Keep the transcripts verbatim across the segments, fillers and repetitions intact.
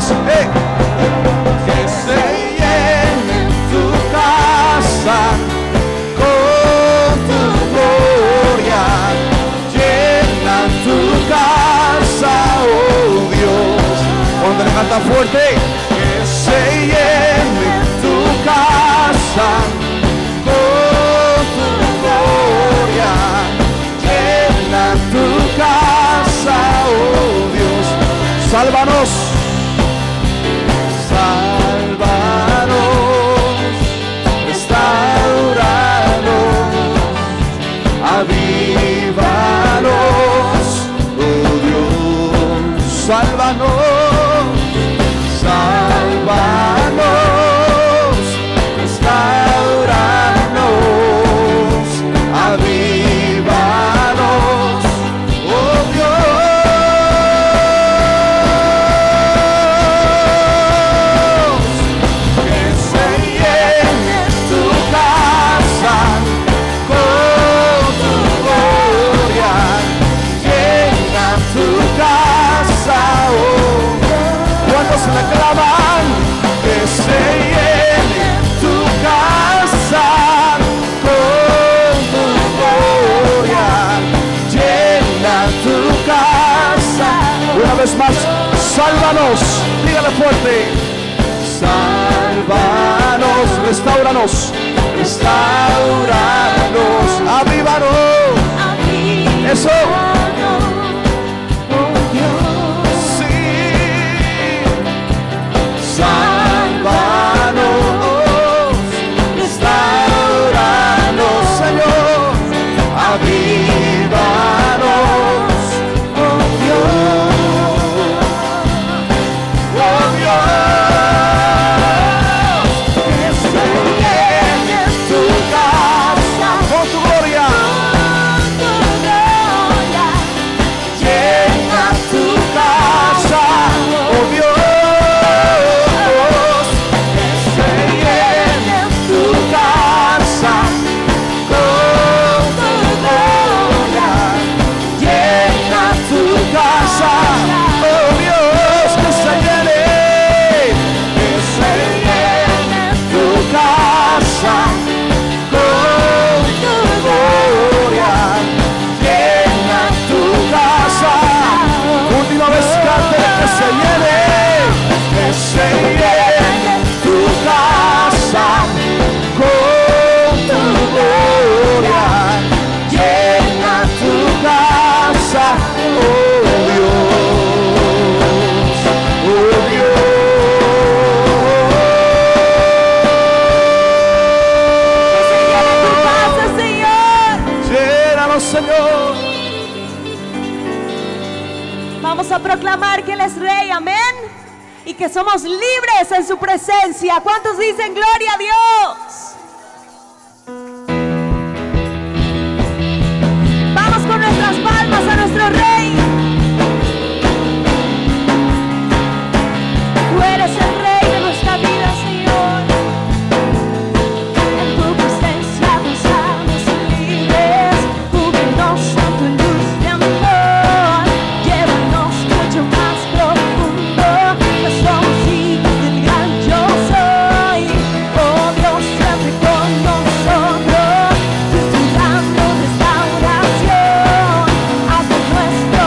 casa. ¡Hey! Que se llene tu casa con tu gloria. Llena tu casa, oh Dios. Cuando le canta fuerte. Que se llene tu casa. Sálvanos, sálvanos, restauranos, avívanos, oh Dios, sálvanos, sálvanos, restauranos, avívanos. Más, sálvanos, dígale fuerte, sálvanos, restauranos, restauranos, avívanos, eso, oh Dios, sí, sálvanos, restauranos, Señor, avívanos. A proclamar que Él es Rey, amén, y que somos libres en su presencia. ¿Cuántos dicen gloria a Dios? Vamos con nuestras palmas a nuestro Rey. Tú eres el Rey de nuestra vida, Señor. En tu presencia nos somos libres, cúbrenos con tu luz de amor. Let's go.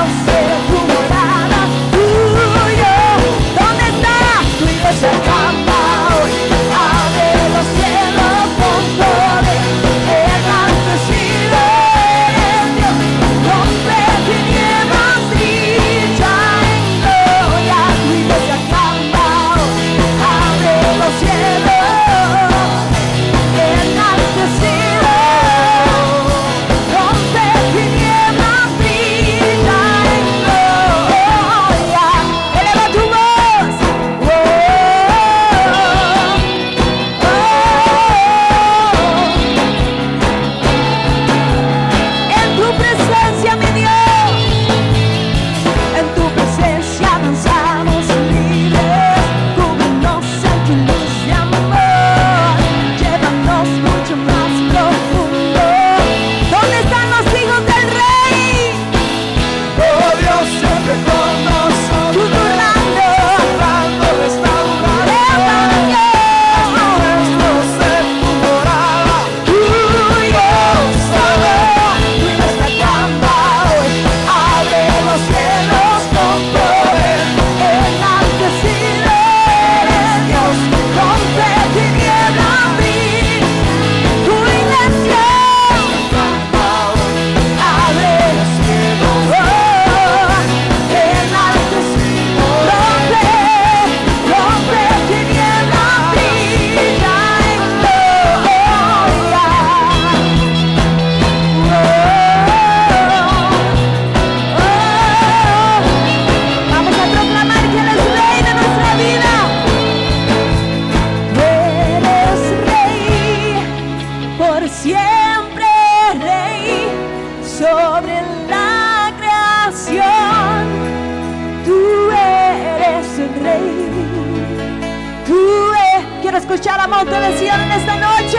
escuchar a Monte de Sión en esta noche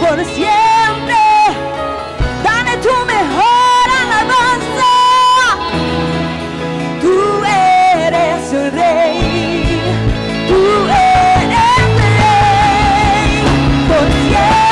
por siempre. Dame tu mejor alabanza. Tú eres el Rey. Tú eres el Rey por siempre.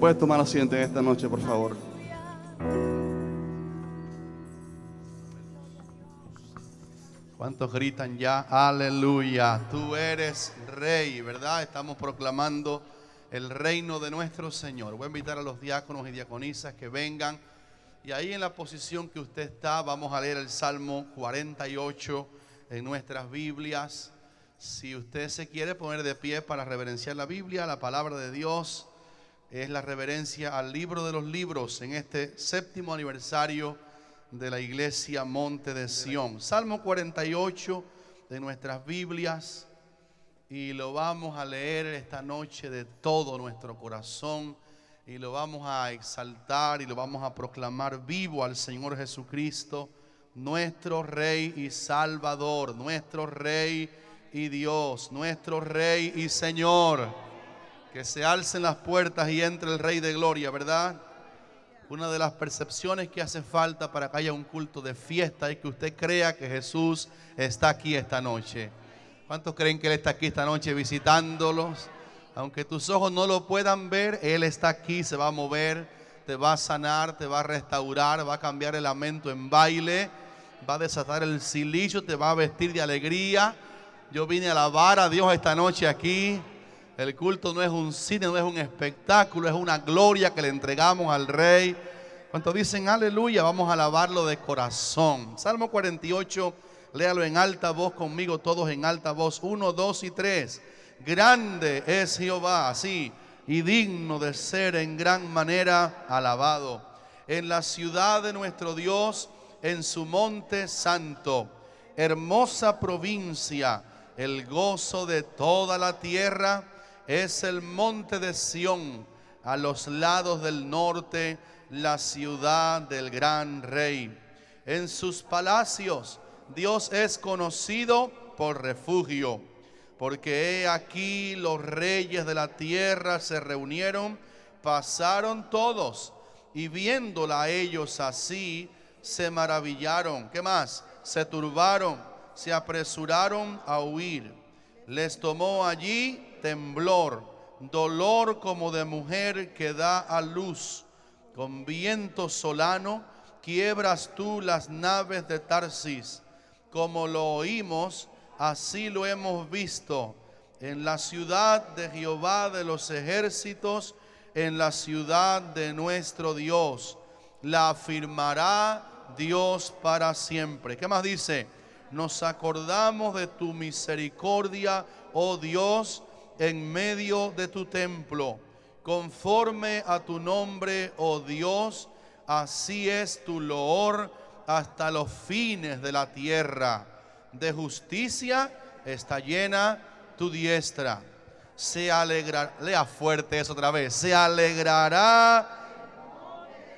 Puedes tomar asiento en esta noche, por favor. ¿Cuántos gritan ya? Aleluya. Tú eres Rey, ¿verdad? Estamos proclamando el reino de nuestro Señor. Voy a invitar a los diáconos y diaconisas que vengan. Y ahí en la posición que usted está, vamos a leer el Salmo cuarenta y ocho en nuestras Biblias. Si usted se quiere poner de pie para reverenciar la Biblia, la palabra de Dios. Es la reverencia al libro de los libros en este séptimo aniversario de la Iglesia Monte de Sión. Salmo cuarenta y ocho de nuestras Biblias, y lo vamos a leer esta noche de todo nuestro corazón, y lo vamos a exaltar y lo vamos a proclamar vivo al Señor Jesucristo, nuestro Rey y Salvador, nuestro Rey y Dios, nuestro Rey y Señor. Que se alcen las puertas y entre el Rey de Gloria, ¿verdad? Una de las percepciones que hace falta para que haya un culto de fiesta es que usted crea que Jesús está aquí esta noche. ¿Cuántos creen que Él está aquí esta noche visitándolos? Aunque tus ojos no lo puedan ver, Él está aquí, se va a mover, te va a sanar, te va a restaurar, va a cambiar el lamento en baile, va a desatar el cilicio, te va a vestir de alegría. Yo vine a alabar a Dios esta noche aquí. El culto no es un cine, no es un espectáculo, es una gloria que le entregamos al Rey. Cuantos dicen aleluya, vamos a alabarlo de corazón. Salmo cuarenta y ocho, léalo en alta voz conmigo, todos en alta voz. uno, dos y tres. Grande es Jehová, así, y digno de ser en gran manera alabado. En la ciudad de nuestro Dios, en su monte santo, hermosa provincia, el gozo de toda la tierra. Es el monte de Sión, a los lados del norte, la ciudad del gran Rey. En sus palacios Dios es conocido por refugio, porque he aquí los reyes de la tierra se reunieron, pasaron todos, y viéndola a ellos así, se maravillaron. ¿Qué más? Se turbaron, se apresuraron a huir. Les tomó allí temblor, dolor como de mujer que da a luz. Con viento solano quiebras tú las naves de Tarsis. Como lo oímos, así lo hemos visto. En la ciudad de Jehová de los ejércitos, en la ciudad de nuestro Dios, la afirmará Dios para siempre. ¿Qué más dice? Nos acordamos de tu misericordia, oh Dios, en medio de tu templo. Conforme a tu nombre, oh Dios, así es tu loor hasta los fines de la tierra. De justicia está llena tu diestra. se alegrará. Lea fuerte eso otra vez. Se alegrará.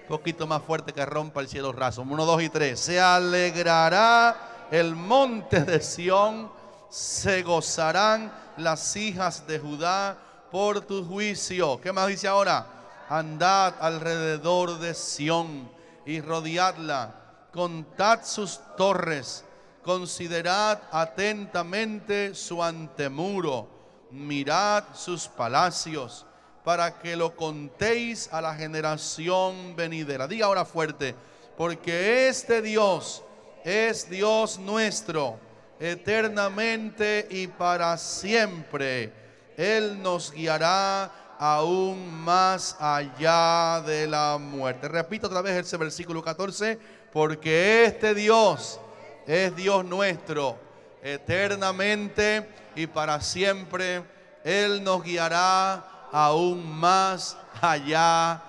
Un poquito más fuerte, que rompa el cielo raso. Uno, dos y tres. Se alegrará el monte de Sión, se gozarán las hijas de Judá por tu juicio. ¿Qué más dice ahora? Andad alrededor de Sión y rodeadla, contad sus torres, considerad atentamente su antemuro, mirad sus palacios, para que lo contéis a la generación venidera. Diga ahora fuerte, porque este Dios es Dios nuestro, eternamente y para siempre. Él nos guiará aún más allá de la muerte. Repito otra vez ese versículo catorce, porque este Dios es Dios nuestro, eternamente y para siempre. Él nos guiará aún más allá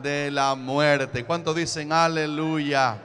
de la muerte. ¿Cuántos dicen aleluya?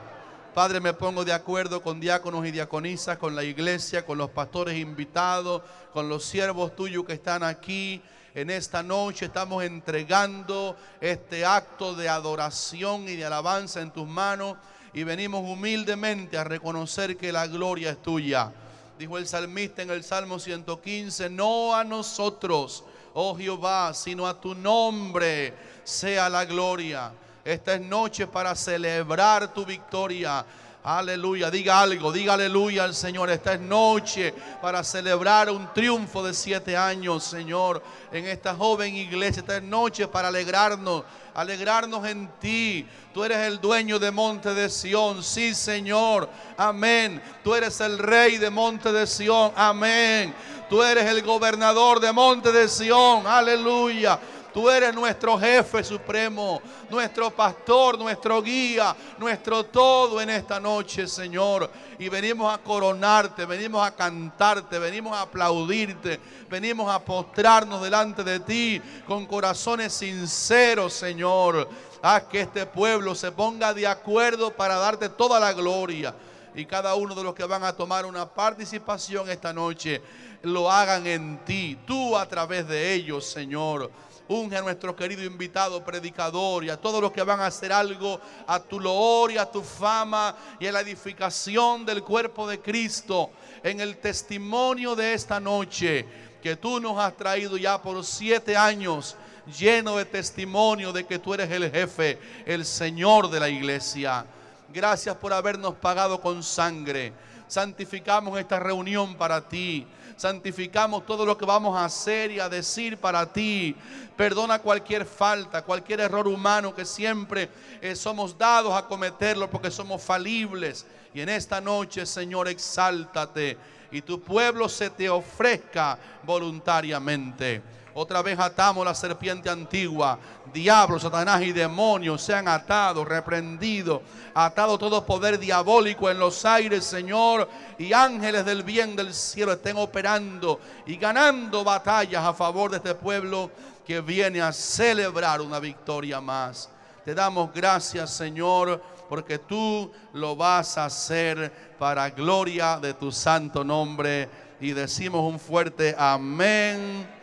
Padre, me pongo de acuerdo con diáconos y diaconisas, con la iglesia, con los pastores invitados, con los siervos tuyos que están aquí. En esta noche estamos entregando este acto de adoración y de alabanza en tus manos, y venimos humildemente a reconocer que la gloria es tuya. Dijo el salmista en el Salmo ciento quince, no a nosotros, oh Jehová, sino a tu nombre sea la gloria. Esta es noche para celebrar tu victoria. Aleluya, diga algo, diga aleluya al Señor. Esta es noche para celebrar un triunfo de siete años, Señor, en esta joven iglesia. Esta es noche para alegrarnos, alegrarnos en ti. Tú eres el dueño de Monte de Sión, sí Señor, amén. Tú eres el rey de Monte de Sión, amén. Tú eres el gobernador de Monte de Sión, aleluya. Tú eres nuestro jefe supremo, nuestro pastor, nuestro guía, nuestro todo en esta noche, Señor. Y venimos a coronarte, venimos a cantarte, venimos a aplaudirte, venimos a postrarnos delante de ti con corazones sinceros, Señor. Haz que este pueblo se ponga de acuerdo para darte toda la gloria. Y cada uno de los que van a tomar una participación esta noche, lo hagan en ti, tú a través de ellos, Señor. Unge a nuestro querido invitado predicador y a todos los que van a hacer algo a tu loor y a tu fama y a la edificación del cuerpo de Cristo en el testimonio de esta noche que tú nos has traído ya por siete años lleno de testimonio de que tú eres el jefe, el Señor de la iglesia. Gracias por habernos pagado con sangre. Santificamos esta reunión para ti. Santificamos todo lo que vamos a hacer y a decir para ti. Perdona cualquier falta, cualquier error humano que siempre eh, somos dados a cometerlo porque somos falibles. Y en esta noche, Señor, exáltate y tu pueblo se te ofrezca voluntariamente. Otra vez atamos la serpiente antigua. Diablo, Satanás y demonios sean atados, reprendidos. Atado todo poder diabólico en los aires, Señor. Y ángeles del bien del cielo estén operando y ganando batallas a favor de este pueblo que viene a celebrar una victoria más. Te damos gracias, Señor, porque tú lo vas a hacer para gloria de tu santo nombre. Y decimos un fuerte amén.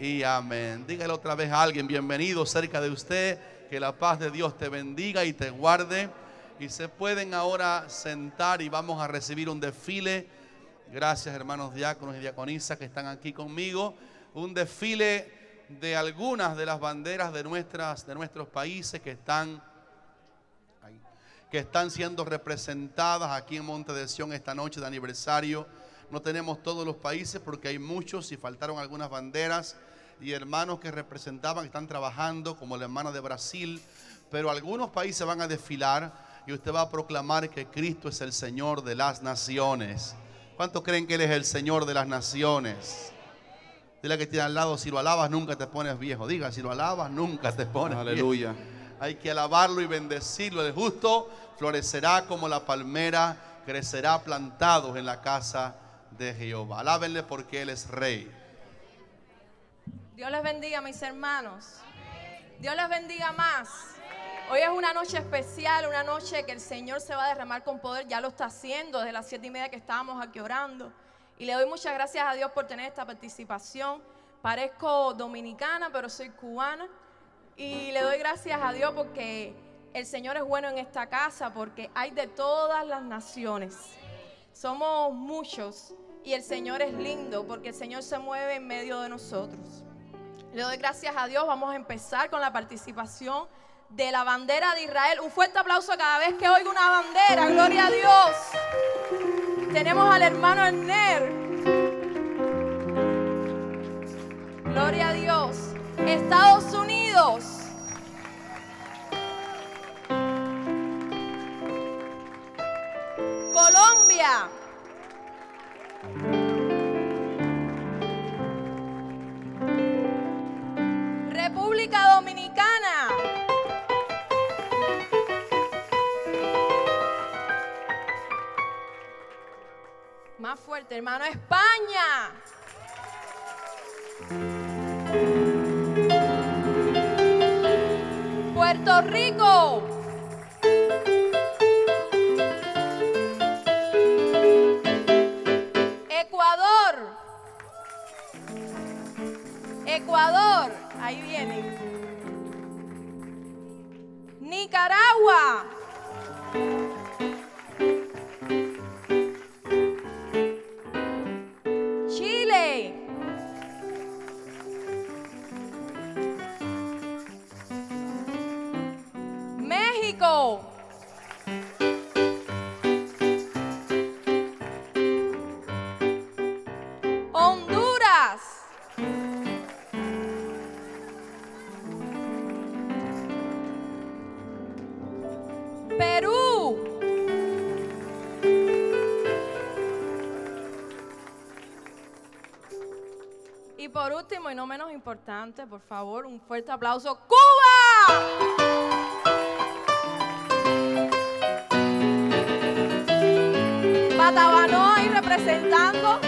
Y amén. Dígale otra vez a alguien, bienvenido cerca de usted, que la paz de Dios te bendiga y te guarde. Y se pueden ahora sentar y vamos a recibir un desfile. Gracias, hermanos diáconos y diaconisas que están aquí conmigo. Un desfile de algunas de las banderas de, nuestras, de nuestros países que están, que están siendo representadas aquí en Monte de Sión esta noche de aniversario. No tenemos todos los países porque hay muchos y faltaron algunas banderas y hermanos que representaban, que están trabajando, como la hermana de Brasil. Pero algunos países van a desfilar y usted va a proclamar que Cristo es el Señor de las naciones. ¿Cuántos creen que Él es el Señor de las naciones? Dile que tiene al lado, si lo alabas nunca te pones viejo. Diga, si lo alabas nunca te pones aleluya. Viejo. Aleluya. Hay que alabarlo y bendecirlo. El justo florecerá como la palmera, crecerá plantado en la casa de Jehová. Alábenle porque Él es Rey. Dios les bendiga, mis hermanos. Dios les bendiga más. Hoy es una noche especial, una noche que el Señor se va a derramar con poder. Ya lo está haciendo desde las siete y media que estábamos aquí orando. Y le doy muchas gracias a Dios por tener esta participación. Parezco dominicana, pero soy cubana. Y le doy gracias a Dios porque el Señor es bueno en esta casa, porque hay de todas las naciones. Somos muchos y el Señor es lindo porque el Señor se mueve en medio de nosotros. Le doy gracias a Dios. Vamos a empezar con la participación de la bandera de Israel. Un fuerte aplauso cada vez que oigo una bandera. ¡Gloria a Dios! Tenemos al hermano Enner. ¡Gloria a Dios! ¡Estados Unidos! ¡Colombia! ¡República Dominicana! Más fuerte, hermano. ¡España! Puerto Rico, Ecuador, Ecuador, ahí viene, Nicaragua, Chile, México, Honduras, Perú, y por último y no menos importante, por favor, un fuerte aplauso, ¡Cuba! Tabanó ahí representando.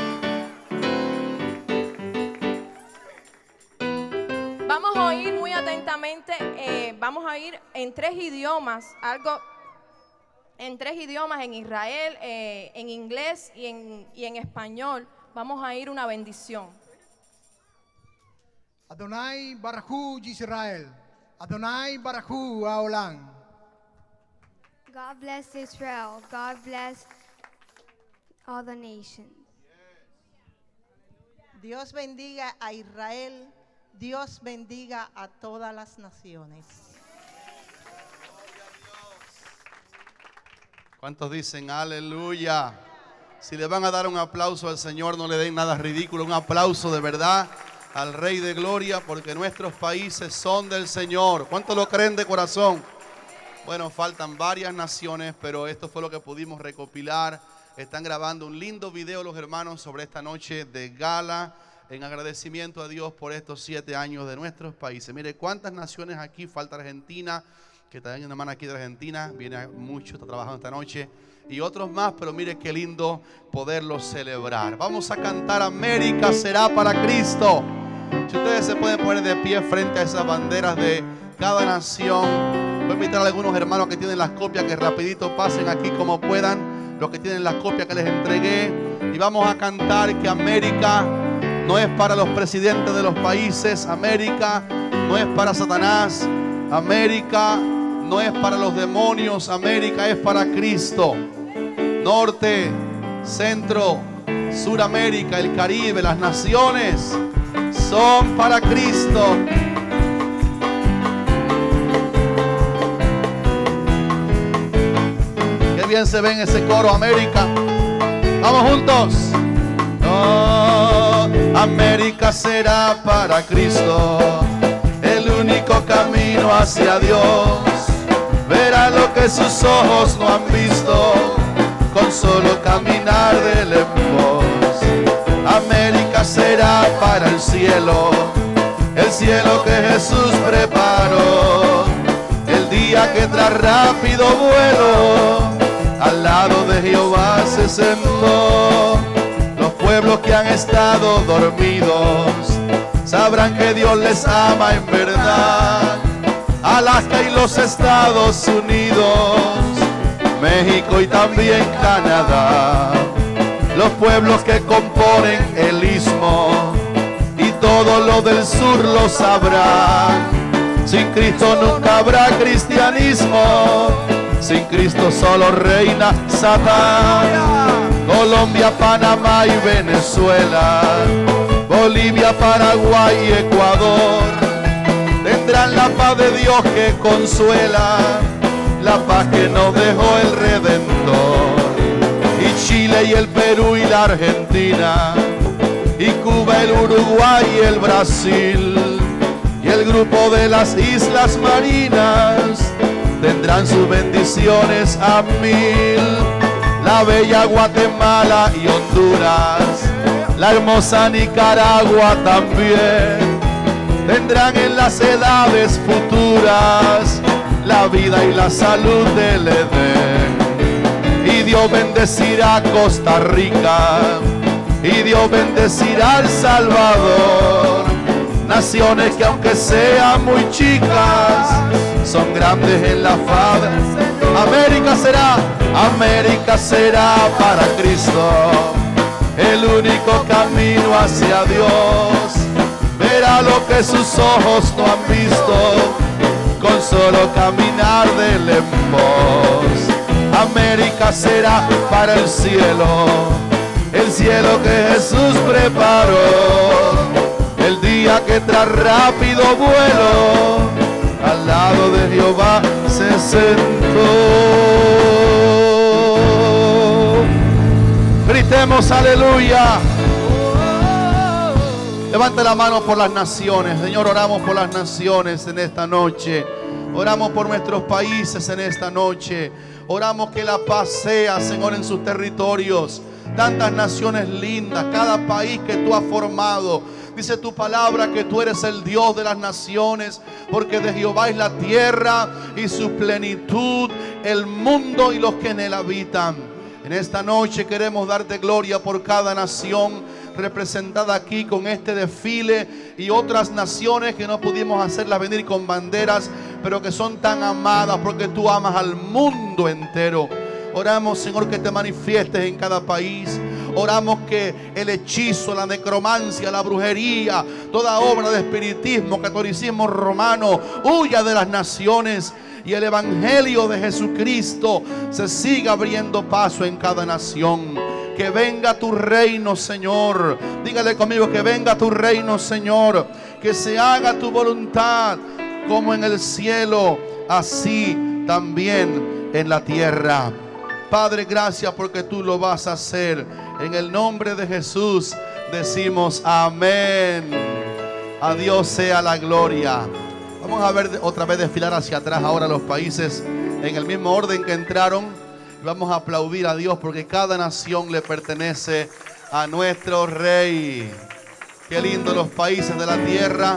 Vamos a oír muy atentamente, eh, vamos a oír en tres idiomas, algo en tres idiomas, en Israel, eh, en inglés y en, y en español. Vamos a ir una bendición. Adonai Barajú Israel, Adonai Barajú Aolam. God bless Israel, God bless all the nations. Dios bendiga a Israel, Dios bendiga a todas las naciones. ¿Cuántos dicen aleluya? Si le van a dar un aplauso al Señor, no le den nada ridículo, un aplauso de verdad al Rey de Gloria, porque nuestros países son del Señor. ¿Cuántos lo creen de corazón? Bueno, faltan varias naciones, pero esto fue lo que pudimos recopilar. Están grabando un lindo video los hermanos sobre esta noche de gala en agradecimiento a Dios por estos siete años de nuestros países. Mire cuántas naciones aquí, falta Argentina, que también hay una hermana aquí de Argentina, viene mucho, está trabajando esta noche, y otros más, pero mire qué lindo poderlos celebrar. Vamos a cantar América será para Cristo. Si ustedes se pueden poner de pie frente a esas banderas de cada nación, voy a invitar a algunos hermanos que tienen las copias que rapidito pasen aquí como puedan. Los que tienen las copias que les entregué. Y vamos a cantar que América no es para los presidentes de los países. América no es para Satanás. América no es para los demonios. América es para Cristo. Norte, centro, Suramérica, el Caribe, las naciones son para Cristo. Bien se ve en ese coro, América. Vamos juntos. Oh, América será para Cristo, el único camino hacia Dios. Verá lo que sus ojos no han visto, con solo caminar de lejos. América será para el cielo, el cielo que Jesús preparó. El día que tras rápido vuelo, al lado de Jehová se sentó. Los pueblos que han estado dormidos sabrán que Dios les ama en verdad. Alaska y los Estados Unidos, México y también Canadá, los pueblos que componen el istmo y todo lo del sur lo sabrá. Sin Cristo nunca habrá cristianismo, sin Cristo solo reina Satán. Colombia, Panamá y Venezuela, Bolivia, Paraguay y Ecuador, tendrán la paz de Dios que consuela, la paz que nos dejó el Redentor. Y Chile y el Perú y la Argentina, y Cuba, el Uruguay y el Brasil, y el grupo de las Islas Marinas, tendrán sus bendiciones a mil. La bella Guatemala y Honduras, la hermosa Nicaragua también, tendrán en las edades futuras la vida y la salud del Edén. Y Dios bendecirá a Costa Rica, y Dios bendecirá al Salvador. Naciones que aunque sean muy chicas, son grandes en la faz. América será, América será para Cristo, el único camino hacia Dios. Verá lo que sus ojos no han visto, con solo caminar de lejos. América será para el cielo, el cielo que Jesús preparó, el día que tras rápido vuelo, al lado de Jehová se sentó. Gritemos aleluya. Levanta la mano por las naciones. Señor, oramos por las naciones en esta noche. Oramos por nuestros países en esta noche. Oramos que la paz sea, Señor, en sus territorios. Tantas naciones lindas, cada país que tú has formado. Dice tu palabra que tú eres el Dios de las naciones, porque de Jehová es la tierra y su plenitud, el mundo y los que en él habitan. En esta noche queremos darte gloria por cada nación representada aquí con este desfile, y otras naciones que no pudimos hacerlas venir con banderas, pero que son tan amadas porque tú amas al mundo entero. Oramos, Señor, que te manifiestes en cada país. Oramos que el hechizo, la necromancia, la brujería, toda obra de espiritismo, catolicismo romano, huya de las naciones, y el evangelio de Jesucristo se siga abriendo paso en cada nación. Que venga tu reino, Señor. Dígale conmigo, que venga tu reino, Señor. Que se haga tu voluntad, como en el cielo, así también en la tierra. Padre, gracias porque tú lo vas a hacer. En el nombre de Jesús decimos amén. A Dios sea la gloria. Vamos a ver otra vez desfilar hacia atrás ahora los países en el mismo orden que entraron. Vamos a aplaudir a Dios porque cada nación le pertenece a nuestro Rey. Qué lindo los países de la tierra,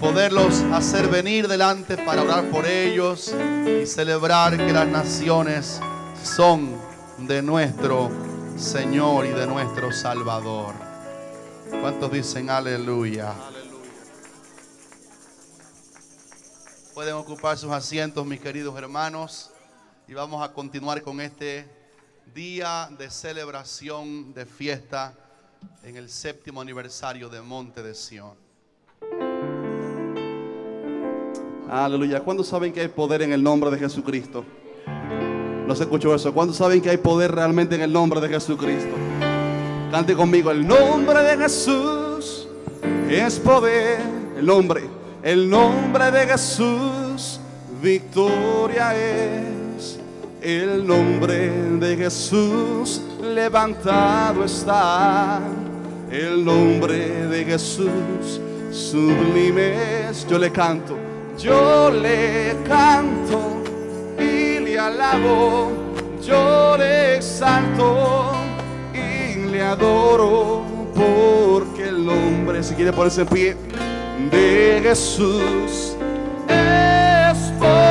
poderlos hacer venir delante para orar por ellos y celebrar que las naciones son de nuestro Señor y de nuestro Salvador. ¿Cuántos dicen aleluya? Pueden ocupar sus asientos, mis queridos hermanos, y vamos a continuar con este día de celebración de fiesta en el séptimo aniversario de Monte de Sión. Aleluya. ¿Cuándo saben que hay poder en el nombre de Jesucristo? No se escuchó eso. ¿Cuándo saben que hay poder realmente en el nombre de Jesucristo? Cante conmigo. El nombre de Jesús es poder. El nombre. El nombre de Jesús, victoria es. El nombre de Jesús, levantado está. El nombre de Jesús, sublime es. Yo le canto. Yo le canto y le alabo, yo le exalto y le adoro, porque el hombre, si quiere ponerse en pie, de Jesús es poder.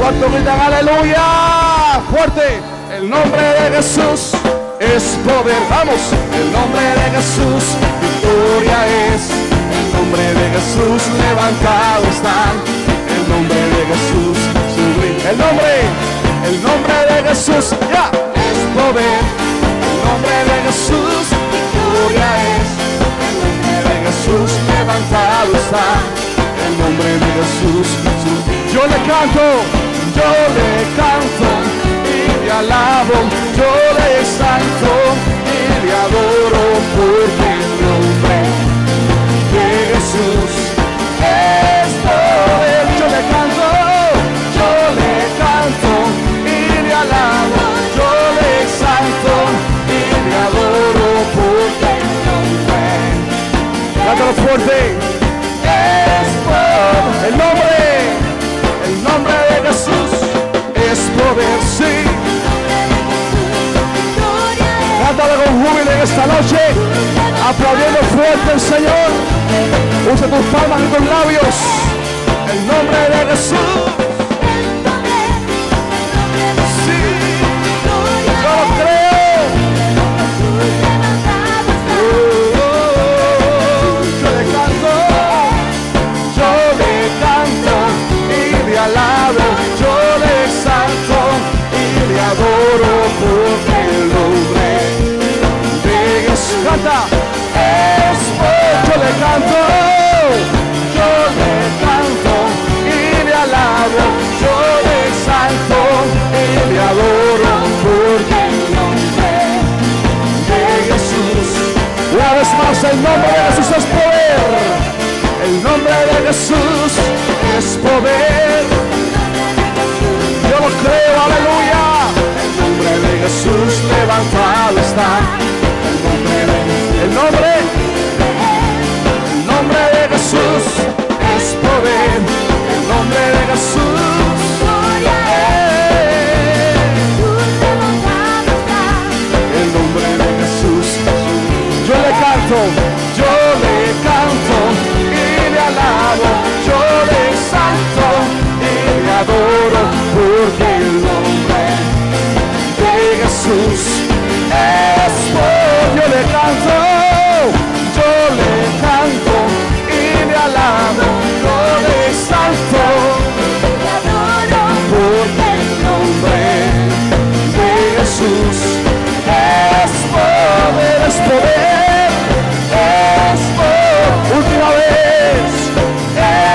¿Cuántos gritan aleluya? Fuerte, el nombre de Jesús es poder, vamos. El nombre de Jesús, victoria es. El nombre de Jesús, levantado está. El nombre de Jesús, sublime. El nombre, El nombre de Jesús ya es poder. El nombre de Jesús victoria es. El nombre de Jesús levantado está. El nombre de Jesús, Jesús. Yo le canto, yo le canto y le alabo. Yo le exalto y le adoro porque el nombre de Jesús es poder. Yo le canto, yo le canto. Cántalo fuerte. Es poder. El nombre, el nombre de Jesús es poder, sí. Cántalo con júbilo en esta noche, aplaudiendo fuerte al Señor. Usa tus palmas y tus labios. El nombre de Jesús. Sí. Yo lo creo. Canta, es poder. Yo le canto, yo le canto y le alabo, yo le exalto y le adoro porque el nombre de Jesús, una vez más, el nombre de Jesús es poder, el nombre de Jesús es poder, yo lo creo, aleluya, el nombre de Jesús levantado está. El nombre, el nombre de Jesús es poder, el nombre de Jesús, el nombre de Jesús, yo le canto, yo le canto y le alabo, yo le exalto y le adoro porque el nombre de Jesús es poder, yo le canto, yo le canto y le alabo, yo le exalto, le adoro porque el nombre de Jesús es poder, es poder, es poder, última vez,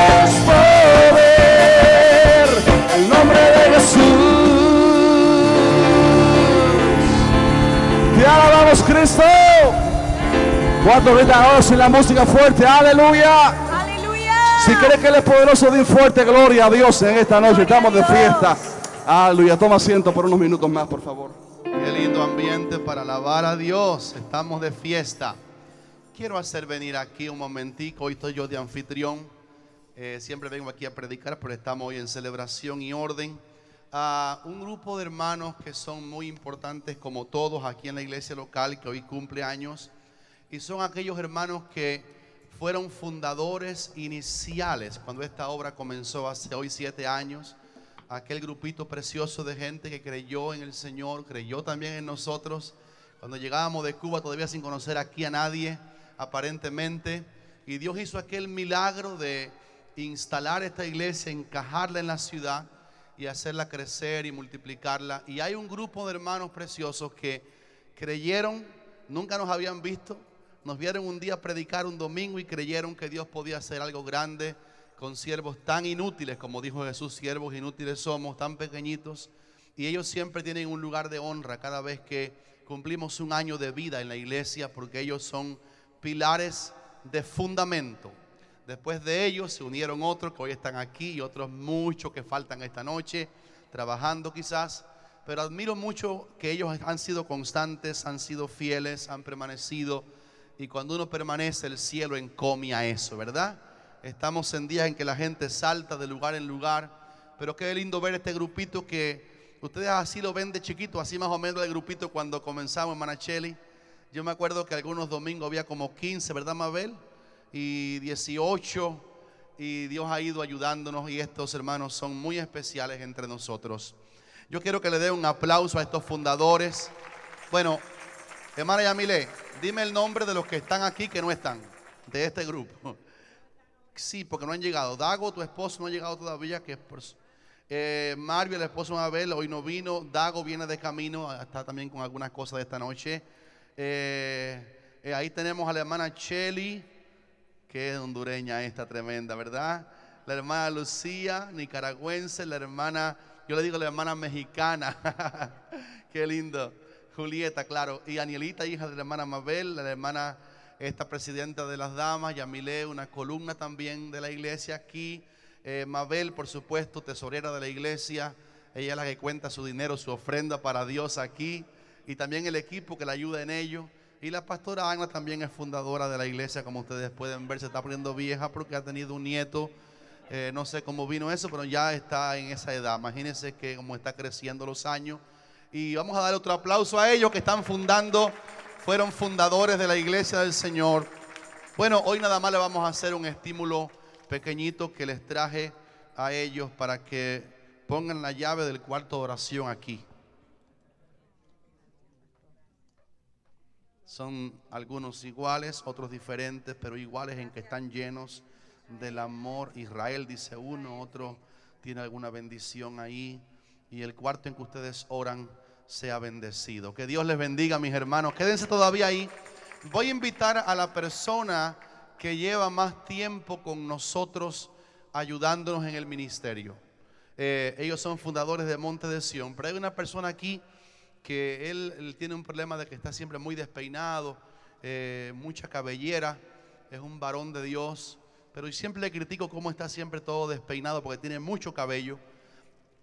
es poder, el nombre de Jesús. ¡Alabamos Cristo! Cuando venga ahora sin la música fuerte, ¡aleluya! ¡Aleluya! Si crees que Él es poderoso, di fuerte gloria a Dios en esta noche. Estamos de fiesta. ¡Aleluya! Toma asiento por unos minutos más, por favor. ¡Qué lindo ambiente para alabar a Dios! Estamos de fiesta. Quiero hacer venir aquí un momentico. Hoy estoy yo de anfitrión. Eh, siempre vengo aquí a predicar, pero estamos hoy en celebración y orden. A un grupo de hermanos que son muy importantes como todos aquí en la iglesia local, que hoy cumple años, y son aquellos hermanos que fueron fundadores iniciales cuando esta obra comenzó hace hoy siete años. Aquel grupito precioso de gente que creyó en el Señor, creyó también en nosotros cuando llegábamos de Cuba todavía sin conocer aquí a nadie aparentemente, y Dios hizo aquel milagro de instalar esta iglesia, encajarla en la ciudad y hacerla crecer y multiplicarla. Y hay un grupo de hermanos preciosos que creyeron, nunca nos habían visto, nos vieron un día predicar un domingo y creyeron que Dios podía hacer algo grande con siervos tan inútiles, como dijo Jesús, siervos inútiles somos, tan pequeñitos. Y ellos siempre tienen un lugar de honra cada vez que cumplimos un año de vida en la iglesia, porque ellos son pilares de fundamento. Después de ellos se unieron otros que hoy están aquí y otros muchos que faltan esta noche, trabajando quizás. Pero admiro mucho que ellos han sido constantes, han sido fieles, han permanecido. Y cuando uno permanece, el cielo encomia eso, ¿verdad? Estamos en días en que la gente salta de lugar en lugar. Pero qué lindo ver este grupito que ustedes así lo ven de chiquito, así más o menos el grupito cuando comenzamos en Manacheli. Yo me acuerdo que algunos domingos había como quince, ¿verdad, Mabel? Y dieciocho, y Dios ha ido ayudándonos, y estos hermanos son muy especiales entre nosotros. Yo quiero que le dé un aplauso a estos fundadores. Bueno, hermana Yamile, dime el nombre de los que están aquí que no están, de este grupo. Sí, porque no han llegado. Dago, tu esposo, no ha llegado todavía, que es por... Eh, Mario, el esposo de Mabel, hoy no vino. Dago viene de camino, está también con algunas cosas de esta noche. Eh, eh, ahí tenemos a la hermana Cheli, que es hondureña esta tremenda, ¿verdad? La hermana Lucía, nicaragüense. La hermana, yo le digo la hermana mexicana. Qué lindo. Julieta, claro. Y Anielita, hija de la hermana Mabel, la hermana, esta presidenta de las damas. Yamile, una columna también de la iglesia aquí. Eh, Mabel, por supuesto, tesorera de la iglesia. Ella es la que cuenta su dinero, su ofrenda para Dios aquí. Y también el equipo que la ayuda en ello. Y la pastora Ana también es fundadora de la iglesia. Como ustedes pueden ver, se está poniendo vieja porque ha tenido un nieto. Eh, no sé cómo vino eso, pero ya está en esa edad. Imagínense que como está creciendo los años. Y vamos a dar otro aplauso a ellos que están fundando. Fueron fundadores de la iglesia del Señor. Bueno, hoy nada más le vamos a hacer un estímulo pequeñito que les traje a ellos para que pongan la llave del cuarto de oración aquí. Son algunos iguales, otros diferentes, pero iguales en que están llenos del amor. Israel dice uno, otro tiene alguna bendición ahí. Y el cuarto en que ustedes oran sea bendecido. Que Dios les bendiga, mis hermanos. Quédense todavía ahí. Voy a invitar a la persona que lleva más tiempo con nosotros ayudándonos en el ministerio. Eh, ellos son fundadores de Monte de Sión, pero hay una persona aquí que él, él tiene un problema de que está siempre muy despeinado, eh, mucha cabellera, es un varón de Dios, pero siempre le critico cómo está siempre todo despeinado porque tiene mucho cabello.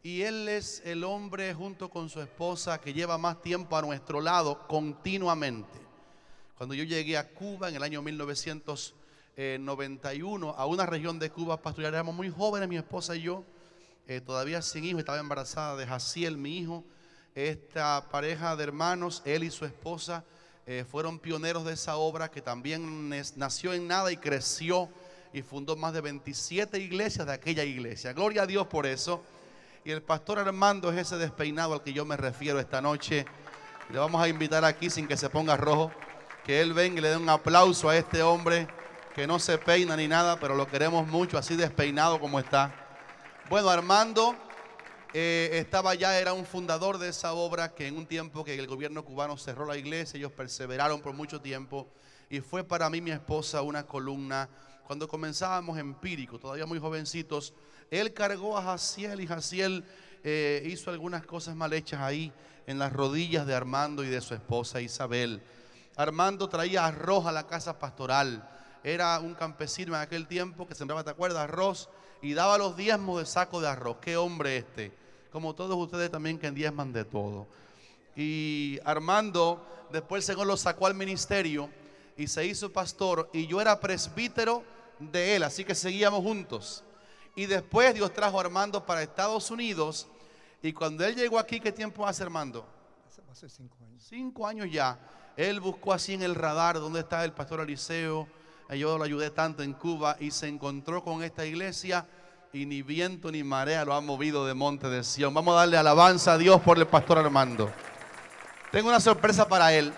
Y él es el hombre junto con su esposa que lleva más tiempo a nuestro lado continuamente. Cuando yo llegué a Cuba en el año mil novecientos noventa y uno, noventa y uno a una región de Cuba pastoral. Éramos muy jóvenes, mi esposa y yo, eh, todavía sin hijos, estaba embarazada de Jaciel, mi hijo. Esta pareja de hermanos, él y su esposa, eh, fueron pioneros de esa obra que también es, nació en nada y creció y fundó más de veintisiete iglesias de aquella iglesia. Gloria a Dios por eso. Y el pastor Armando es ese despeinado al que yo me refiero esta noche. Le vamos a invitar aquí sin que se ponga rojo, que él venga y le dé un aplauso a este hombre que no se peina ni nada, pero lo queremos mucho, así despeinado como está. Bueno, Armando eh, estaba ya, era un fundador de esa obra que en un tiempo que el gobierno cubano cerró la iglesia, ellos perseveraron por mucho tiempo y fue para mí, mi esposa, una columna. Cuando comenzábamos empírico, todavía muy jovencitos, él cargó a Jaciel y Jaciel eh, hizo algunas cosas mal hechas ahí en las rodillas de Armando y de su esposa Isabel. Armando traía arroz a la casa pastoral. Era un campesino en aquel tiempo que sembraba, ¿te acuerdas? Arroz y daba los diezmos de saco de arroz. ¡Qué hombre este! Como todos ustedes también que diezman de todo. Y Armando, después el Señor lo sacó al ministerio y se hizo pastor y yo era presbítero de él, así que seguíamos juntos. Y después Dios trajo a Armando para Estados Unidos y cuando él llegó aquí, ¿qué tiempo hace Armando? Hace cinco años. Cinco años ya. Él buscó así en el radar, ¿dónde está el pastor Eliseo? Yo lo ayudé tanto en Cuba y se encontró con esta iglesia y ni viento ni marea lo ha movido de Monte de Sión. Vamos a darle alabanza a Dios por el pastor Armando. Tengo una sorpresa para él,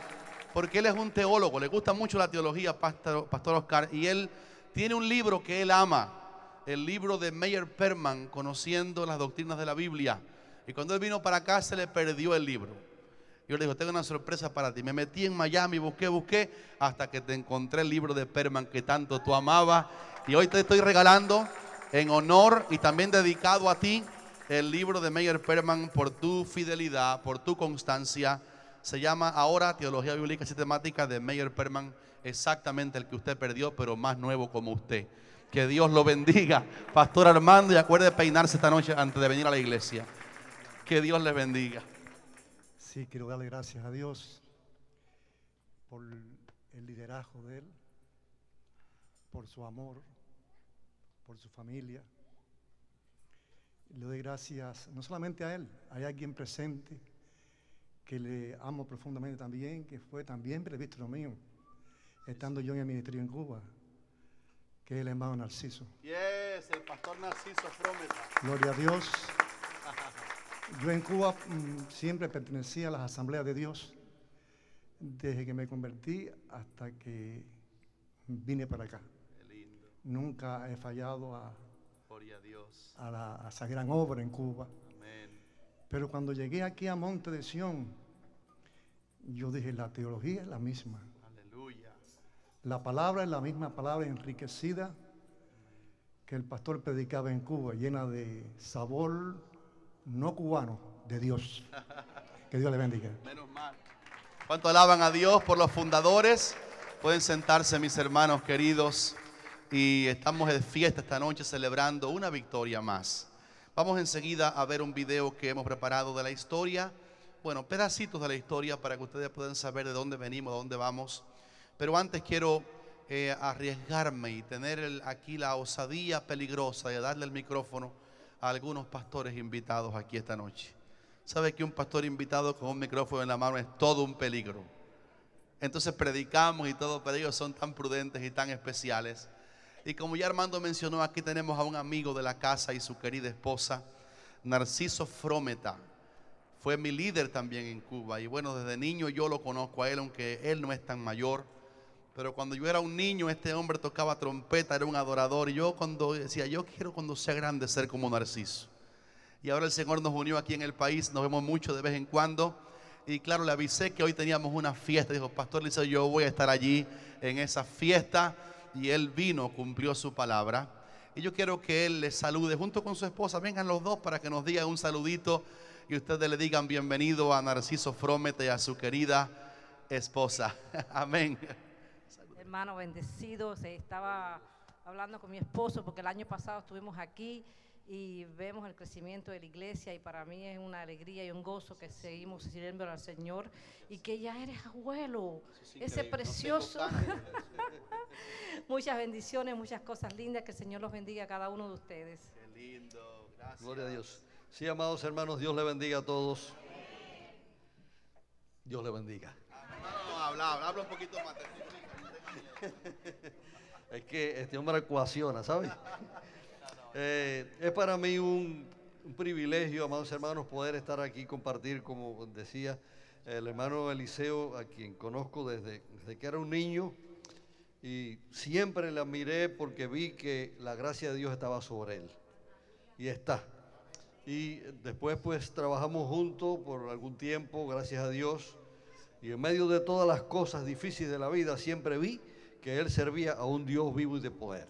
porque él es un teólogo, le gusta mucho la teología, pastor, pastor Oscar, y él tiene un libro que él ama, el libro de Meyer Pearlman, Conociendo las Doctrinas de la Biblia. Y cuando él vino para acá se le perdió el libro. Yo le digo, tengo una sorpresa para ti. Me metí en Miami, busqué, busqué, hasta que te encontré el libro de Pearlman que tanto tú amabas. Y hoy te estoy regalando, en honor y también dedicado a ti, el libro de Meyer Pearlman por tu fidelidad, por tu constancia. Se llama ahora Teología Bíblica Sistemática de Meyer Pearlman, exactamente el que usted perdió, pero más nuevo como usted. Que Dios lo bendiga, pastor Armando, y acuerde peinarse esta noche antes de venir a la iglesia. Que Dios les bendiga. Sí, quiero darle gracias a Dios por el liderazgo de él, por su amor, por su familia. Le doy gracias no solamente a él, hay alguien presente que le amo profundamente también, que fue también presbítero mío, estando yo en el ministerio en Cuba, que es el hermano Narciso. Yes, el pastor Narciso Frometa. Gloria a Dios. Yo en Cuba mmm, siempre pertenecía a las asambleas de Dios, desde que me convertí hasta que vine para acá. Qué lindo. Nunca he fallado a, Gloria a Dios. A, la, a esa gran obra en Cuba. Amén. Pero cuando llegué aquí a Monte de Sión, yo dije, la teología es la misma. Aleluya. La palabra es la misma palabra enriquecida que el pastor predicaba en Cuba, llena de sabor no cubano, de Dios. Que Dios le bendiga. Menos mal. ¿Cuánto alaban a Dios por los fundadores? Pueden sentarse, mis hermanos queridos. Y estamos de fiesta esta noche celebrando una victoria más. Vamos enseguida a ver un video que hemos preparado de la historia. Bueno, pedacitos de la historia para que ustedes puedan saber de dónde venimos, de dónde vamos. Pero antes quiero eh, arriesgarme y tener el, aquí la osadía peligrosa de darle el micrófono a algunos pastores invitados aquí esta noche. ¿Sabe que un pastor invitado con un micrófono en la mano es todo un peligro? Entonces predicamos y todo, pero ellos son tan prudentes y tan especiales. Y como ya Armando mencionó, aquí tenemos a un amigo de la casa y su querida esposa, Narciso Frometa. Fue mi líder también en Cuba. Y bueno, desde niño yo lo conozco a él, aunque él no es tan mayor. Pero cuando yo era un niño, este hombre tocaba trompeta, era un adorador. Y yo cuando decía, yo quiero cuando sea grande ser como Narciso. Y ahora el Señor nos unió aquí en el país, nos vemos mucho de vez en cuando. Y claro, le avisé que hoy teníamos una fiesta. Dijo, pastor, le dice, yo voy a estar allí en esa fiesta. Y él vino, cumplió su palabra. Y yo quiero que él les salude junto con su esposa. Vengan los dos para que nos digan un saludito. Y ustedes le digan bienvenido a Narciso Frometa y a su querida esposa. Amén. Hermano, bendecidos. Estaba hablando con mi esposo porque el año pasado estuvimos aquí y vemos el crecimiento de la iglesia, y para mí es una alegría y un gozo que seguimos sirviendo al Señor y que ya eres abuelo, es ese precioso. No muchas bendiciones, muchas cosas lindas, que el Señor los bendiga a cada uno de ustedes. Qué lindo, gracias. Gloria a Dios. Sí, amados hermanos, Dios le bendiga a todos. Amén. Dios le bendiga. Amén. No, no, habla, habla un poquito más. Es que este hombre ecuaciona, ¿sabes? Eh, es para mí un, un privilegio, amados hermanos, poder estar aquí, compartir, como decía el hermano Eliseo, a quien conozco desde, desde que era un niño, y siempre le admiré porque vi que la gracia de Dios estaba sobre él, y está. Y después pues trabajamos juntos por algún tiempo, gracias a Dios, y en medio de todas las cosas difíciles de la vida siempre vi que él servía a un Dios vivo y de poder,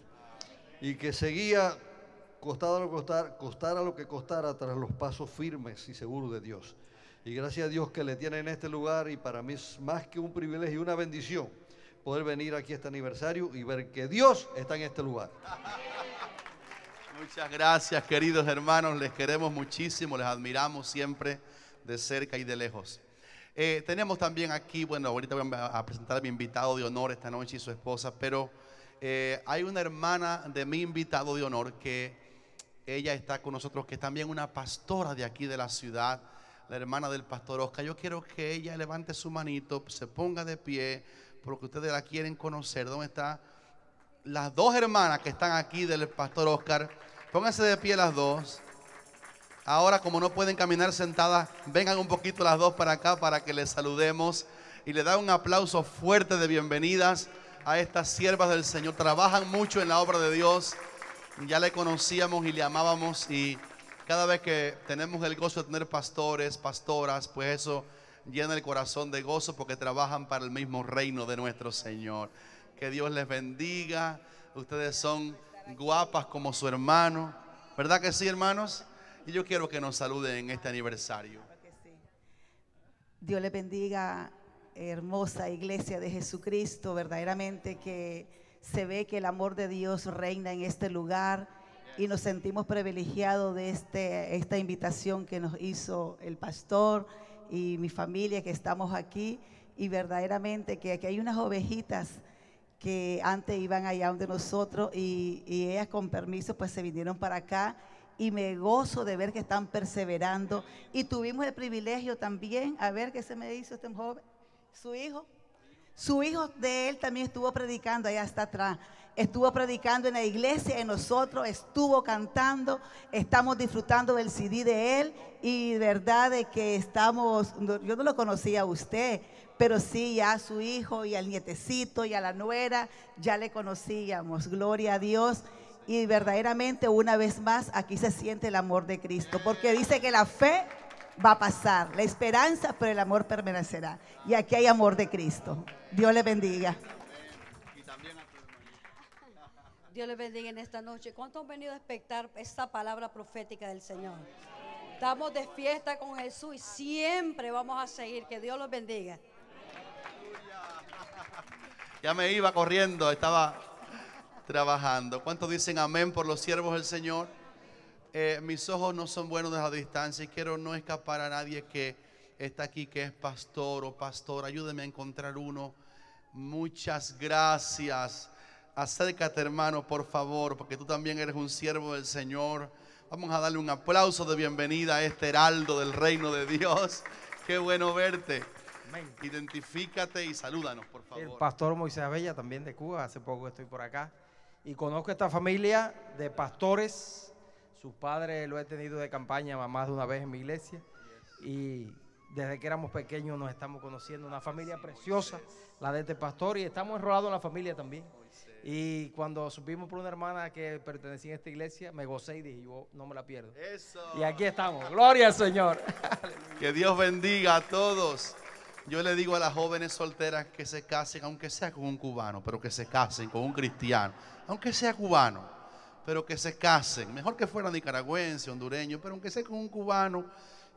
y que seguía, costara lo, costar, costara lo que costara, tras los pasos firmes y seguros de Dios. Y gracias a Dios que le tiene en este lugar, y para mí es más que un privilegio y una bendición poder venir aquí a este aniversario y ver que Dios está en este lugar. Muchas gracias, queridos hermanos, les queremos muchísimo, les admiramos siempre de cerca y de lejos. Eh, tenemos también aquí, bueno, ahorita voy a presentar a mi invitado de honor esta noche y su esposa, pero eh, hay una hermana de mi invitado de honor que ella está con nosotros, que es también una pastora de aquí de la ciudad, la hermana del pastor Oscar. Yo quiero que ella levante su manito, se ponga de pie, porque ustedes la quieren conocer. ¿Dónde están las dos hermanas que están aquí del pastor Oscar? Pónganse de pie las dos. Ahora, como no pueden caminar sentadas, vengan un poquito las dos para acá para que les saludemos. Y le da un aplauso fuerte de bienvenidas a estas siervas del Señor. Trabajan mucho en la obra de Dios. Ya le conocíamos y le amábamos, y cada vez que tenemos el gozo de tener pastores, pastoras, pues eso llena el corazón de gozo porque trabajan para el mismo reino de nuestro Señor. Que Dios les bendiga. Ustedes son guapas como su hermano, ¿verdad que sí, hermanos? Y yo quiero que nos saluden en este aniversario. Dios les bendiga, hermosa iglesia de Jesucristo. Verdaderamente que se ve que el amor de Dios reina en este lugar y nos sentimos privilegiados de este, esta invitación que nos hizo el pastor y mi familia que estamos aquí. Y verdaderamente que aquí hay unas ovejitas que antes iban allá donde nosotros y, y ellas con permiso pues se vinieron para acá, y me gozo de ver que están perseverando. Y tuvimos el privilegio también, a ver qué se me hizo este joven, su hijo. Su hijo de él también estuvo predicando allá hasta atrás, estuvo predicando en la iglesia, en nosotros, estuvo cantando, estamos disfrutando del C D de él, y de verdad de que estamos, yo no lo conocía a usted, pero sí ya a su hijo y al nietecito y a la nuera, ya le conocíamos, gloria a Dios. y verdaderamente una vez más aquí se siente el amor de Cristo, porque dice que la fe va a pasar, la esperanza, pero el amor permanecerá, y aquí hay amor de Cristo. Dios le bendiga. Dios les bendiga en esta noche. ¿Cuántos han venido a expectar esta palabra profética del Señor? Estamos de fiesta con Jesús y siempre vamos a seguir. Que Dios los bendiga. Ya me iba corriendo, estaba trabajando. ¿Cuántos dicen amén por los siervos del Señor? Eh, mis ojos no son buenos de la distancia y quiero no escapar a nadie que está aquí, que es pastor o pastora. Ayúdenme a encontrar uno. Muchas gracias. Acércate, hermano, por favor, porque tú también eres un siervo del Señor. Vamos a darle un aplauso de bienvenida a este heraldo del reino de Dios. Qué bueno verte. Amén. Identifícate y salúdanos, por favor. El pastor Moisés Abella, también de Cuba. Hace poco estoy por acá. Y conozco esta familia de pastores. Sus padres lo he tenido de campaña más de una vez en mi iglesia. Yes. Y desde que éramos pequeños nos estamos conociendo. Una familia sí, preciosa, Moisés, la de este pastor. Y estamos enrolados en la familia también. Y cuando supimos por una hermana que pertenecía a esta iglesia, me gocé y dije, yo no me la pierdo. Eso. Y aquí estamos, gloria al Señor. Que Dios bendiga a todos. Yo le digo a las jóvenes solteras que se casen, aunque sea con un cubano, pero que se casen con un cristiano. Aunque sea cubano, pero que se casen. Mejor que fuera nicaragüense, hondureño, pero aunque sea con un cubano.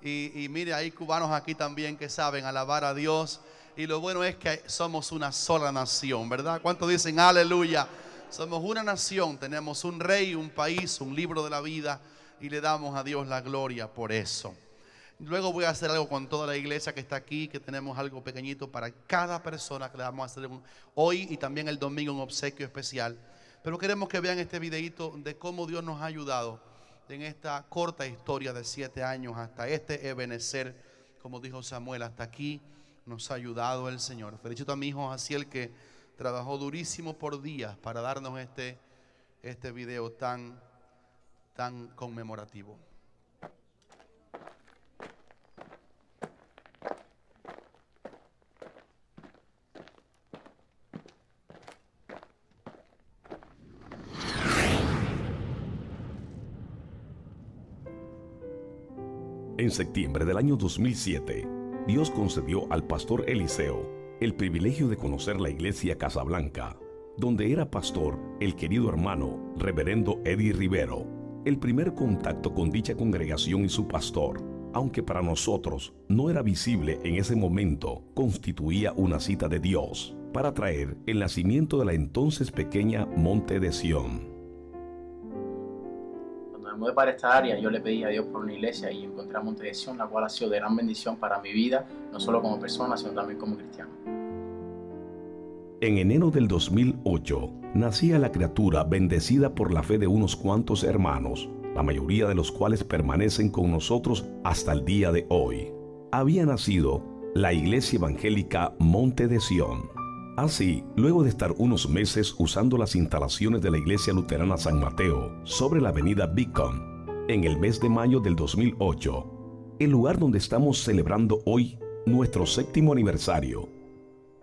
Y, y mire, hay cubanos aquí también que saben alabar a Dios. Y lo bueno es que somos una sola nación, ¿verdad? ¿Cuántos dicen aleluya? Somos una nación, tenemos un rey, un país, un libro de la vida y le damos a Dios la gloria por eso. Luego voy a hacer algo con toda la iglesia que está aquí, que tenemos algo pequeñito para cada persona que le vamos a hacer un, hoy y también el domingo un obsequio especial. Pero queremos que vean este videíto de cómo Dios nos ha ayudado en esta corta historia de siete años hasta este ebenecer, como dijo Samuel, hasta aquí. Nos ha ayudado el Señor. Felicito a mi hijo Jaciel, que trabajó durísimo por días para darnos este, este video tan, tan conmemorativo. En septiembre del año dos mil siete, Dios concedió al pastor Eliseo el privilegio de conocer la iglesia Casablanca, donde era pastor el querido hermano reverendo Eddie Rivero. El primer contacto con dicha congregación y su pastor, aunque para nosotros no era visible en ese momento, constituía una cita de Dios para traer el nacimiento de la entonces pequeña Monte de Sión. Me mudé para esta área, yo le pedí a Dios por una iglesia y encontré a Monte de Sión, la cual ha sido de gran bendición para mi vida, no solo como persona, sino también como cristiano. En enero del dos mil ocho, nacía la criatura bendecida por la fe de unos cuantos hermanos, la mayoría de los cuales permanecen con nosotros hasta el día de hoy. Había nacido la Iglesia Evangélica Monte de Sión. Así, luego de estar unos meses usando las instalaciones de la Iglesia Luterana San Mateo sobre la avenida Beacon, en el mes de mayo del dos mil ocho, el lugar donde estamos celebrando hoy nuestro séptimo aniversario,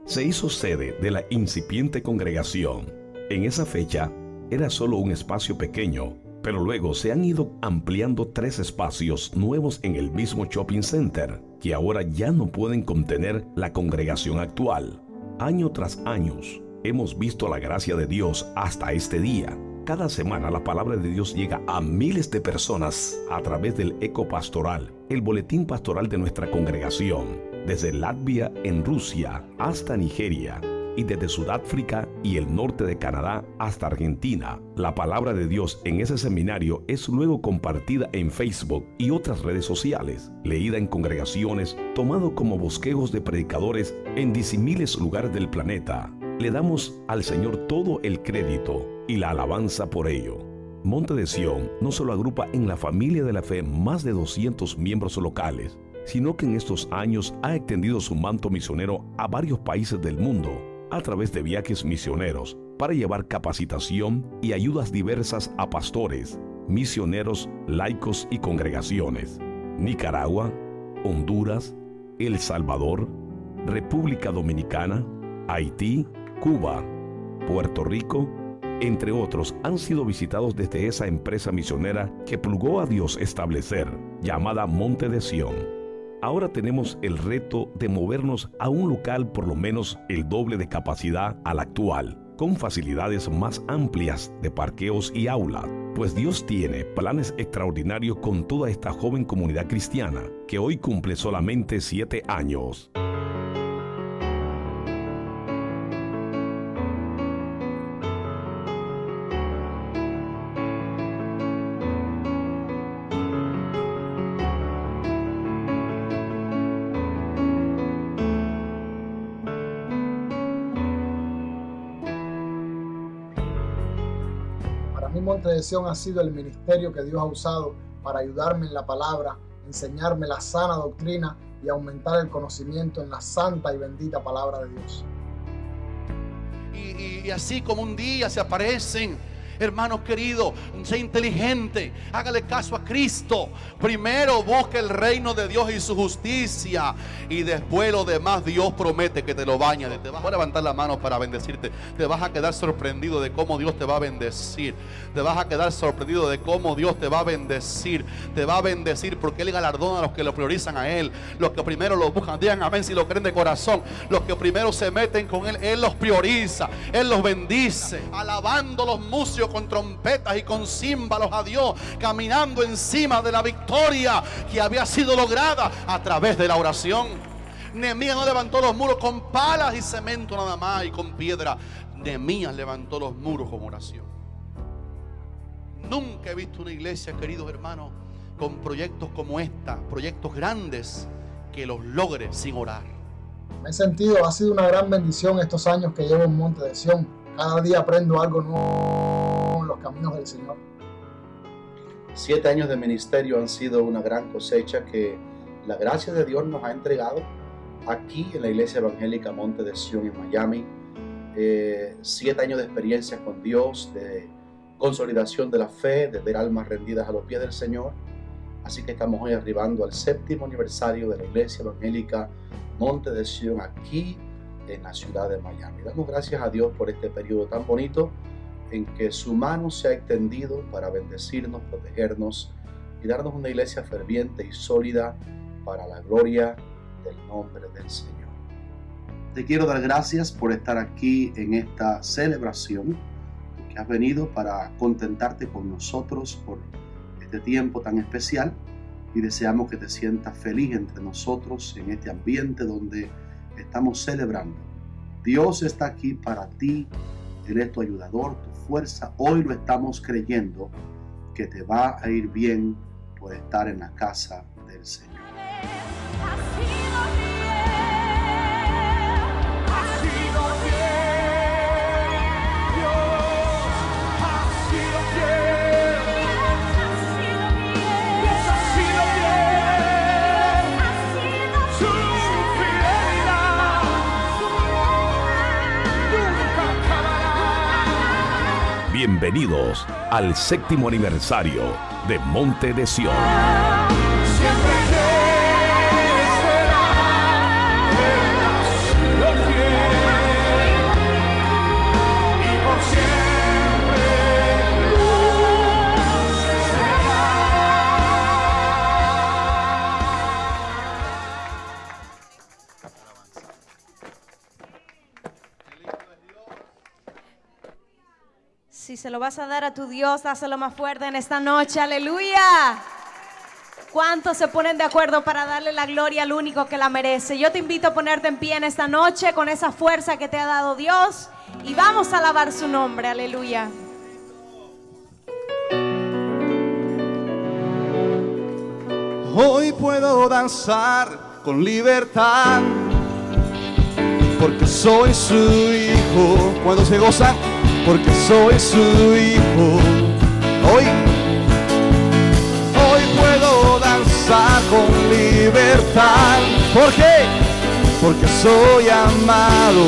se hizo sede de la incipiente congregación. En esa fecha era solo un espacio pequeño, pero luego se han ido ampliando tres espacios nuevos en el mismo shopping center, que ahora ya no pueden contener la congregación actual. Año tras año, hemos visto la gracia de Dios hasta este día. Cada semana la palabra de Dios llega a miles de personas a través del Eco Pastoral, el boletín pastoral de nuestra congregación, desde Latvia en Rusia hasta Nigeria, y desde Sudáfrica y el norte de Canadá hasta Argentina. La palabra de Dios en ese seminario es luego compartida en Facebook y otras redes sociales, leída en congregaciones, tomado como bosquejos de predicadores en disímiles lugares del planeta. Le damos al Señor todo el crédito y la alabanza por ello. Monte de Sión no solo agrupa en la familia de la fe más de doscientos miembros locales, sino que en estos años ha extendido su manto misionero a varios países del mundo, a través de viajes misioneros para llevar capacitación y ayudas diversas a pastores, misioneros, laicos y congregaciones. Nicaragua, Honduras, El Salvador, República Dominicana, Haití, Cuba, Puerto Rico, entre otros, han sido visitados desde esa empresa misionera que plugó a Dios establecer, llamada Monte de Sión. Ahora tenemos el reto de movernos a un local por lo menos el doble de capacidad al actual, con facilidades más amplias de parqueos y aulas, pues Dios tiene planes extraordinarios con toda esta joven comunidad cristiana, que hoy cumple solamente siete años. Monte de Sión ha sido el ministerio que Dios ha usado para ayudarme en la palabra, enseñarme la sana doctrina y aumentar el conocimiento en la santa y bendita palabra de Dios. Y, y así como un día se aparecen, hermanos queridos, sé inteligente, hágale caso a Cristo. Primero busca el reino de Dios y su justicia, y después lo demás Dios promete que te lo baña. Te vas a levantar la mano para bendecirte. Te vas a quedar sorprendido de cómo Dios te va a bendecir. Te vas a quedar sorprendido de cómo Dios te va a bendecir. Te va a bendecir porque Él galardona a los que lo priorizan a Él, los que primero lo buscan. Digan amén si lo creen de corazón. Los que primero se meten con Él, Él los prioriza, Él los bendice. Alabando los músicos con trompetas y con címbalos a Dios, caminando encima de la victoria que había sido lograda a través de la oración. Nehemías no levantó los muros con palas y cemento nada más y con piedra. Nehemías levantó los muros con oración. Nunca he visto una iglesia, queridos hermanos, con proyectos como esta, proyectos grandes, que los logre sin orar. Me he sentido, ha sido una gran bendición estos años que llevo en Monte de Sión. Cada día aprendo algo nuevo en los caminos del Señor. Siete años de ministerio han sido una gran cosecha que la gracia de Dios nos ha entregado aquí en la Iglesia Evangélica Monte de Sión en Miami. Eh, siete años de experiencia con Dios, de consolidación de la fe, de ver almas rendidas a los pies del Señor. Así que estamos hoy arribando al séptimo aniversario de la Iglesia Evangélica Monte de Sión aquí en la ciudad de Miami. Damos gracias a Dios por este periodo tan bonito en que su mano se ha extendido para bendecirnos, protegernos y darnos una iglesia ferviente y sólida para la gloria del nombre del Señor. Te quiero dar gracias por estar aquí en esta celebración, que has venido para contentarte con nosotros por este tiempo tan especial, y deseamos que te sientas feliz entre nosotros en este ambiente donde estamos celebrando. Dios está aquí para ti. Él es tu ayudador, tu fuerza. Hoy lo estamos creyendo que te va a ir bien por estar en la casa del Señor. Bienvenidos al séptimo aniversario de Monte de Sión. Si se lo vas a dar a tu Dios, dáselo más fuerte en esta noche. ¡Aleluya! ¿Cuántos se ponen de acuerdo para darle la gloria al único que la merece? Yo te invito a ponerte en pie en esta noche con esa fuerza que te ha dado Dios, y vamos a alabar su nombre. ¡Aleluya! Hoy puedo danzar con libertad, porque soy su hijo. Cuando se gozan, porque soy su hijo. Hoy, hoy puedo danzar con libertad. ¿Por qué? Porque soy amado.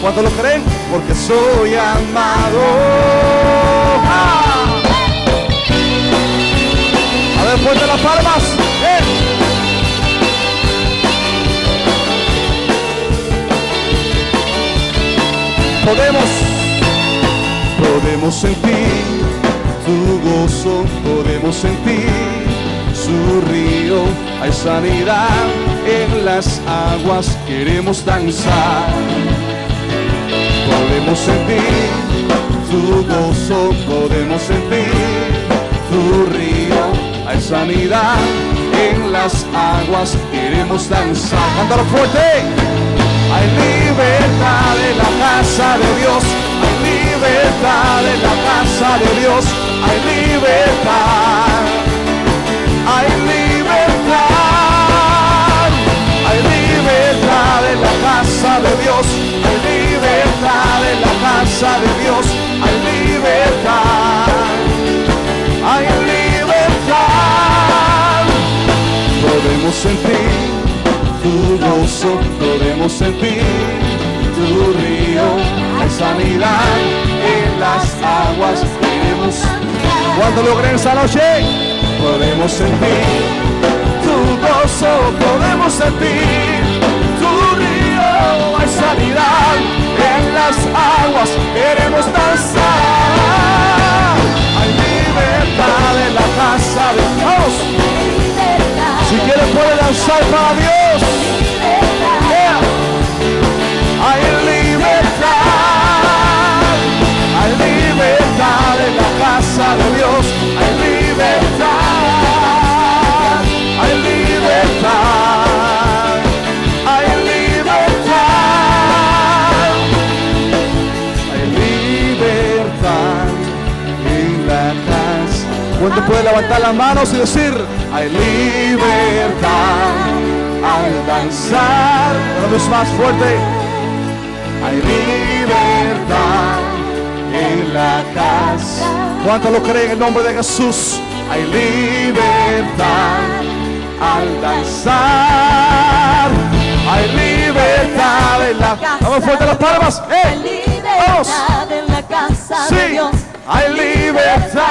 ¿Cuánto lo creen? Porque soy amado. ¡Ah! A ver, fuerte las palmas. ¡Eh! Podemos. podemos sentir tu gozo, podemos sentir su río. Hay sanidad en las aguas, queremos danzar. Podemos sentir tu gozo, podemos sentir tu río. Hay sanidad en las aguas, queremos danzar. ¡Cántalo fuerte! Hay libertad en la casa de Dios, hay libertad en la casa de Dios, hay libertad, hay libertad, hay libertad en la casa de Dios, hay libertad en la casa de Dios, hay libertad, hay libertad. Podemos sentir tu gozo, podemos sentir tu río, hay sanidad en las aguas, queremos. Cuando logren esa noche, podemos sentir tu gozo, podemos sentir tu río, hay sanidad en las aguas, queremos danzar. Hay libertad en la casa de Dios. Si quieres puedes danzar para Dios. De Dios, hay libertad, hay libertad, hay libertad, hay libertad en la casa. ¿Cuánto puede levantar las manos y decir hay libertad al danzar? Una vez más fuerte, hay libertad en la casa. ¿Cuántos lo creen en el nombre de Jesús? Hay libertad al danzar. Hay libertad en la casa. Vamos fuerte las palmas. ¡Eh! Vamos. Sí. Hay libertad.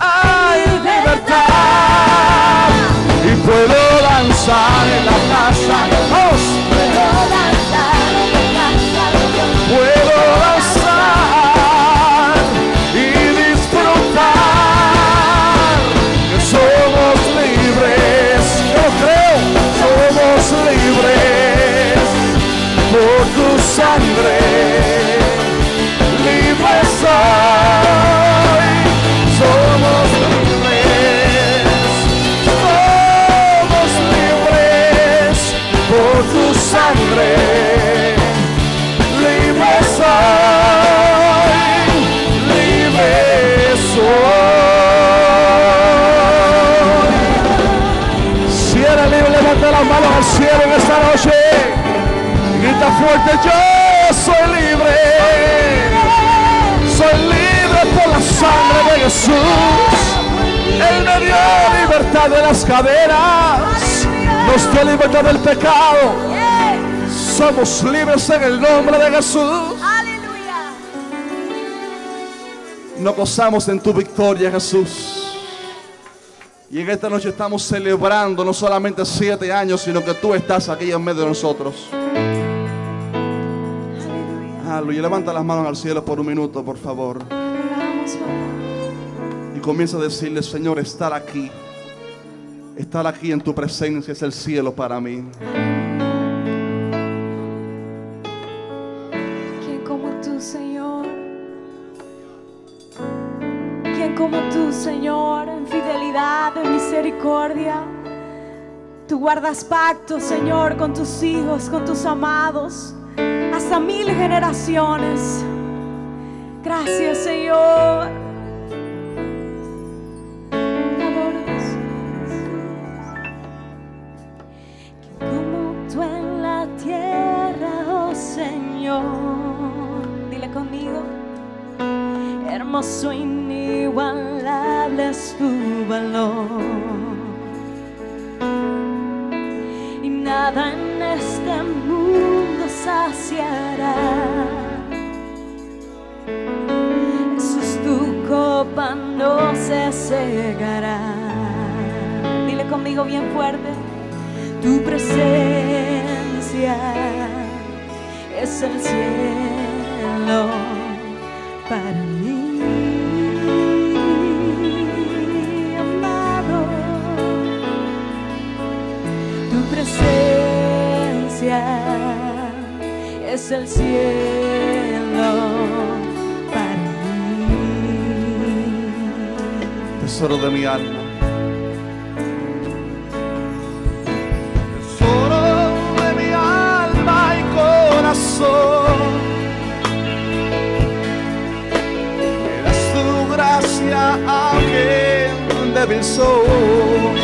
Hay libertad. Y puedo danzar en la casa. Vamos. Sangre, libre soy, somos libres, somos libres por tu sangre, libre soy, libre soy. Si eres libre, levanta las manos al cielo en esta noche y grita fuerte, yo soy libre, soy libre por la sangre de Jesús. Él me dio libertad de las cadenas, nos dio libertad del pecado. Somos libres en el nombre de Jesús. Nos gozamos en tu victoria, Jesús. Y en esta noche estamos celebrando no solamente siete años, sino que tú estás aquí en medio de nosotros. Y levanta las manos al cielo por un minuto, por favor. Y comienza a decirle, Señor, estar aquí, estar aquí en tu presencia es el cielo para mí. ¿Quién como tú, Señor? ¿Quién como tú, Señor? En fidelidad, en misericordia. Tú guardas pacto, Señor, con tus hijos, con tus amados, hasta mil generaciones. Gracias, Señor. Que como tú en la tierra, oh Señor, dile conmigo, hermoso, inigualable es tu valor. Y nada en este mundo saciará. Jesús, tu copa no se cegará. Dile conmigo bien fuerte, tu presencia es el cielo. para mí, amado. Tu presencia es el cielo para mí, tesoro de mi alma. Me das tu gracia a quien débil soy.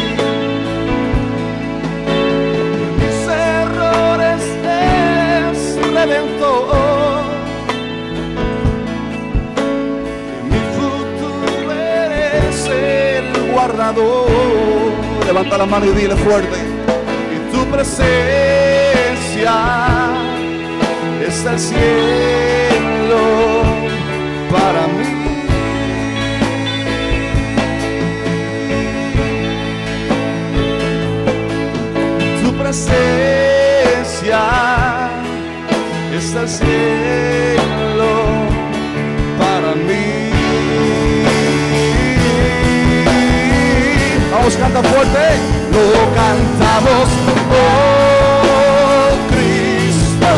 Mis errores es redentor. De mi futuro eres el guardador. Levanta la mano y dile fuerte. Y tu presencia es el cielo para mí. Tu presencia es el cielo para mí. Vamos, canta fuerte. Lo cantamos. Oh, Cristo.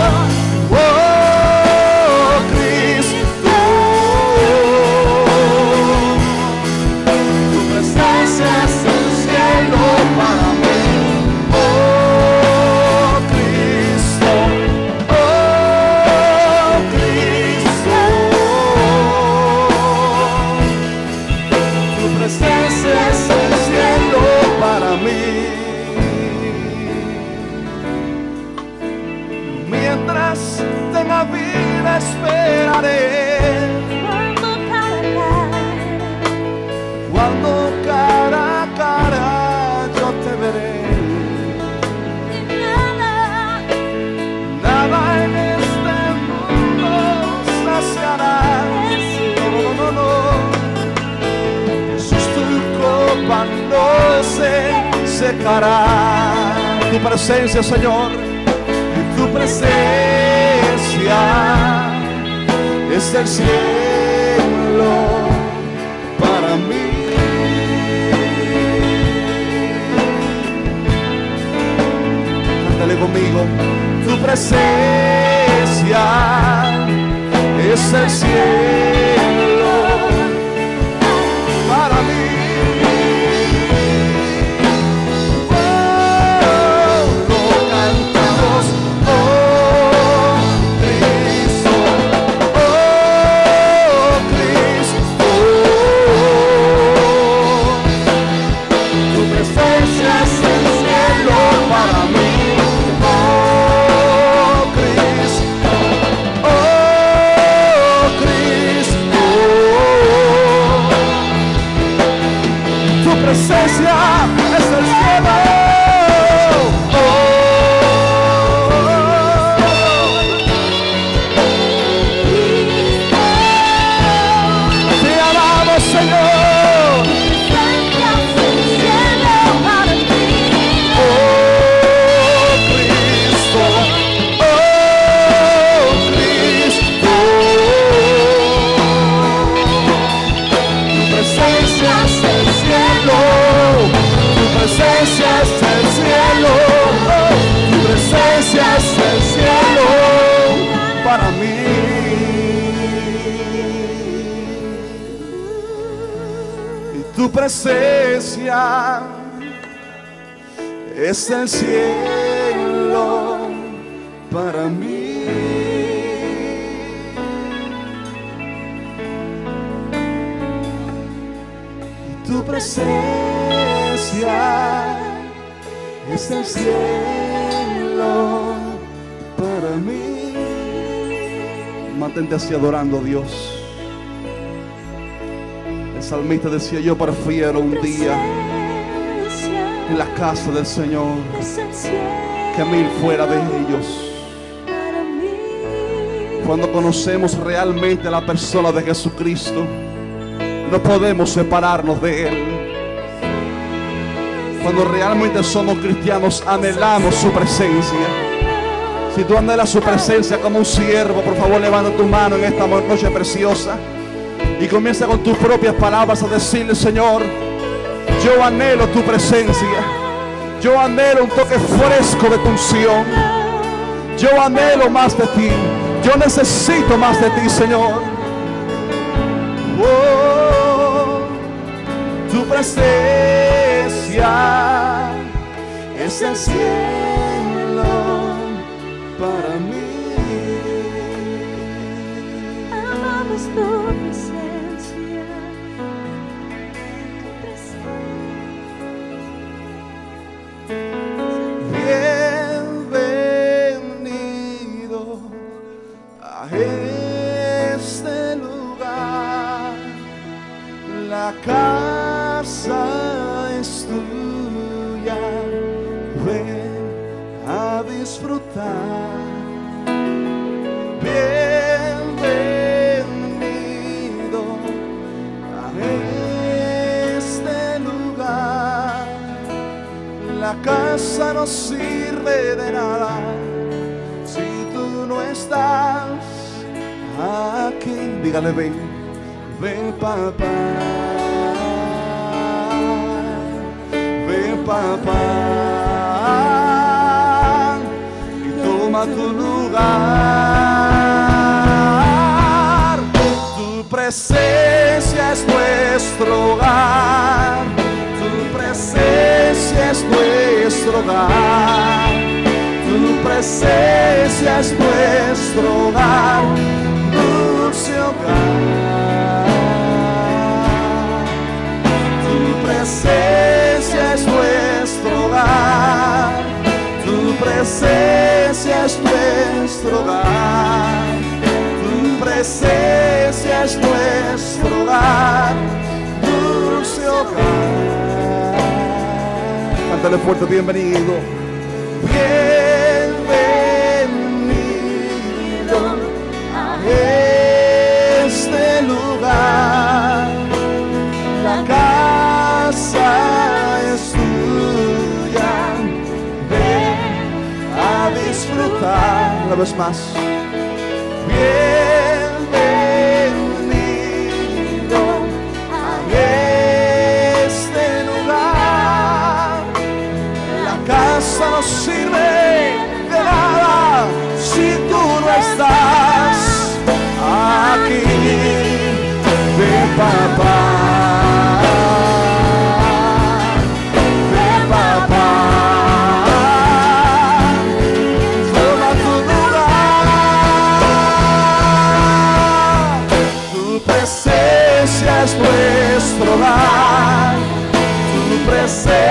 Tu presencia, Señor, tu presencia es el cielo para mí. Cántale conmigo. Tu presencia es el cielo para mí. Tu presencia es el cielo para mí. Tu presencia es el cielo para mí. Mantente así adorando a Dios. Salmista decía: yo prefiero un día en la casa del Señor que mil fuera de ellos. Cuando conocemos realmente a la persona de Jesucristo, no podemos separarnos de Él. Cuando realmente somos cristianos, anhelamos su presencia. Si tú andas en su presencia como un siervo, por favor levanta tu mano en esta noche preciosa y comienza con tus propias palabras a decirle: Señor, yo anhelo tu presencia, yo anhelo un toque fresco de tu unción, yo anhelo más de ti, yo necesito más de ti, Señor. Oh, tu presencia es el cielo para mí. Amamos tu presencia, tu presencia. Bienvenido a este lugar, la casa es tuya. Ven a disfrutar. Bienvenido a este lugar. La casa no sirve de nada si tú no estás aquí. Dígale: ven, ven papá, ven papá, toma tu lugar. Tu presencia es nuestro hogar, tu presencia es nuestro hogar, tu presencia es nuestro hogar, dulce hogar. Tu presencia es nuestro hogar, tu presencia es nuestro hogar, tu presencia es nuestro hogar, dulce hogar. Cántale fuerte: bienvenido, bienvenido a este lugar, la casa es tuya. A disfrutar una vez más. Bienvenido a este lugar. La casa no sirve de nada si tú no estás aquí. Ven papá, ven papá, es nuestro hogar, tu presencia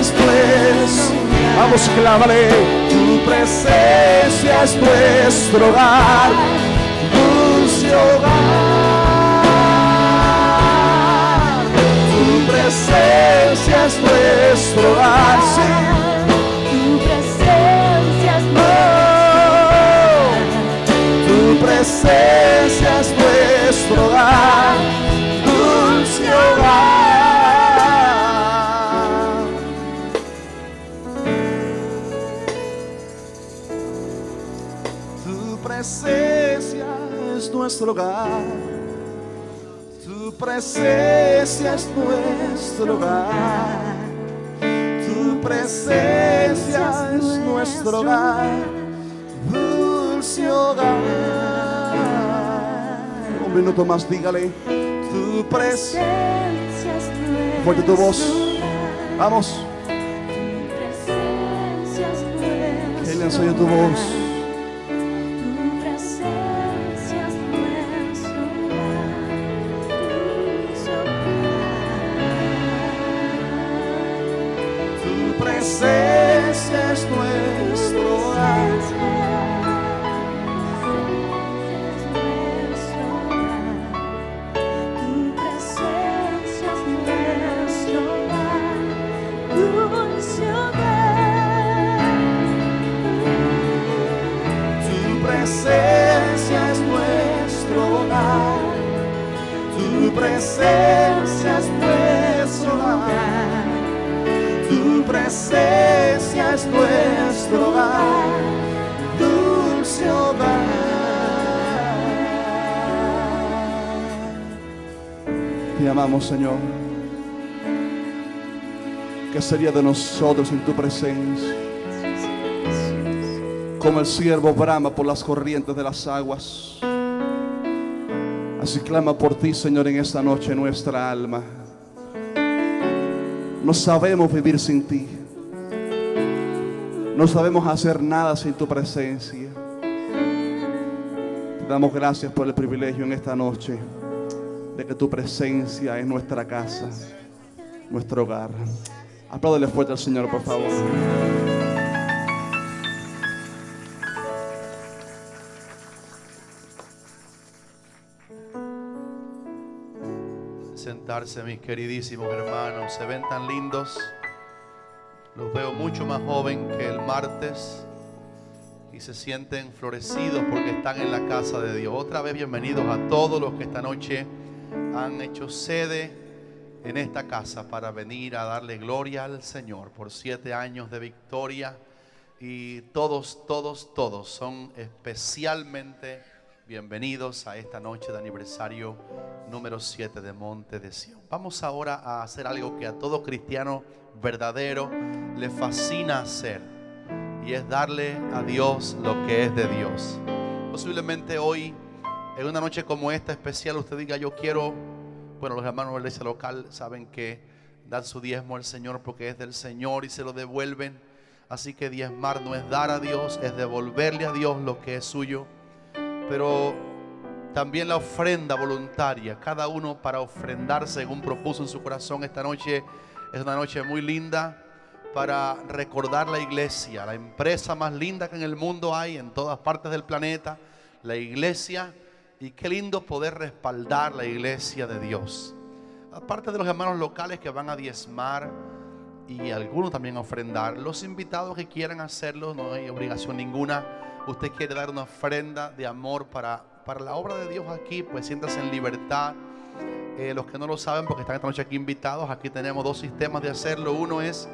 es nuestro. Vamos, clávale. Tu presencia es nuestro hogar, dulce hogar. Tu presencia es nuestro hogar, sí. Tu presencia es nuestro hogar, tu presencia es nuestro hogar. Tu presencia es nuestro hogar, tu presencia es nuestro hogar, tu presencia es nuestro hogar, dulce hogar. Un minuto más, dígale: tu presencia es nuestra. Fuerte tu voz. Vamos. Tu presencia es nuestra. Él enseña tu voz. Tu presencia es nuestro hogar. Tu presencia es nuestro hogar. Tu presencia es nuestro hogar, tu presencia es nuestro hogar, tu presencia es nuestro hogar. Jehová. Te amamos, Señor. ¿Qué sería de nosotros en tu presencia? Como el siervo brama por las corrientes de las aguas, así clama por ti, Señor, en esta noche nuestra alma. No sabemos vivir sin ti. No sabemos hacer nada sin tu presencia. Te damos gracias por el privilegio en esta noche de que tu presencia es nuestra casa, nuestro hogar. Apláudele fuerte al Señor, por favor. Sentarse, mis queridísimos hermanos. Se ven tan lindos. Los veo mucho más joven que el martes y se sienten florecidos porque están en la casa de Dios. Otra vez bienvenidos a todos los que esta noche han hecho sede en esta casa para venir a darle gloria al Señor por siete años de victoria, y todos, todos, todos son especialmente bienvenidos a esta noche de aniversario número siete de Monte de Sión. Vamos ahora a hacer algo que a todo cristiano verdadero le fascina hacer, y es darle a Dios lo que es de Dios. Posiblemente hoy, en una noche como esta especial, usted diga: yo quiero, bueno, los hermanos de la iglesia local saben que dan su diezmo al Señor porque es del Señor y se lo devuelven. Así que diezmar no es dar a Dios, es devolverle a Dios lo que es suyo. Pero también la ofrenda voluntaria, cada uno para ofrendar según propuso en su corazón. Esta noche es una noche muy linda para recordar la iglesia, la empresa más linda que en el mundo hay, en todas partes del planeta, la iglesia. Y qué lindo poder respaldar la iglesia de Dios. Aparte de los hermanos locales que van a diezmar y algunos también a ofrendar, los invitados que quieran hacerlo, no hay obligación ninguna. Usted quiere dar una ofrenda de amor para, para la obra de Dios aquí, pues siéntase en libertad. Eh, los que no lo saben, porque están esta noche aquí invitados, aquí tenemos dos sistemas de hacerlo. Uno es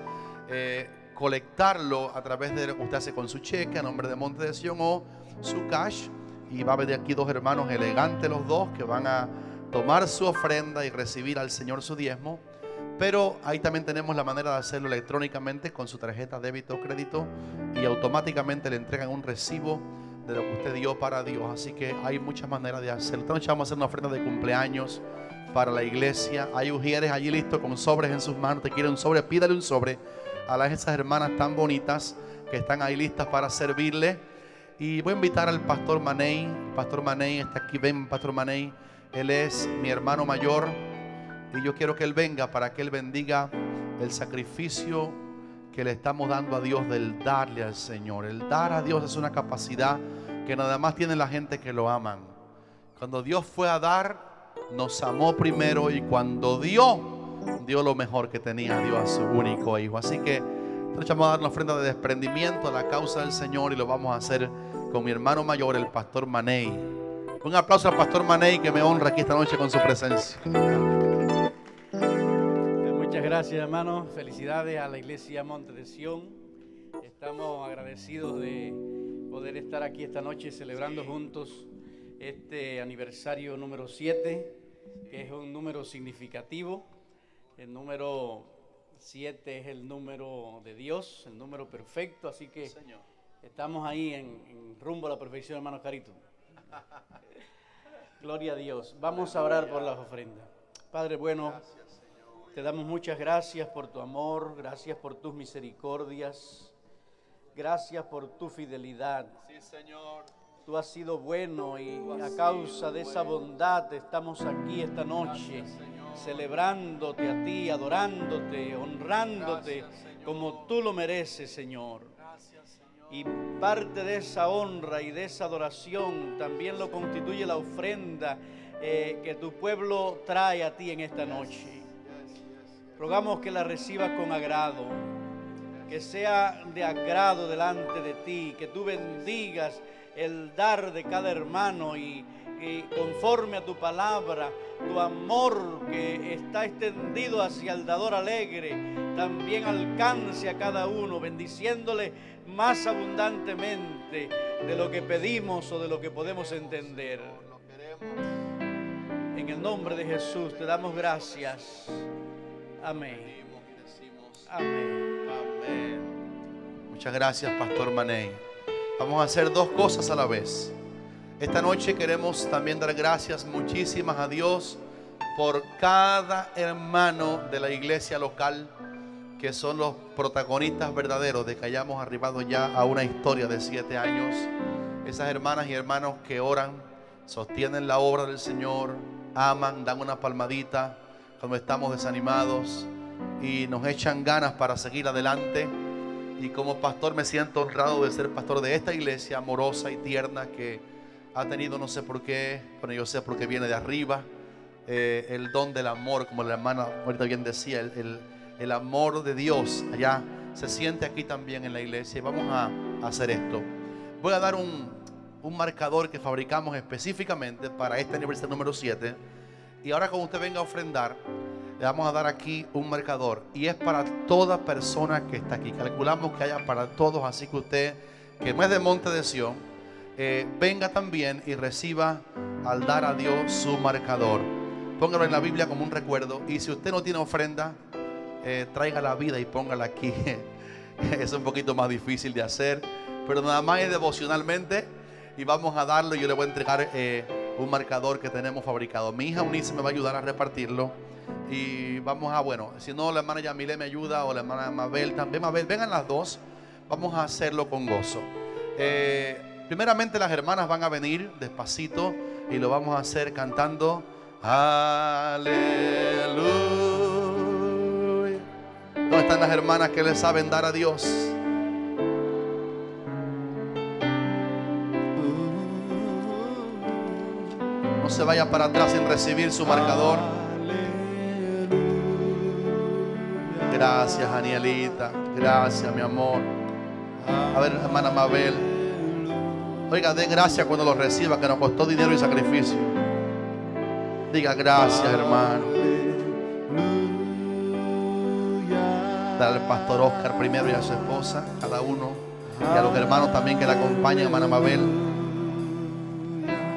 eh, colectarlo a través de lo que usted hace con su cheque a nombre de Monte de Sión o su cash. Y va a venir aquí dos hermanos elegantes los dos que van a tomar su ofrenda y recibir al Señor su diezmo. Pero ahí también tenemos la manera de hacerlo electrónicamente con su tarjeta débito o crédito, y automáticamente le entregan un recibo de lo que usted dio para Dios. Así que hay muchas maneras de hacerlo. Esta noche vamos a hacer una ofrenda de cumpleaños para la iglesia. Hay ujieres allí listos con sobres en sus manos. Te quiere un sobre, pídale un sobre a las esas hermanas tan bonitas que están ahí listas para servirle. Y voy a invitar al pastor Mané. Pastor Mané está aquí. Ven, pastor Mané. Él es mi hermano mayor y yo quiero que él venga para que él bendiga el sacrificio que le estamos dando a Dios, del darle al Señor. El dar a Dios es una capacidad que nada más tiene la gente que lo aman. Cuando Dios fue a dar, nos amó primero, y cuando dio, dio lo mejor que tenía, dio a su único hijo. Así que nosotros vamos a dar una ofrenda de desprendimiento a la causa del Señor, y lo vamos a hacer con mi hermano mayor, el pastor Mané. Un aplauso al pastor Mané, que me honra aquí esta noche con su presencia. Muchas gracias, hermanos. Felicidades a la iglesia Monte de Sión. Estamos agradecidos de poder estar aquí esta noche celebrando sí. juntos este aniversario número siete, que es un número significativo. El número siete es el número de Dios, el número perfecto. Así que Señor, estamos ahí en, en rumbo a la perfección, hermano Carito. Gloria a Dios. Vamos a orar por las ofrendas. Padre bueno, gracias. Te damos muchas gracias por tu amor, gracias por tus misericordias, gracias por tu fidelidad. Sí, Señor. Tú has sido bueno, y a causa de esa bondad estamos aquí esta noche, celebrándote a ti, adorándote, honrándote como tú lo mereces, Señor. Y parte de esa honra y de esa adoración también lo constituye la ofrenda eh, que tu pueblo trae a ti en esta noche. Rogamos que la recibas con agrado, que sea de agrado delante de ti, que tú bendigas el dar de cada hermano y, y que conforme a tu palabra, tu amor que está extendido hacia el dador alegre, también alcance a cada uno, bendiciéndole más abundantemente de lo que pedimos o de lo que podemos entender. En el nombre de Jesús te damos gracias. Amén. Amén. Amén. Muchas gracias, Pastor Mané. Vamos a hacer dos cosas a la vez. Esta noche queremos también dar gracias muchísimas a Dios por cada hermano de la iglesia local, que son los protagonistas verdaderos de que hayamos arribado ya a una historia de siete años. Esas hermanas y hermanos que oran, sostienen la obra del Señor, aman, dan una palmadita cuando estamos desanimados y nos echan ganas para seguir adelante. Y como pastor me siento honrado de ser pastor de esta iglesia amorosa y tierna que ha tenido, no sé por qué, pero yo sé por qué viene de arriba, eh, el don del amor, como la hermana ahorita bien decía, el, el, el amor de Dios allá se siente aquí también en la iglesia. Y vamos a, a hacer esto. Voy a dar un, un marcador que fabricamos específicamente para este aniversario número siete. Y ahora cuando usted venga a ofrendar, le vamos a dar aquí un marcador. Y es para toda persona que está aquí. Calculamos que haya para todos, así que usted, que no es de Monte de Sión, Eh, venga también y reciba al dar a Dios su marcador. Póngalo en la Biblia como un recuerdo. Y si usted no tiene ofrenda, eh, traiga la vida y póngala aquí. Es un poquito más difícil de hacer, pero nada más es devocionalmente. Y vamos a darlo. Yo le voy a entregar eh, un marcador que tenemos fabricado. Mi hija Unice me va a ayudar a repartirlo. Y vamos a, bueno, si no, la hermana Yamile me ayuda, o la hermana Mabel también. Mabel, vengan las dos. Vamos a hacerlo con gozo. Eh Primeramente las hermanas van a venir despacito y lo vamos a hacer cantando aleluya. ¿Dónde están las hermanas que le saben dar a Dios? No se vaya para atrás sin recibir su marcador. Gracias, Anielita. Gracias, mi amor. A ver, hermana Mabel, oiga, dé gracias cuando lo reciba, que nos costó dinero y sacrificio. Diga gracias, hermano. Dale al pastor Oscar primero y a su esposa, cada uno, y a los hermanos también que la acompañan, hermana Mabel.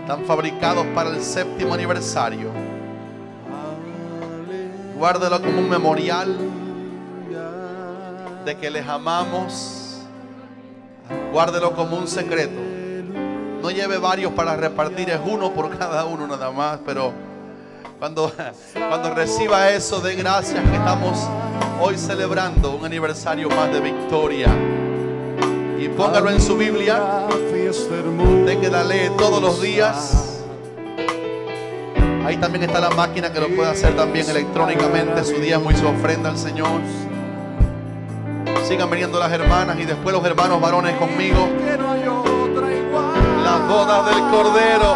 Están fabricados para el séptimo aniversario. Guárdelo como un memorial de que les amamos. Guárdelo como un secreto. No lleve varios para repartir, es uno por cada uno nada más, pero cuando, cuando reciba eso, de gracias que estamos hoy celebrando un aniversario más de victoria. Y póngalo en su Biblia, usted que la lee todos los días. Ahí también está la máquina que lo puede hacer también electrónicamente, su diezmo y su ofrenda al Señor. Sigan viniendo las hermanas y después los hermanos varones conmigo. Las bodas del Cordero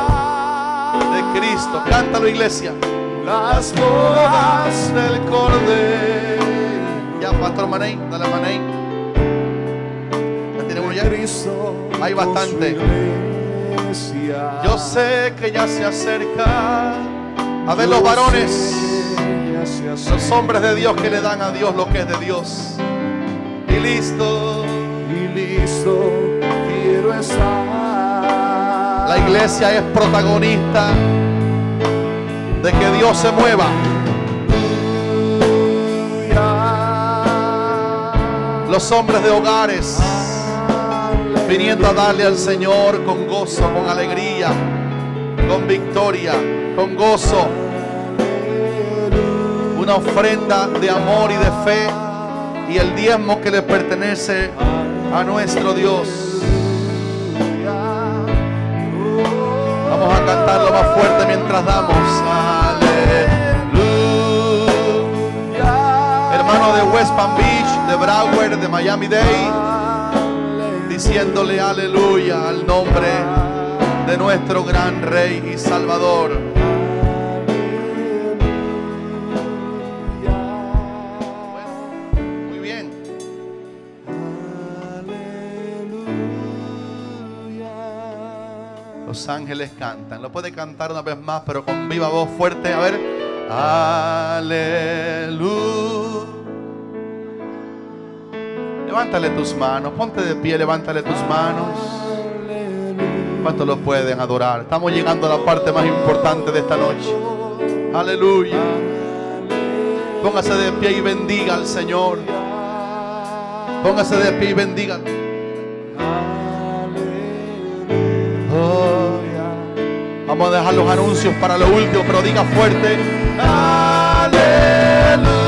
de Cristo. Cántalo, iglesia. Las bodas del Cordero. Ya, pastor Mané, dale a Mané. ¿Ya tiene uno ya? Hay bastante. Yo sé que ya se acerca. A ver, los varones, los hombres de Dios que le dan a Dios lo que es de Dios. Y listo. Y listo. Quiero estar. La iglesia es protagonista de que Dios se mueva. Los hombres de hogares viniendo a darle al Señor con gozo, con alegría, con victoria, con gozo. Una ofrenda de amor y de fe y el diezmo que le pertenece a nuestro Dios. Vamos a cantarlo más fuerte mientras damos. Aleluya. Hermano de West Palm Beach, de Broward, de Miami-Dade, diciéndole aleluya al nombre de nuestro gran Rey y Salvador. Bueno, muy bien. Los los ángeles cantan. Lo puede cantar una vez más, pero con viva voz fuerte. A ver. Aleluya. Levántale tus manos. Ponte de pie. Levántale tus manos. ¿Cuántos lo pueden adorar? Estamos llegando a la parte más importante de esta noche. Aleluya. Póngase de pie y bendiga al Señor. Póngase de pie y bendiga. Vamos a dejar los anuncios para lo último, pero diga fuerte. Aleluya.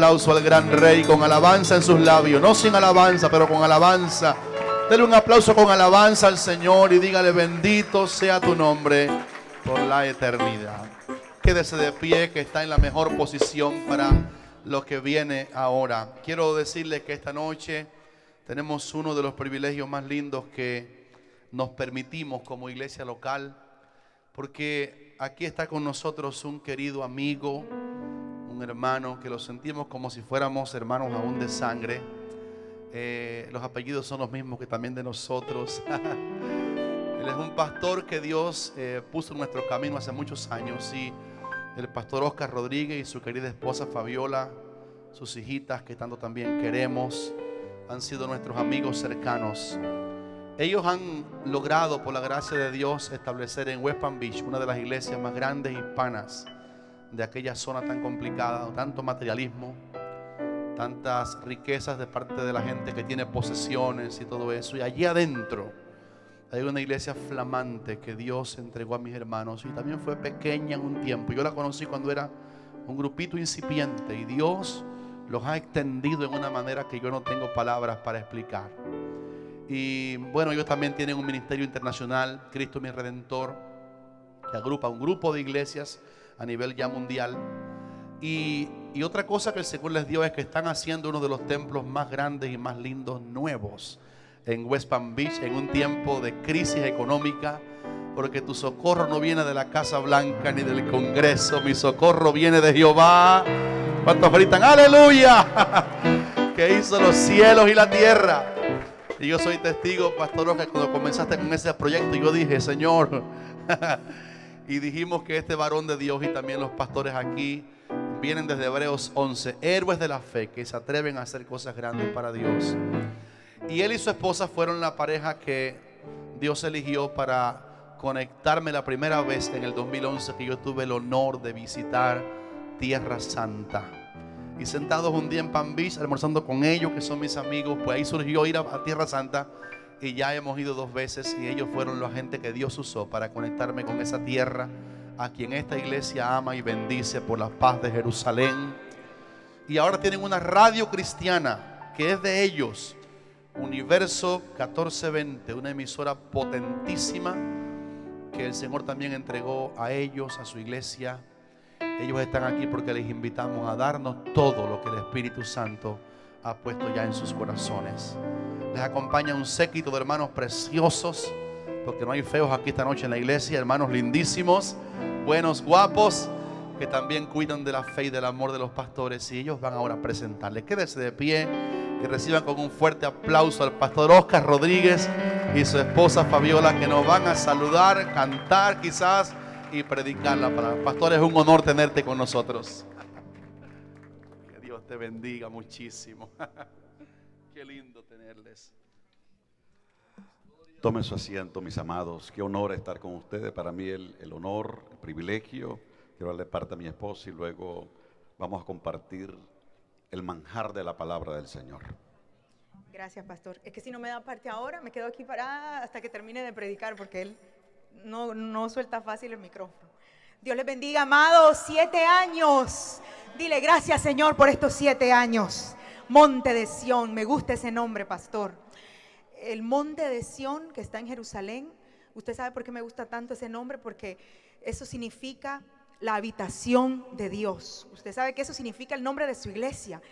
Aplauso al gran rey con alabanza en sus labios, no sin alabanza, pero con alabanza. Dele un aplauso con alabanza al Señor y dígale: bendito sea tu nombre por la eternidad. Quédese de pie, que está en la mejor posición para lo que viene ahora. Quiero decirles que esta noche tenemos uno de los privilegios más lindos que nos permitimos como iglesia local, porque aquí está con nosotros un querido amigo, hermano, que lo sentimos como si fuéramos hermanos aún de sangre. Eh, los apellidos son los mismos que también de nosotros. Él es un pastor que Dios eh, puso en nuestro camino hace muchos años, y el pastor Oscar Rodríguez y su querida esposa Fabiola, sus hijitas que tanto también queremos, han sido nuestros amigos cercanos. Ellos han logrado, por la gracia de Dios, establecer en West Palm Beach una de las iglesias más grandes hispanas de aquella zona tan complicada, tanto materialismo, tantas riquezas de parte de la gente que tiene posesiones y todo eso. Y allí adentro hay una iglesia flamante que Dios entregó a mis hermanos, y también fue pequeña en un tiempo. Yo la conocí cuando era un grupito incipiente, y Dios los ha extendido en una manera que yo no tengo palabras para explicar. Y bueno, ellos también tienen un ministerio internacional, Cristo mi Redentor, que agrupa un grupo de iglesias a nivel ya mundial. Y, y otra cosa que el Señor les dio es que están haciendo uno de los templos más grandes y más lindos nuevos en West Palm Beach, en un tiempo de crisis económica, porque tu socorro no viene de la Casa Blanca ni del Congreso, mi socorro viene de Jehová. ¿Cuántos gritan aleluya? Que hizo los cielos y la tierra. Y yo soy testigo, pastor, que cuando comenzaste con ese proyecto, yo dije: Señor. Y dijimos que este varón de Dios y también los pastores aquí vienen desde Hebreos once, héroes de la fe que se atreven a hacer cosas grandes para Dios. Y él y su esposa fueron la pareja que Dios eligió para conectarme la primera vez en el dos mil once, que yo tuve el honor de visitar Tierra Santa. Y sentados un día en Palm Beach, almorzando con ellos, que son mis amigos, pues ahí surgió ir a, a Tierra Santa. Y ya hemos ido dos veces, y ellos fueron la gente que Dios usó para conectarme con esa tierra, a quien esta iglesia ama y bendice por la paz de Jerusalén. Y ahora tienen una radio cristiana que es de ellos, Universo catorce veinte, una emisora potentísima que el Señor también entregó a ellos, a su iglesia. Ellos están aquí porque les invitamos a darnos todo lo que el Espíritu Santo ha puesto ya en sus corazones. Les acompaña un séquito de hermanos preciosos, porque no hay feos aquí esta noche en la iglesia. Hermanos lindísimos, buenos, guapos, que también cuidan de la fe y del amor de los pastores. Y ellos van ahora a presentarles. Quédense de pie y reciban con un fuerte aplauso al pastor Oscar Rodríguez y su esposa Fabiola, que nos van a saludar, cantar quizás y predicar la palabra. Pastor, es un honor tenerte con nosotros. Que Dios te bendiga muchísimo. Qué lindo tenerles. Tomen su asiento, mis amados. Qué honor estar con ustedes. Para mí el, el honor, el privilegio. Quiero darle parte a mi esposa y luego vamos a compartir el manjar de la palabra del Señor. Gracias, pastor. Es que si no me da parte ahora, me quedo aquí parada hasta que termine de predicar, porque él no, no suelta fácil el micrófono. Dios les bendiga, amados. Siete años. Dile gracias, Señor, por estos siete años. Monte de Sión, me gusta ese nombre, pastor. El Monte de Sión que está en Jerusalén. Usted sabe por qué me gusta tanto ese nombre, porque Eso significa la habitación de Dios. Usted sabe que eso significa el nombre de su iglesia.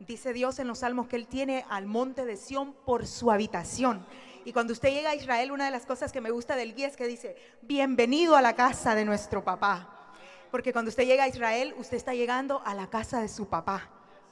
Dice Dios en los Salmos que Él tiene al monte de Sión por su habitación. Y cuando usted llega a Israel, una de las cosas que me gusta del guía es que dice, bienvenido a la casa de nuestro papá. Porque cuando usted llega a Israel, usted está llegando a la casa de su papá.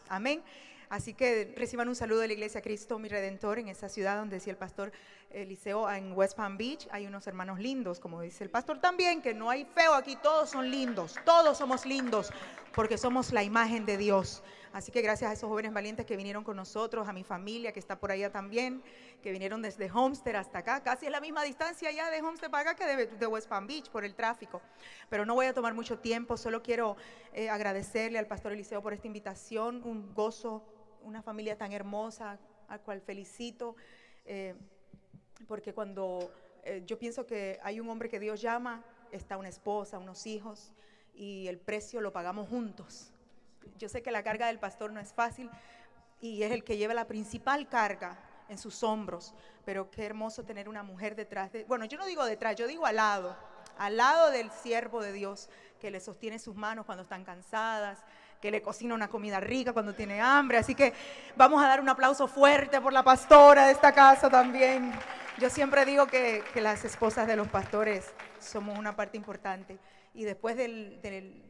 Amén. Así que reciban un saludo de la Iglesia Cristo mi Redentor en esa ciudad donde decía el pastor Eliseo en West Palm Beach. Hay unos hermanos lindos, como dice el pastor también, que no hay feo aquí, todos son lindos, todos somos lindos, porque somos la imagen de Dios. Así que gracias a esos jóvenes valientes que vinieron con nosotros, a mi familia que está por allá también, que vinieron desde Homestead hasta acá, casi es la misma distancia allá de Homestead para acá que de, de West Palm Beach por el tráfico. Pero no voy a tomar mucho tiempo, solo quiero eh, agradecerle al pastor Eliseo por esta invitación, un gozo, una familia tan hermosa, al cual felicito, eh, porque cuando eh, yo pienso que hay un hombre que Dios llama, está una esposa, unos hijos, y el precio lo pagamos juntos. Yo sé que la carga del pastor no es fácil, y es el que lleva la principal carga en sus hombros, pero qué hermoso tener una mujer detrás, de, bueno, yo no digo detrás, yo digo al lado, al lado del siervo de Dios, que le sostiene sus manos cuando están cansadas, que le cocina una comida rica cuando tiene hambre. Así que vamos a dar un aplauso fuerte por la pastora de esta casa también. Yo siempre digo que, que las esposas de los pastores somos una parte importante. Y después del, del,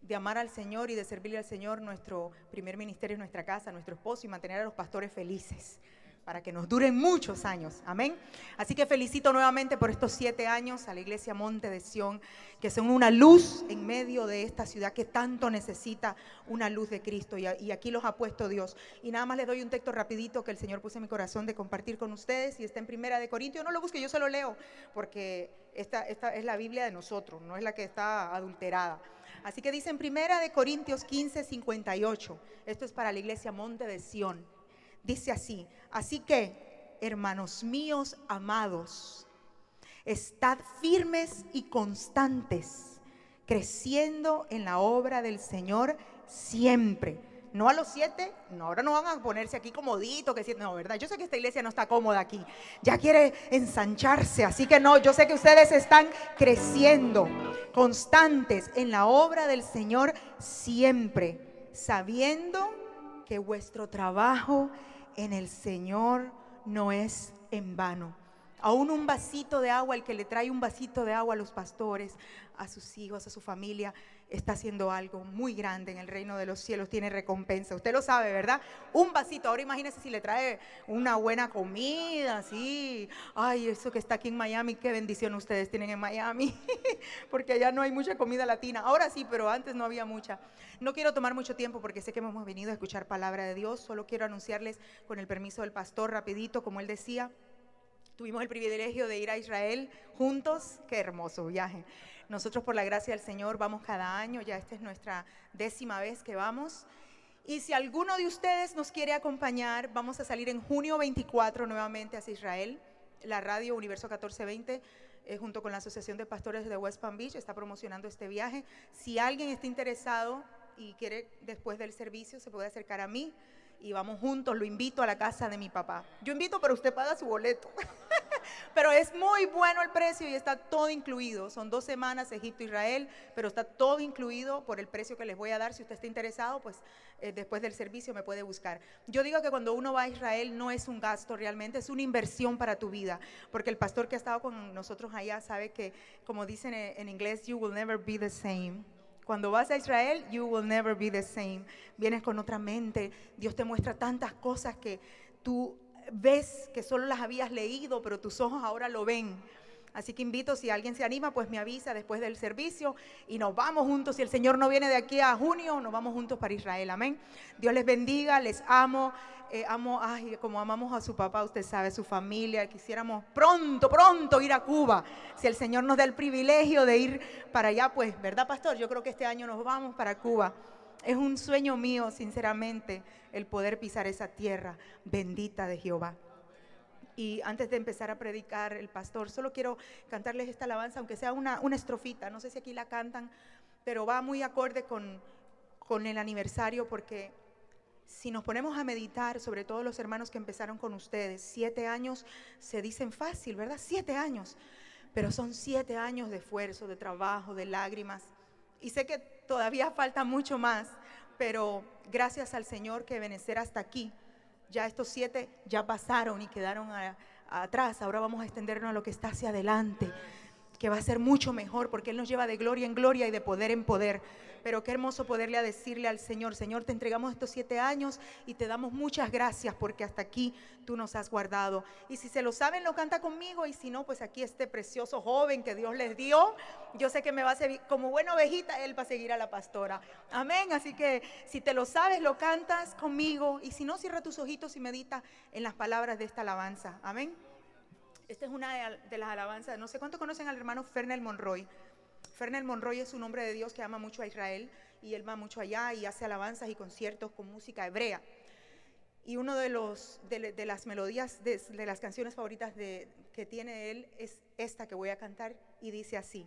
de amar al Señor y de servirle al Señor, nuestro primer ministerio es nuestra casa, nuestro esposo, y mantener a los pastores felices para que nos duren muchos años. Amén. Así que felicito nuevamente por estos siete años a la Iglesia Monte de Sión, que son una luz en medio de esta ciudad que tanto necesita una luz de Cristo, y, a, y aquí los ha puesto Dios. Y nada más les doy un texto rapidito que el Señor puso en mi corazón de compartir con ustedes, y está en Primera de Corintios. No lo busque, yo se lo leo, porque esta, esta es la Biblia de nosotros, no es la que está adulterada. Así que dice en Primera de Corintios quince, cincuenta y ocho, esto es para la Iglesia Monte de Sión. Dice así: así que, hermanos míos amados, estad firmes y constantes, creciendo en la obra del Señor siempre. No a los siete, no, ahora no van a ponerse aquí comodito, que siete, no, ¿verdad? Yo sé que esta iglesia no está cómoda aquí, ya quiere ensancharse, así que no, yo sé que ustedes están creciendo, constantes en la obra del Señor siempre, sabiendo que vuestro trabajo en el Señor no es en vano. Aún un vasito de agua, el que le trae un vasito de agua a los pastores, a sus hijos, a su familia, está haciendo algo muy grande en el reino de los cielos, tiene recompensa. Usted lo sabe, ¿verdad? Un vasito, ahora imagínese si le trae una buena comida, así. Ay, eso que está aquí en Miami, qué bendición ustedes tienen en Miami, porque allá no hay mucha comida latina. Ahora sí, pero antes no había mucha. No quiero tomar mucho tiempo porque sé que hemos venido a escuchar palabra de Dios, solo quiero anunciarles con el permiso del pastor rapidito, como él decía. Tuvimos el privilegio de ir a Israel juntos, qué hermoso viaje. Nosotros por la gracia del Señor vamos cada año, ya esta es nuestra décima vez que vamos. Y si alguno de ustedes nos quiere acompañar, vamos a salir en junio veinticuatro nuevamente hacia Israel. La radio Universo catorce veinte, eh, junto con la Asociación de Pastores de West Palm Beach, está promocionando este viaje. Si alguien está interesado y quiere después del servicio, se puede acercar a mí. Y vamos juntos, lo invito a la casa de mi papá. Yo invito, pero usted paga su boleto. Pero es muy bueno el precio y está todo incluido. Son dos semanas, Egipto, Israel, pero está todo incluido por el precio que les voy a dar. Si usted está interesado, pues eh, después del servicio me puede buscar. Yo digo que cuando uno va a Israel no es un gasto realmente, es una inversión para tu vida. Porque el pastor que ha estado con nosotros allá sabe que, como dicen en inglés, you will never be the same. Cuando vas a Israel, you will never be the same. Vienes con otra mente. Dios te muestra tantas cosas que tú ves que solo las habías leído, pero tus ojos ahora lo ven. Así que invito, si alguien se anima, pues me avisa después del servicio y nos vamos juntos. Si el Señor no viene de aquí a junio, nos vamos juntos para Israel. Amén. Dios les bendiga, les amo. Eh, amo, ay, como amamos a su papá, usted sabe, su familia. Quisiéramos pronto, pronto ir a Cuba. Si el Señor nos da el privilegio de ir para allá, pues, ¿verdad, pastor? Yo creo que este año nos vamos para Cuba. Es un sueño mío, sinceramente, el poder pisar esa tierra bendita de Jehová. Y antes de empezar a predicar el pastor, solo quiero cantarles esta alabanza, aunque sea una, una estrofita, no sé si aquí la cantan, pero va muy acorde con, con el aniversario, porque si nos ponemos a meditar, sobre todo los hermanos que empezaron con ustedes, siete años se dicen fácil, ¿verdad? Siete años, pero son siete años de esfuerzo, de trabajo, de lágrimas. Y sé que todavía falta mucho más, pero gracias al Señor que Benecer hasta aquí, ya estos siete ya pasaron y quedaron a, a atrás. Ahora vamos a extendernos a lo que está hacia adelante, que va a ser mucho mejor, porque Él nos lleva de gloria en gloria y de poder en poder. Pero qué hermoso poderle decirle al Señor: Señor, te entregamos estos siete años y te damos muchas gracias porque hasta aquí tú nos has guardado. Y si se lo saben, lo canta conmigo, y si no, pues aquí este precioso joven que Dios les dio, yo sé que me va a servir, como buena ovejita, él va a seguir a la pastora. Amén, así que si te lo sabes, lo cantas conmigo, y si no, cierra tus ojitos y medita en las palabras de esta alabanza. Amén. Esta es una de las alabanzas. No sé cuánto conocen al hermano Fernel Monroy. Fernel Monroy es un hombre de Dios que ama mucho a Israel, y él va mucho allá y hace alabanzas y conciertos con música hebrea. Y una de, de, de las melodías, de, de las canciones favoritas de, que tiene él es esta que voy a cantar, y dice así.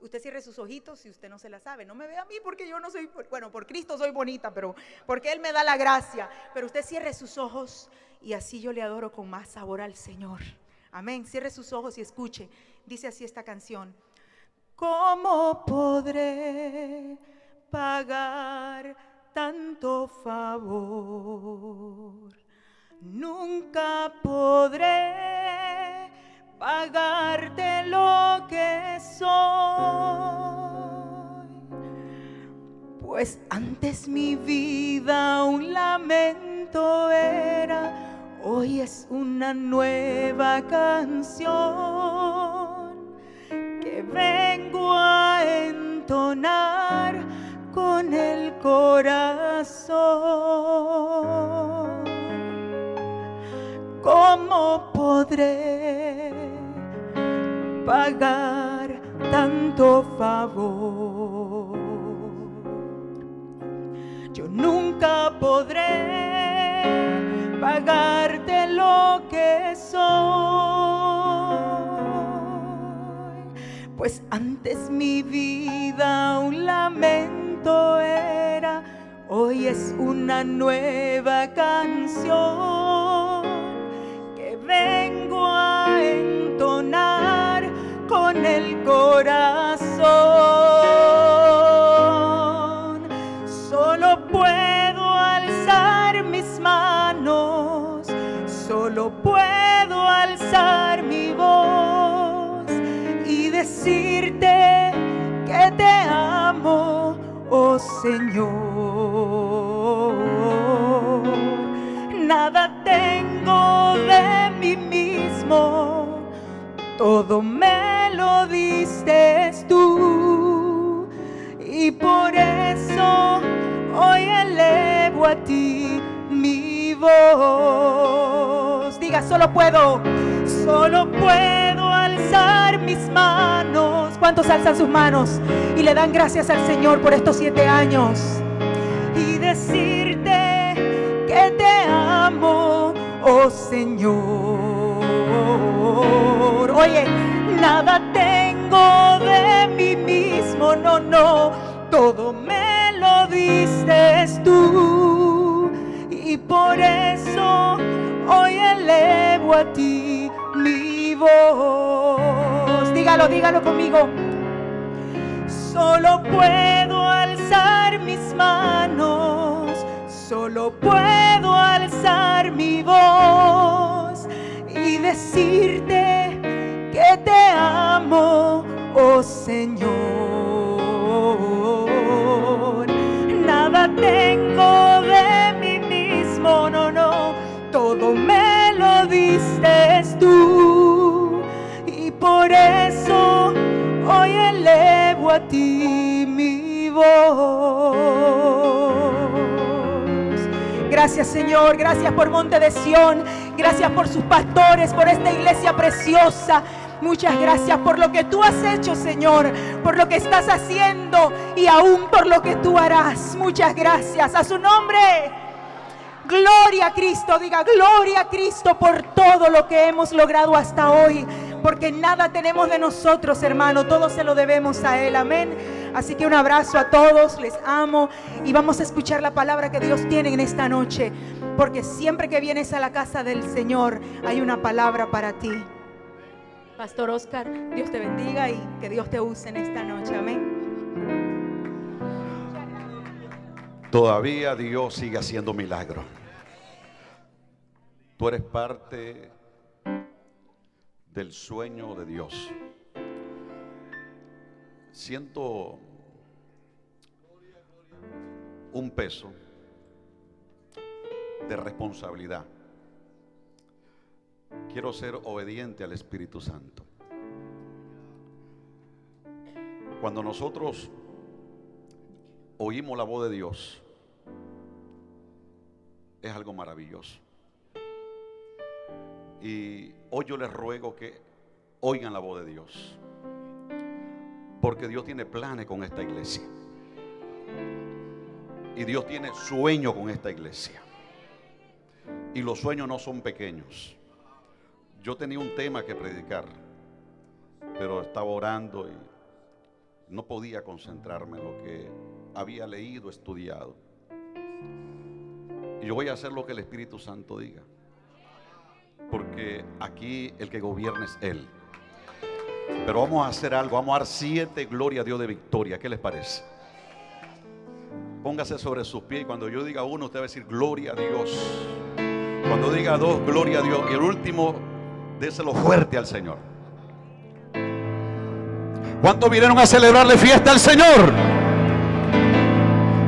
Usted cierre sus ojitos si usted no se la sabe. No me vea a mí porque yo no soy, bueno, por Cristo soy bonita, pero porque Él me da la gracia. Pero usted cierre sus ojos y así yo le adoro con más sabor al Señor. Amén. Cierre sus ojos y escuche. Dice así esta canción. ¿Cómo podré pagar tanto favor? Nunca podré pagarte lo que soy, pues antes mi vida un lamento era. Hoy es una nueva canción que vengo a entonar con el corazón. ¿Cómo podré pagar tanto favor? Yo nunca podré pagarte lo que soy, pues antes mi vida un lamento era, hoy es una nueva canción que vengo a entonar con el corazón. Solo puedo alzar mis manos, solo puedo alzar mi voz y decirte que te amo, oh Señor. Nada tengo de mí mismo, todo me lo diste tú, y por eso hoy elevo a ti mi voz. Diga: solo puedo, solo puedo alzar mis manos. ¿Cuántos alzan sus manos y le dan gracias al Señor por estos siete años? Y decirte que te amo, oh Señor. Oye, nada tengo de mí mismo, no, no, todo me lo diste tú. Y por eso hoy elevo a ti mi voz. Dígalo, dígalo conmigo. Solo puedo alzar mis manos, solo puedo alzar mi voz y decirte que te amo, oh Señor. Nada tengo de mí, no, no, no, todo me lo diste tú, y por eso hoy elevo a ti mi voz. Gracias, Señor, gracias por Monte de Sión, gracias por sus pastores, por esta iglesia preciosa. Muchas gracias por lo que tú has hecho, Señor, por lo que estás haciendo y aún por lo que tú harás. Muchas gracias a su nombre. Gloria a Cristo, diga gloria a Cristo por todo lo que hemos logrado hasta hoy, porque nada tenemos de nosotros, hermano, todo se lo debemos a Él, amén. Así que un abrazo a todos, les amo, y vamos a escuchar la palabra que Dios tiene en esta noche, porque siempre que vienes a la casa del Señor hay una palabra para ti. Pastor Oscar, Dios te bendiga y que Dios te use en esta noche. Amén. Todavía Dios sigue haciendo milagros. Tú eres parte del sueño de Dios. Siento un peso de responsabilidad. Quiero ser obediente al Espíritu Santo. Cuando nosotros oímos la voz de Dios, es algo maravilloso. Y hoy yo les ruego que oigan la voz de Dios, porque Dios tiene planes con esta iglesia y Dios tiene sueños con esta iglesia, y los sueños no son pequeños. Yo tenía un tema que predicar, pero estaba orando y no podía concentrarme en lo que había leído, estudiado. Y yo voy a hacer lo que el Espíritu Santo diga, porque aquí el que gobierna es Él. Pero vamos a hacer algo, vamos a dar siete gloria a Dios de victoria. ¿Qué les parece? Póngase sobre sus pies y cuando yo diga uno, usted va a decir gloria a Dios. Cuando diga dos, gloria a Dios. Y el último, déselo fuerte al Señor. ¿Cuántos vinieron a celebrarle fiesta al Señor?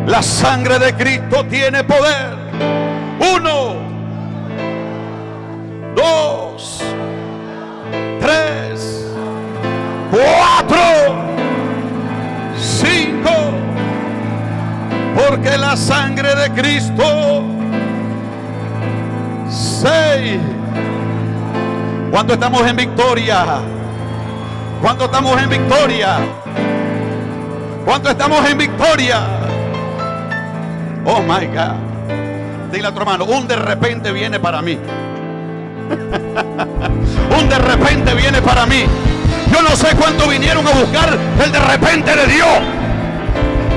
La sangre de Cristo tiene poder. Uno, dos, tres, cuatro, cinco. Porque la sangre de Cristo. Seis. Cuando estamos en victoria, cuando estamos en victoria, cuando estamos en victoria. Oh my God. Dile a tu hermano, un de repente viene para mí. Un de repente viene para mí. Yo no sé cuánto vinieron a buscar el de repente de Dios.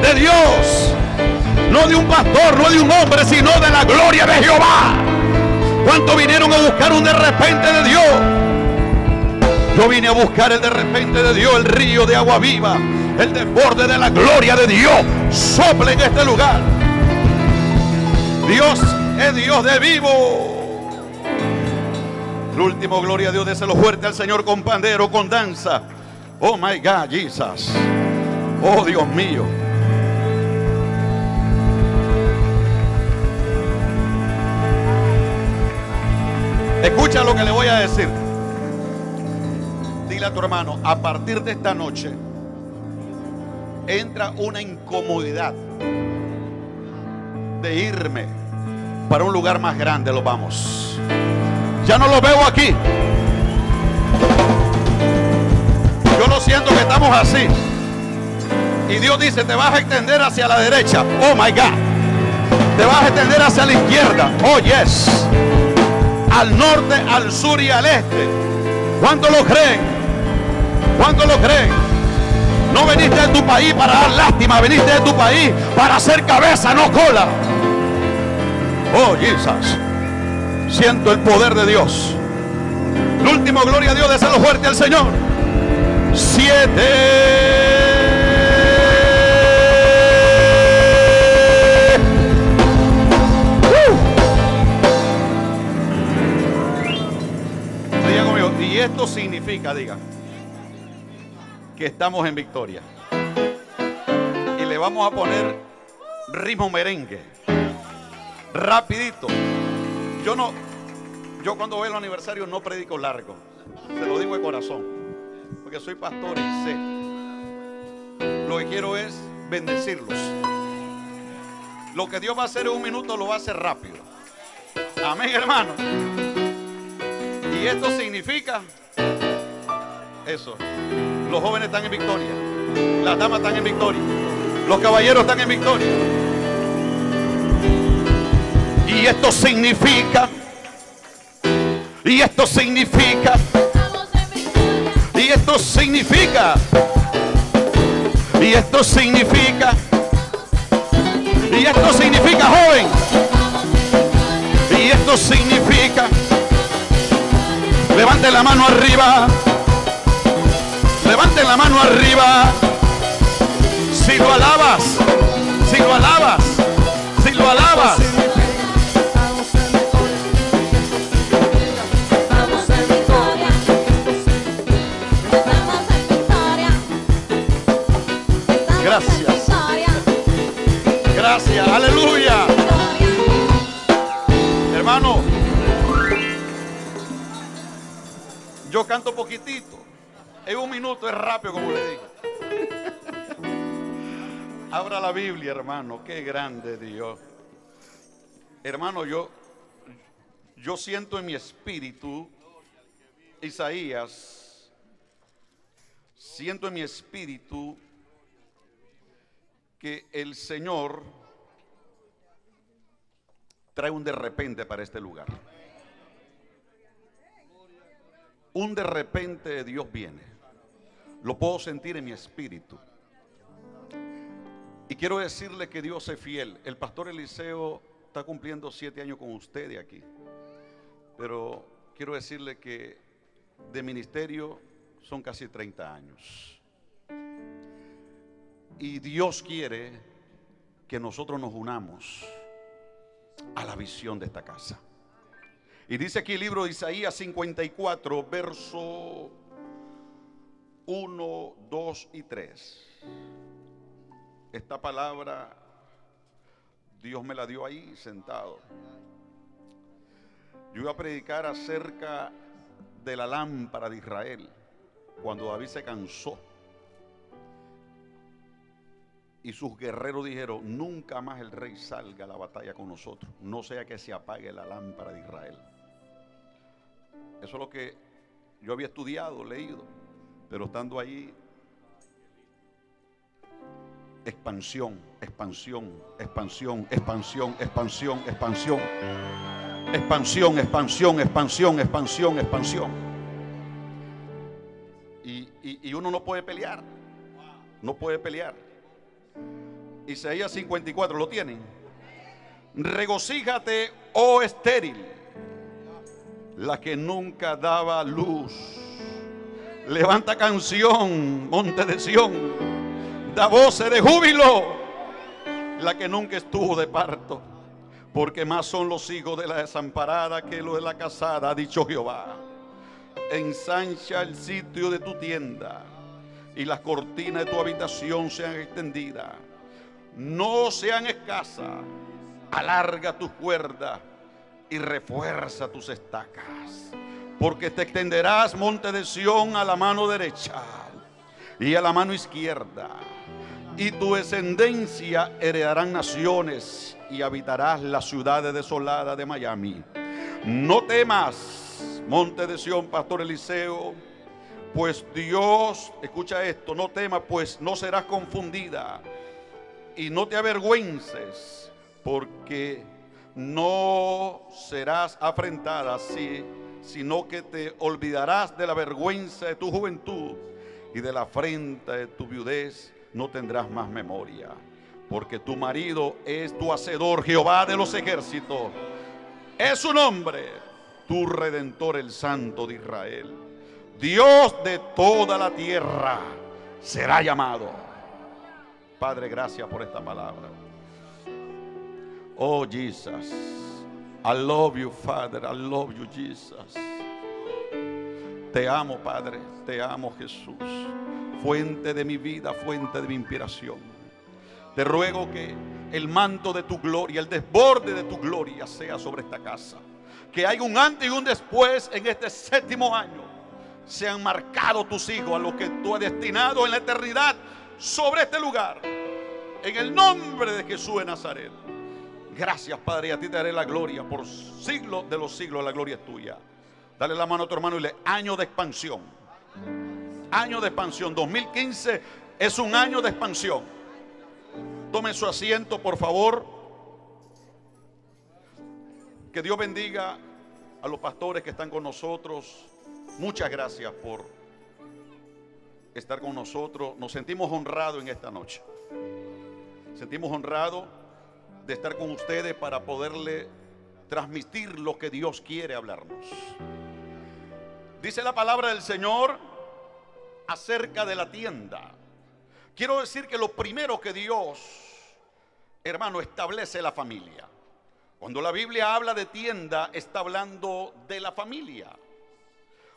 De Dios. No de un pastor, no de un hombre, sino de la gloria de Jehová. ¿Cuántos vinieron a buscar un de repente de Dios? Yo vine a buscar el de repente de Dios, el río de agua viva, el desborde de la gloria de Dios. Sople en este lugar. Dios es Dios de vivo. El último, gloria a Dios, déselo fuerte al Señor con pandero, con danza. Oh my God, Jesus. Oh Dios mío. Escucha lo que le voy a decir. Dile a tu hermano, a partir de esta noche entra una incomodidad de irme para un lugar más grande. Lo vamos. Ya no lo veo aquí. Yo lo siento que estamos así. Y Dios dice, te vas a extender hacia la derecha. Oh my God. Te vas a extender hacia la izquierda. Oh yes. Al norte, al sur y al este. ¿Cuánto lo creen? ¿Cuánto lo creen? No veniste de tu país para dar lástima, veniste de tu país para hacer cabeza, no cola. Oh, Jesus. Siento el poder de Dios. El último, gloria a Dios, déselo fuerte al Señor. Siete. Y esto significa, diga, que estamos en victoria. Y le vamos a poner ritmo merengue. Rapidito. Yo no, yo cuando veo el aniversario no predico largo. Se lo digo de corazón. Porque soy pastor y sé. Lo que quiero es bendecirlos. Lo que Dios va a hacer en un minuto lo va a hacer rápido. Amén, hermano. Y esto significa eso. Los jóvenes están en victoria. Las damas están en victoria. Los caballeros están en victoria. Y esto significa. Y esto significa. Y esto significa. Y esto significa. Y esto significa, joven. Y esto significa. Levante la mano arriba. Levanten la mano arriba. Si lo alabas, si lo alabas, si lo alabas. Gracias. Gracias. Aleluya. Hermano, yo canto poquitito. Es un minuto, es rápido, como le digo. Abra la Biblia, hermano. Qué grande Dios. Hermano, yo, yo siento en mi espíritu Isaías. Siento en mi espíritu que el Señor trae un de repente para este lugar. Un de repente de Dios viene. Lo puedo sentir en mi espíritu. Y quiero decirle que Dios es fiel. El pastor Eliseo está cumpliendo siete años con ustedes aquí. Pero quiero decirle que de ministerio son casi treinta años. Y Dios quiere que nosotros nos unamos a la visión de esta casa. Y dice aquí el libro de Isaías cincuenta y cuatro, verso uno, dos y tres. Esta palabra Dios me la dio ahí sentado. Yo iba a predicar acerca de la lámpara de Israel, cuando David se cansó. Y sus guerreros dijeron, nunca más el rey salga a la batalla con nosotros, no sea que se apague la lámpara de Israel. Eso es lo que yo había estudiado, leído, pero estando allí, expansión, expansión, expansión, expansión, expansión, expansión, expansión, expansión, expansión, expansión, expansión. Y, y, y uno no puede pelear, no puede pelear. Isaías cincuenta y cuatro, ¿lo tienen? Regocíjate, oh estéril, la que nunca daba luz. Levanta canción, monte de Sión. Da voces de júbilo, la que nunca estuvo de parto. Porque más son los hijos de la desamparada que los de la casada, ha dicho Jehová. Ensancha el sitio de tu tienda y las cortinas de tu habitación sean extendidas. No sean escasas, alarga tus cuerdas y refuerza tus estacas, porque te extenderás, monte de Sión, a la mano derecha y a la mano izquierda, y tu descendencia heredarán naciones y habitarás las ciudades desoladas de Miami. No temas, monte de Sión, pastor Eliseo, pues Dios, escucha esto, no temas, pues no serás confundida. Y no te avergüences, porque no serás afrentada, sí, sino que te olvidarás de la vergüenza de tu juventud y de la afrenta de tu viudez no tendrás más memoria. Porque tu marido es tu hacedor, Jehová de los ejércitos. Es su nombre, tu Redentor, el Santo de Israel. Dios de toda la tierra será llamado. Padre, gracias por esta palabra. Oh, Jesus. I love you, Father. I love you, Jesus. Te amo, Padre. Te amo, Jesús. Fuente de mi vida, fuente de mi inspiración. Te ruego que el manto de tu gloria, el desborde de tu gloria sea sobre esta casa. Que haya un antes y un después en este séptimo año. Sean marcados tus hijos a los que tú has destinado en la eternidad. Sobre este lugar, en el nombre de Jesús de Nazaret. Gracias, Padre, y a ti te daré la gloria por siglos de los siglos. La gloria es tuya. Dale la mano a tu hermano y le año de expansión. Año de expansión. dos mil quince es un año de expansión. Tome su asiento, por favor. Que Dios bendiga a los pastores que están con nosotros. Muchas gracias por estar con nosotros. Nos sentimos honrados en esta noche. Sentimos honrados de estar con ustedes para poderle transmitir lo que Dios quiere hablarnos. Dice la palabra del Señor acerca de la tienda. Quiero decir que lo primero que Dios, hermano, establece la familia. Cuando la Biblia habla de tienda, está hablando de la familia.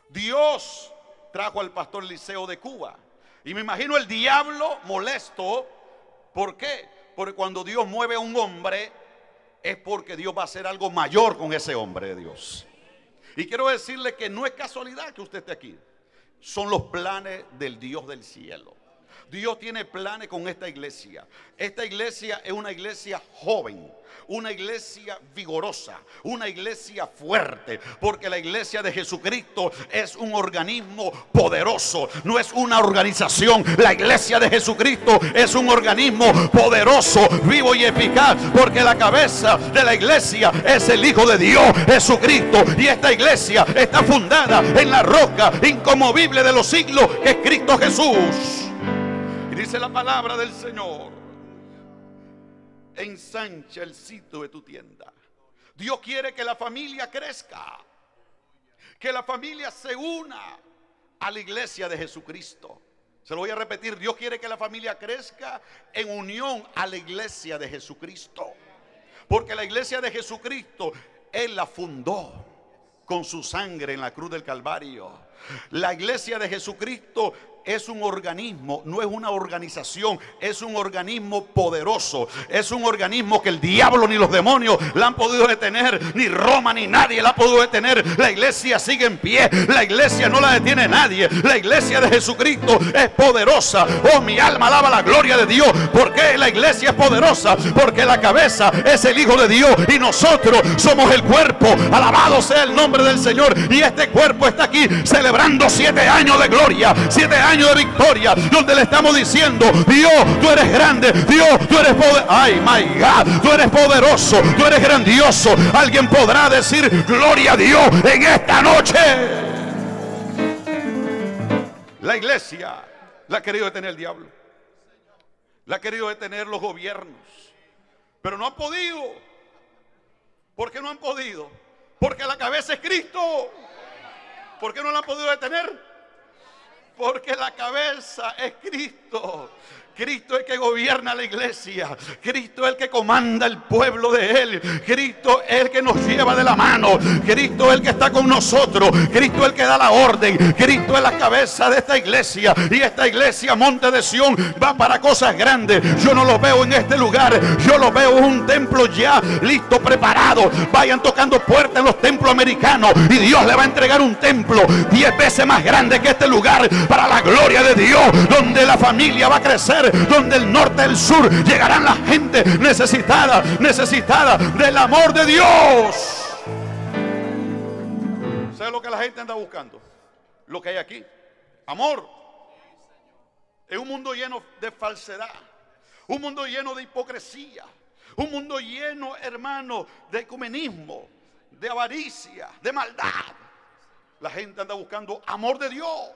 Dios trajo al pastor Liceo de Cuba. Y me imagino el diablo molesto. ¿Por qué? Porque cuando Dios mueve a un hombre, es porque Dios va a hacer algo mayor con ese hombre de Dios. Y quiero decirle que no es casualidad que usted esté aquí. Son los planes del Dios del cielo. Dios tiene planes con esta iglesia. Esta iglesia es una iglesia joven, una iglesia vigorosa, una iglesia fuerte, porque la iglesia de Jesucristo es un organismo poderoso, no es una organización. La iglesia de Jesucristo es un organismo poderoso, vivo y eficaz, porque la cabeza de la iglesia es el Hijo de Dios, Jesucristo, y esta iglesia está fundada en la roca inconmovible de los siglos, que es Cristo Jesús. Y dice la palabra del Señor: ensancha el sitio de tu tienda. Dios quiere que la familia crezca, que la familia se una a la iglesia de Jesucristo. Se lo voy a repetir: Dios quiere que la familia crezca en unión a la iglesia de Jesucristo, porque la iglesia de Jesucristo Él la fundó con su sangre en la cruz del Calvario. La iglesia de Jesucristo es un organismo, no es una organización, es un organismo poderoso, es un organismo que el diablo ni los demonios la han podido detener, ni Roma ni nadie la ha podido detener. La iglesia sigue en pie, la iglesia no la detiene nadie, la iglesia de Jesucristo es poderosa. Oh, mi alma alaba la gloria de Dios. ¿Por qué la iglesia es poderosa? Porque la cabeza es el Hijo de Dios y nosotros somos el cuerpo. Alabado sea el nombre del Señor. Y este cuerpo está aquí celebrando siete años de gloria, siete años de victoria, donde le estamos diciendo: Dios, tú eres grande, Dios, tú eres poderoso, ay my God, tú eres poderoso, tú eres grandioso. Alguien podrá decir gloria a Dios en esta noche. La iglesia la ha querido detener el diablo, la ha querido detener los gobiernos, pero no han podido. ¿Por qué no han podido? Porque la cabeza es Cristo. ¿Por qué no la han podido detener? Porque la cabeza es Cristo. Cristo es el que gobierna la iglesia, Cristo es el que comanda el pueblo de Él, Cristo es el que nos lleva de la mano, Cristo es el que está con nosotros, Cristo es el que da la orden, Cristo es la cabeza de esta iglesia. Y esta iglesia Monte de Sión va para cosas grandes. Yo no lo veo en este lugar, yo lo veo en un templo ya listo, preparado. Vayan tocando puertas en los templos americanos y Dios le va a entregar un templo diez veces más grande que este lugar, para la gloria de Dios, donde la familia va a crecer, donde el norte, el sur, llegarán la gente necesitada, necesitada del amor de Dios. ¿Sabe lo que la gente anda buscando? Lo que hay aquí: amor. Es un mundo lleno de falsedad, un mundo lleno de hipocresía, un mundo lleno, hermano, de ecumenismo, de avaricia, de maldad. La gente anda buscando amor de Dios,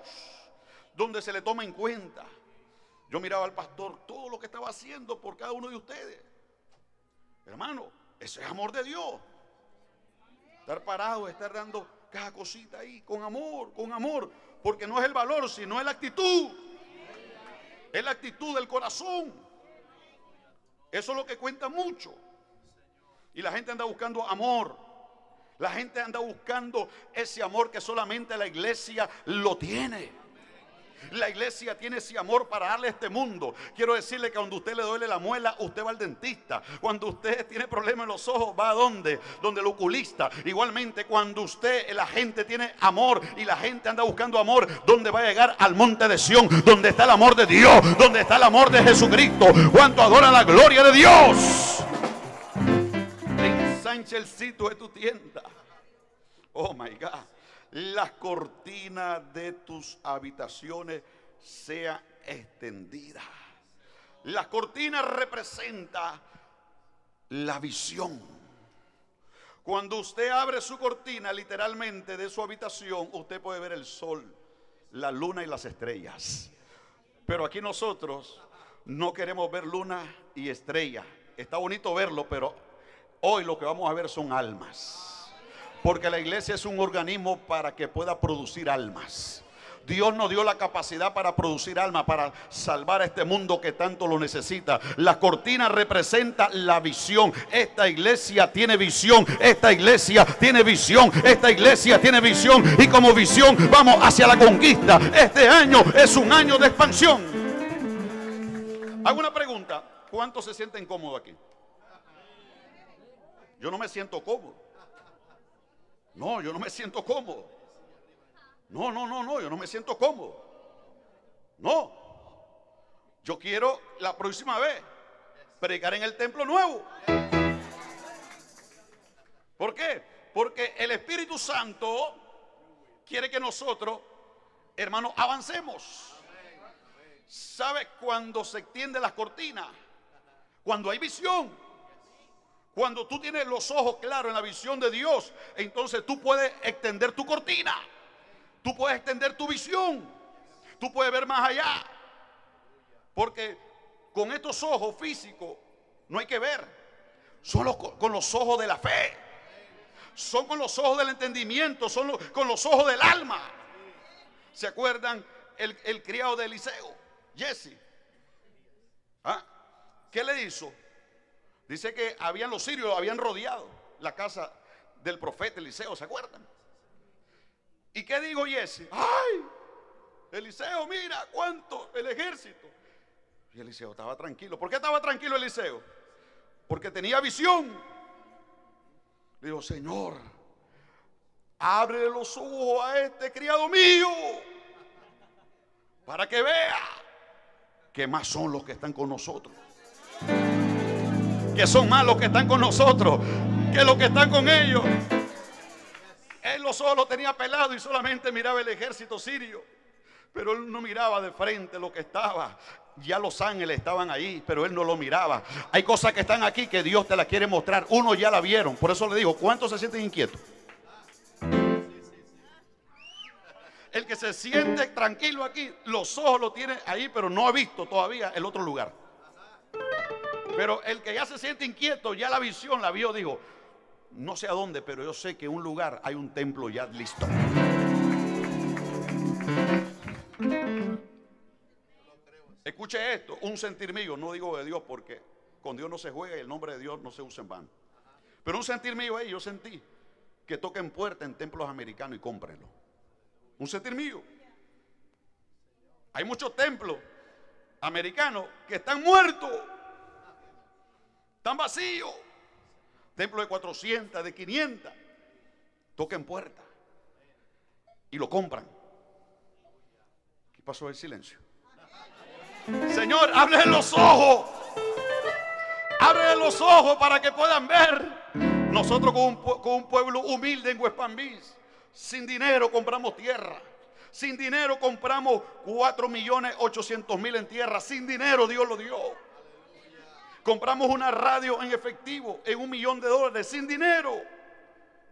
donde se le toma en cuenta. Yo miraba al pastor, todo lo que estaba haciendo por cada uno de ustedes. Hermano, ese es amor de Dios. Estar parado, estar dando cada cosita ahí, con amor, con amor. Porque no es el valor, sino es la actitud. Es la actitud del corazón. Eso es lo que cuenta mucho. Y la gente anda buscando amor. La gente anda buscando ese amor que solamente la iglesia lo tiene. La iglesia tiene ese amor para darle a este mundo. Quiero decirle que cuando usted le duele la muela, usted va al dentista. Cuando usted tiene problemas en los ojos, va a donde? Donde el oculista. Igualmente, cuando usted, la gente tiene amor y la gente anda buscando amor, ¿dónde va a llegar? Al Monte de Sión, donde está el amor de Dios, donde está el amor de Jesucristo. ¿Cuánto adora la gloria de Dios? Ensancha el sitio de tu tienda. Oh my God. Las cortinas de tus habitaciones sean extendidas. Las cortinas representan la visión. Cuando usted abre su cortina, literalmente de su habitación, usted puede ver el sol, la luna y las estrellas. Pero aquí nosotros no queremos ver luna y estrella. Está bonito verlo, pero hoy lo que vamos a ver son almas. Porque la iglesia es un organismo para que pueda producir almas. Dios nos dio la capacidad para producir alma, para salvar a este mundo que tanto lo necesita. La cortina representa la visión. Esta iglesia tiene visión, esta iglesia tiene visión, esta iglesia tiene visión, y como visión vamos hacia la conquista. Este año es un año de expansión. Hago una pregunta, ¿cuántos se sienten cómodos aquí? Yo no me siento cómodo. No, yo no me siento cómodo. No, no, no, no, yo no me siento cómodo. No. Yo quiero la próxima vez predicar en el templo nuevo. ¿Por qué? Porque el Espíritu Santo quiere que nosotros, hermanos, avancemos. ¿Sabes? Cuando se extienden las cortinas, cuando hay visión, cuando tú tienes los ojos claros en la visión de Dios, entonces tú puedes extender tu cortina, tú puedes extender tu visión, tú puedes ver más allá, porque con estos ojos físicos no hay que ver, solo con los ojos de la fe, son con los ojos del entendimiento, son los, con los ojos del alma. ¿Se acuerdan el, el criado de Eliseo, Jesse? ¿Ah? ¿Qué le hizo? Dice que habían los sirios, habían rodeado la casa del profeta Eliseo, ¿se acuerdan? ¿Y qué dijo Jesse? ¡Ay! Eliseo, mira cuánto el ejército. Y Eliseo estaba tranquilo. ¿Por qué estaba tranquilo Eliseo? Porque tenía visión. Le dijo, Señor, ábrele los ojos a este criado mío para que vea que más son los que están con nosotros. Que son más los que están con nosotros que los que están con ellos. Él los ojos los tenía pelado y solamente miraba el ejército sirio, pero él no miraba de frente lo que estaba. Ya los ángeles estaban ahí, pero él no lo miraba. Hay cosas que están aquí que Dios te las quiere mostrar. Uno ya la vieron, por eso le digo, ¿cuántos se sienten inquietos? El que se siente tranquilo aquí, los ojos lo tiene ahí, pero no ha visto todavía el otro lugar. Pero el que ya se siente inquieto, ya la visión la vio, dijo, no sé a dónde, pero yo sé que en un lugar hay un templo ya listo. Escuche esto, un sentir mío, no digo de Dios porque con Dios no se juega y el nombre de Dios no se usa en vano. Pero un sentir mío ahí, yo sentí que toquen puerta en templos americanos y cómprenlo. Un sentir mío. Hay muchos templos americanos que están muertos. Están vacíos. Templos de cuatrocientos, de quinientos. Tocan puerta. Y lo compran. ¿Qué pasó el silencio? Señor, abre los ojos. Abre los ojos para que puedan ver. Nosotros con un, con un pueblo humilde en West Palm Beach, sin dinero compramos tierra. Sin dinero compramos cuatro millones ochocientos mil en tierra. Sin dinero Dios lo dio. Compramos una radio en efectivo, en un millón de dólares, sin dinero,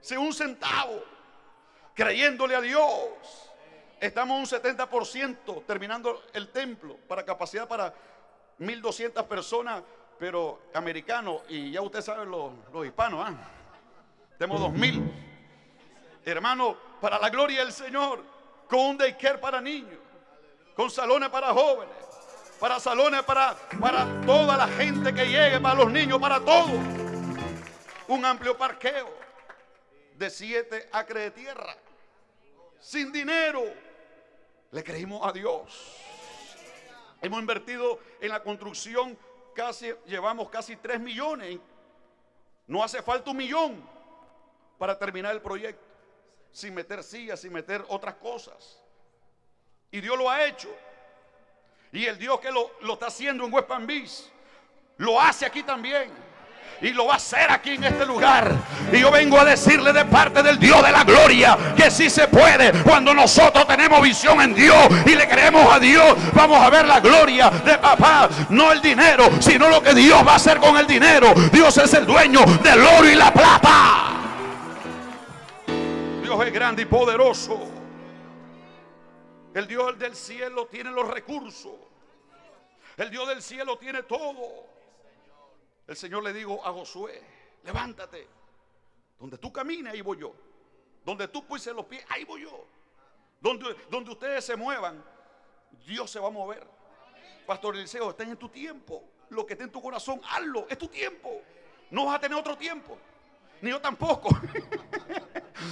sin un centavo, creyéndole a Dios. Estamos un setenta por ciento terminando el templo para capacidad para mil doscientas personas, pero americanos, y ya ustedes saben los, los hispanos, ¿eh? Tenemos dos mil. Hermanos, para la gloria del Señor, con un daycare para niños, con salones para jóvenes, para salones, para, para toda la gente que llegue, para los niños, para todos. Un amplio parqueo de siete acres de tierra. Sin dinero. Le creímos a Dios. Hemos invertido en la construcción, casi, llevamos casi tres millones. No hace falta un millón para terminar el proyecto. Sin meter sillas, sin meter otras cosas. Y Dios lo ha hecho. Y el Dios que lo, lo está haciendo en West Palm Beach, lo hace aquí también. Y lo va a hacer aquí en este lugar. Y yo vengo a decirle de parte del Dios de la gloria que sí se puede. Cuando nosotros tenemos visión en Dios y le creemos a Dios, vamos a ver la gloria de papá. No el dinero, sino lo que Dios va a hacer con el dinero. Dios es el dueño del oro y la plata. Dios es grande y poderoso. El Dios del cielo tiene los recursos. El Dios del cielo tiene todo. El Señor le dijo a Josué, levántate. Donde tú camines, ahí voy yo. Donde tú puses los pies, ahí voy yo. Donde, donde ustedes se muevan, Dios se va a mover. Pastor Eliseo, estás en tu tiempo. Lo que esté en tu corazón, hazlo. Es tu tiempo. No vas a tener otro tiempo. Ni yo tampoco.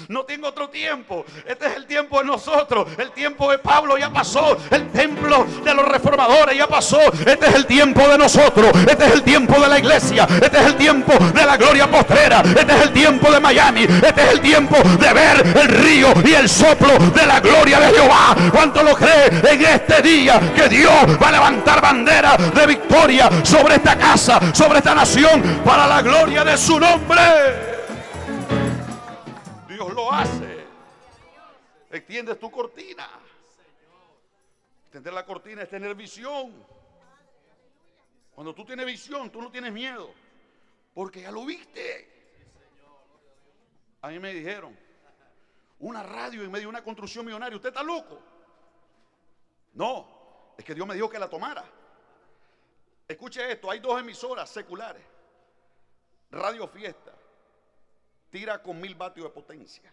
No tengo otro tiempo. Este es el tiempo de nosotros. El tiempo de Pablo ya pasó. El templo de los reformadores ya pasó. Este es el tiempo de nosotros. Este es el tiempo de la iglesia. Este es el tiempo de la gloria postrera. Este es el tiempo de Miami. Este es el tiempo de ver el río y el soplo de la gloria de Jehová. ¿Cuánto lo cree en este día que Dios va a levantar bandera de victoria sobre esta casa, sobre esta nación, para la gloria de su nombre? Lo hace. Extiendes tu cortina. Extender la cortina es tener visión. Cuando tú tienes visión, tú no tienes miedo, porque ya lo viste. A mí me dijeron, una radio en medio de una construcción millonaria, ¿usted está loco? No, es que Dios me dijo que la tomara. Escuche esto, hay dos emisoras seculares. Radio Fiesta tira con mil vatios de potencia.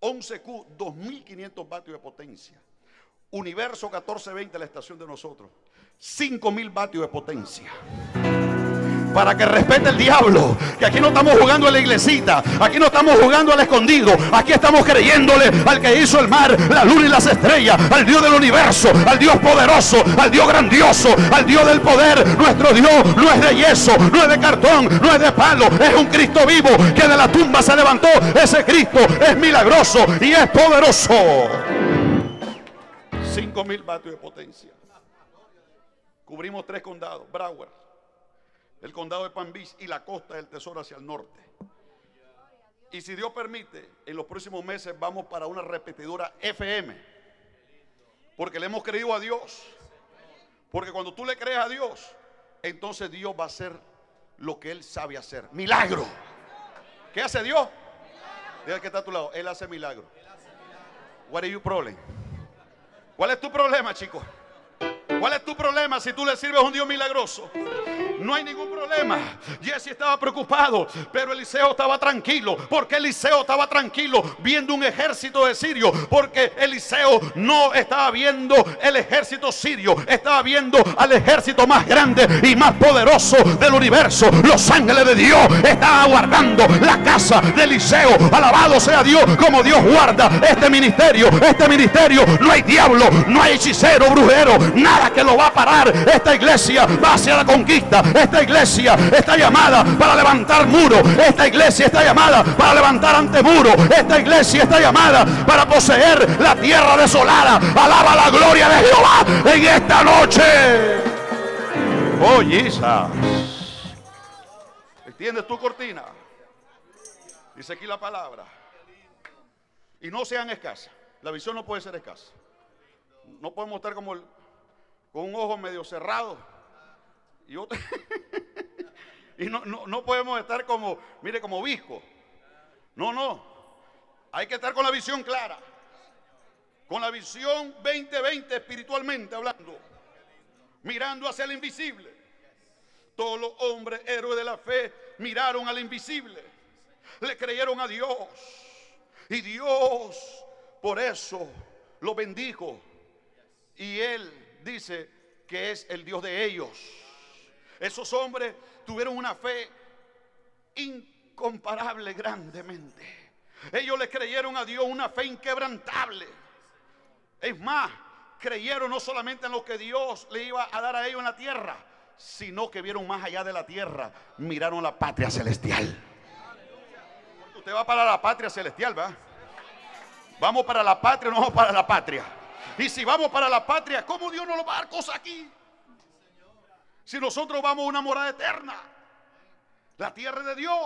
once Q, dos mil quinientos vatios de potencia. Universo catorce veinte, la estación de nosotros, cinco mil vatios de potencia. Para que respete el diablo, que aquí no estamos jugando a la iglesita, aquí no estamos jugando al escondido, aquí estamos creyéndole al que hizo el mar, la luna y las estrellas, al Dios del universo, al Dios poderoso, al Dios grandioso, al Dios del poder. Nuestro Dios no es de yeso, no es de cartón, no es de palo, es un Cristo vivo que de la tumba se levantó. Ese Cristo es milagroso y es poderoso. cinco mil vatios de potencia. Cubrimos tres condados, Broward, el condado de Palm Beach y la costa del Tesoro hacia el norte. Y si Dios permite, en los próximos meses vamos para una repetidora F M, porque le hemos creído a Dios. Porque cuando tú le crees a Dios, entonces Dios va a hacer lo que Él sabe hacer. ¡Milagro! ¿Qué hace Dios? Dile que está a tu lado, Él hace milagro. What is your problem? ¿Cuál es tu problema, chicos? ¿Cuál es tu problema si tú le sirves a un Dios milagroso? No hay ningún problema. Jesse estaba preocupado, pero Eliseo estaba tranquilo. ¿Por qué Eliseo estaba tranquilo viendo un ejército de sirio? Porque Eliseo no estaba viendo el ejército sirio, estaba viendo al ejército más grande y más poderoso del universo. Los ángeles de Dios están guardando la casa de Eliseo. Alabado sea Dios, como Dios guarda este ministerio. Este ministerio no hay diablo, no hay hechicero, brujero, nada que lo va a parar. Esta iglesia va hacia la conquista. Esta iglesia está llamada para levantar muros. Esta iglesia está llamada para levantar antemuros. Esta iglesia está llamada para poseer la tierra desolada. Alaba la gloria de Jehová en esta noche. Oh, Jesús. ¿Extiendes tu cortina? Dice aquí la palabra. Y no sean escasas. La visión no puede ser escasa. No podemos estar como el, con un ojo medio cerrado. Y, otro, y no, no, no podemos estar como, mire, como obispo. No, no. Hay que estar con la visión clara. Con la visión veinte veinte espiritualmente hablando. Mirando hacia el invisible. Todos los hombres, héroes de la fe, miraron al invisible. Le creyeron a Dios. Y Dios por eso lo bendijo. Y Él dice que es el Dios de ellos. Esos hombres tuvieron una fe incomparable grandemente. Ellos le creyeron a Dios una fe inquebrantable. Es más, creyeron no solamente en lo que Dios le iba a dar a ellos en la tierra, sino que vieron más allá de la tierra, miraron la patria celestial. Usted va para la patria celestial, ¿va? Vamos para la patria, no vamos para la patria. Y si vamos para la patria, ¿cómo Dios nos lo va a dar cosas aquí? Si nosotros vamos a una morada eterna, la tierra de Dios.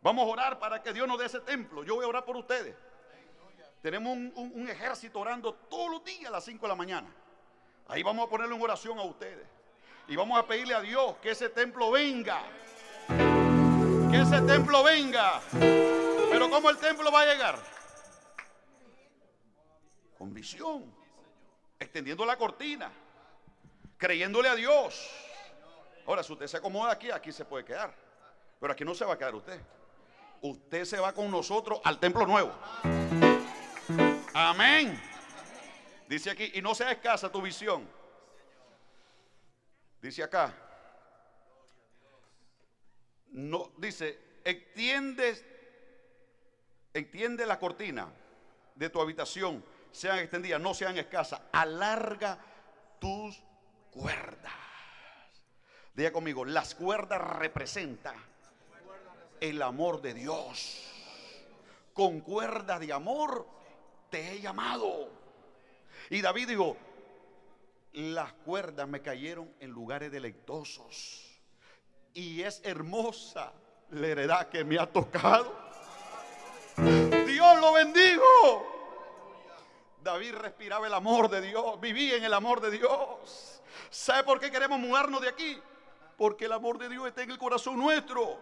Vamos a orar para que Dios nos dé ese templo. Yo voy a orar por ustedes. Tenemos un, un, un ejército orando todos los días a las cinco de la mañana. Ahí vamos a ponerle una oración a ustedes. Y vamos a pedirle a Dios que ese templo venga. Que ese templo venga. Pero ¿cómo el templo va a llegar? Con visión. Extendiendo la cortina. Creyéndole a Dios. Ahora, si usted se acomoda aquí, aquí se puede quedar. Pero aquí no se va a quedar usted. Usted se va con nosotros al templo nuevo. Amén. Dice aquí, y no sea escasa tu visión. Dice acá. No, dice, extiendes, extiende la cortina de tu habitación, sean extendidas, no sean escasas. Alarga tus cuerdas. Diga conmigo, las cuerdas representan el amor de Dios. Con cuerdas de amor te he llamado. Y David dijo, las cuerdas me cayeron en lugares deleitosos. Y es hermosa la heredad que me ha tocado. Dios lo bendigo. David respiraba el amor de Dios, vivía en el amor de Dios. ¿Sabe por qué queremos mudarnos de aquí? Porque el amor de Dios está en el corazón nuestro.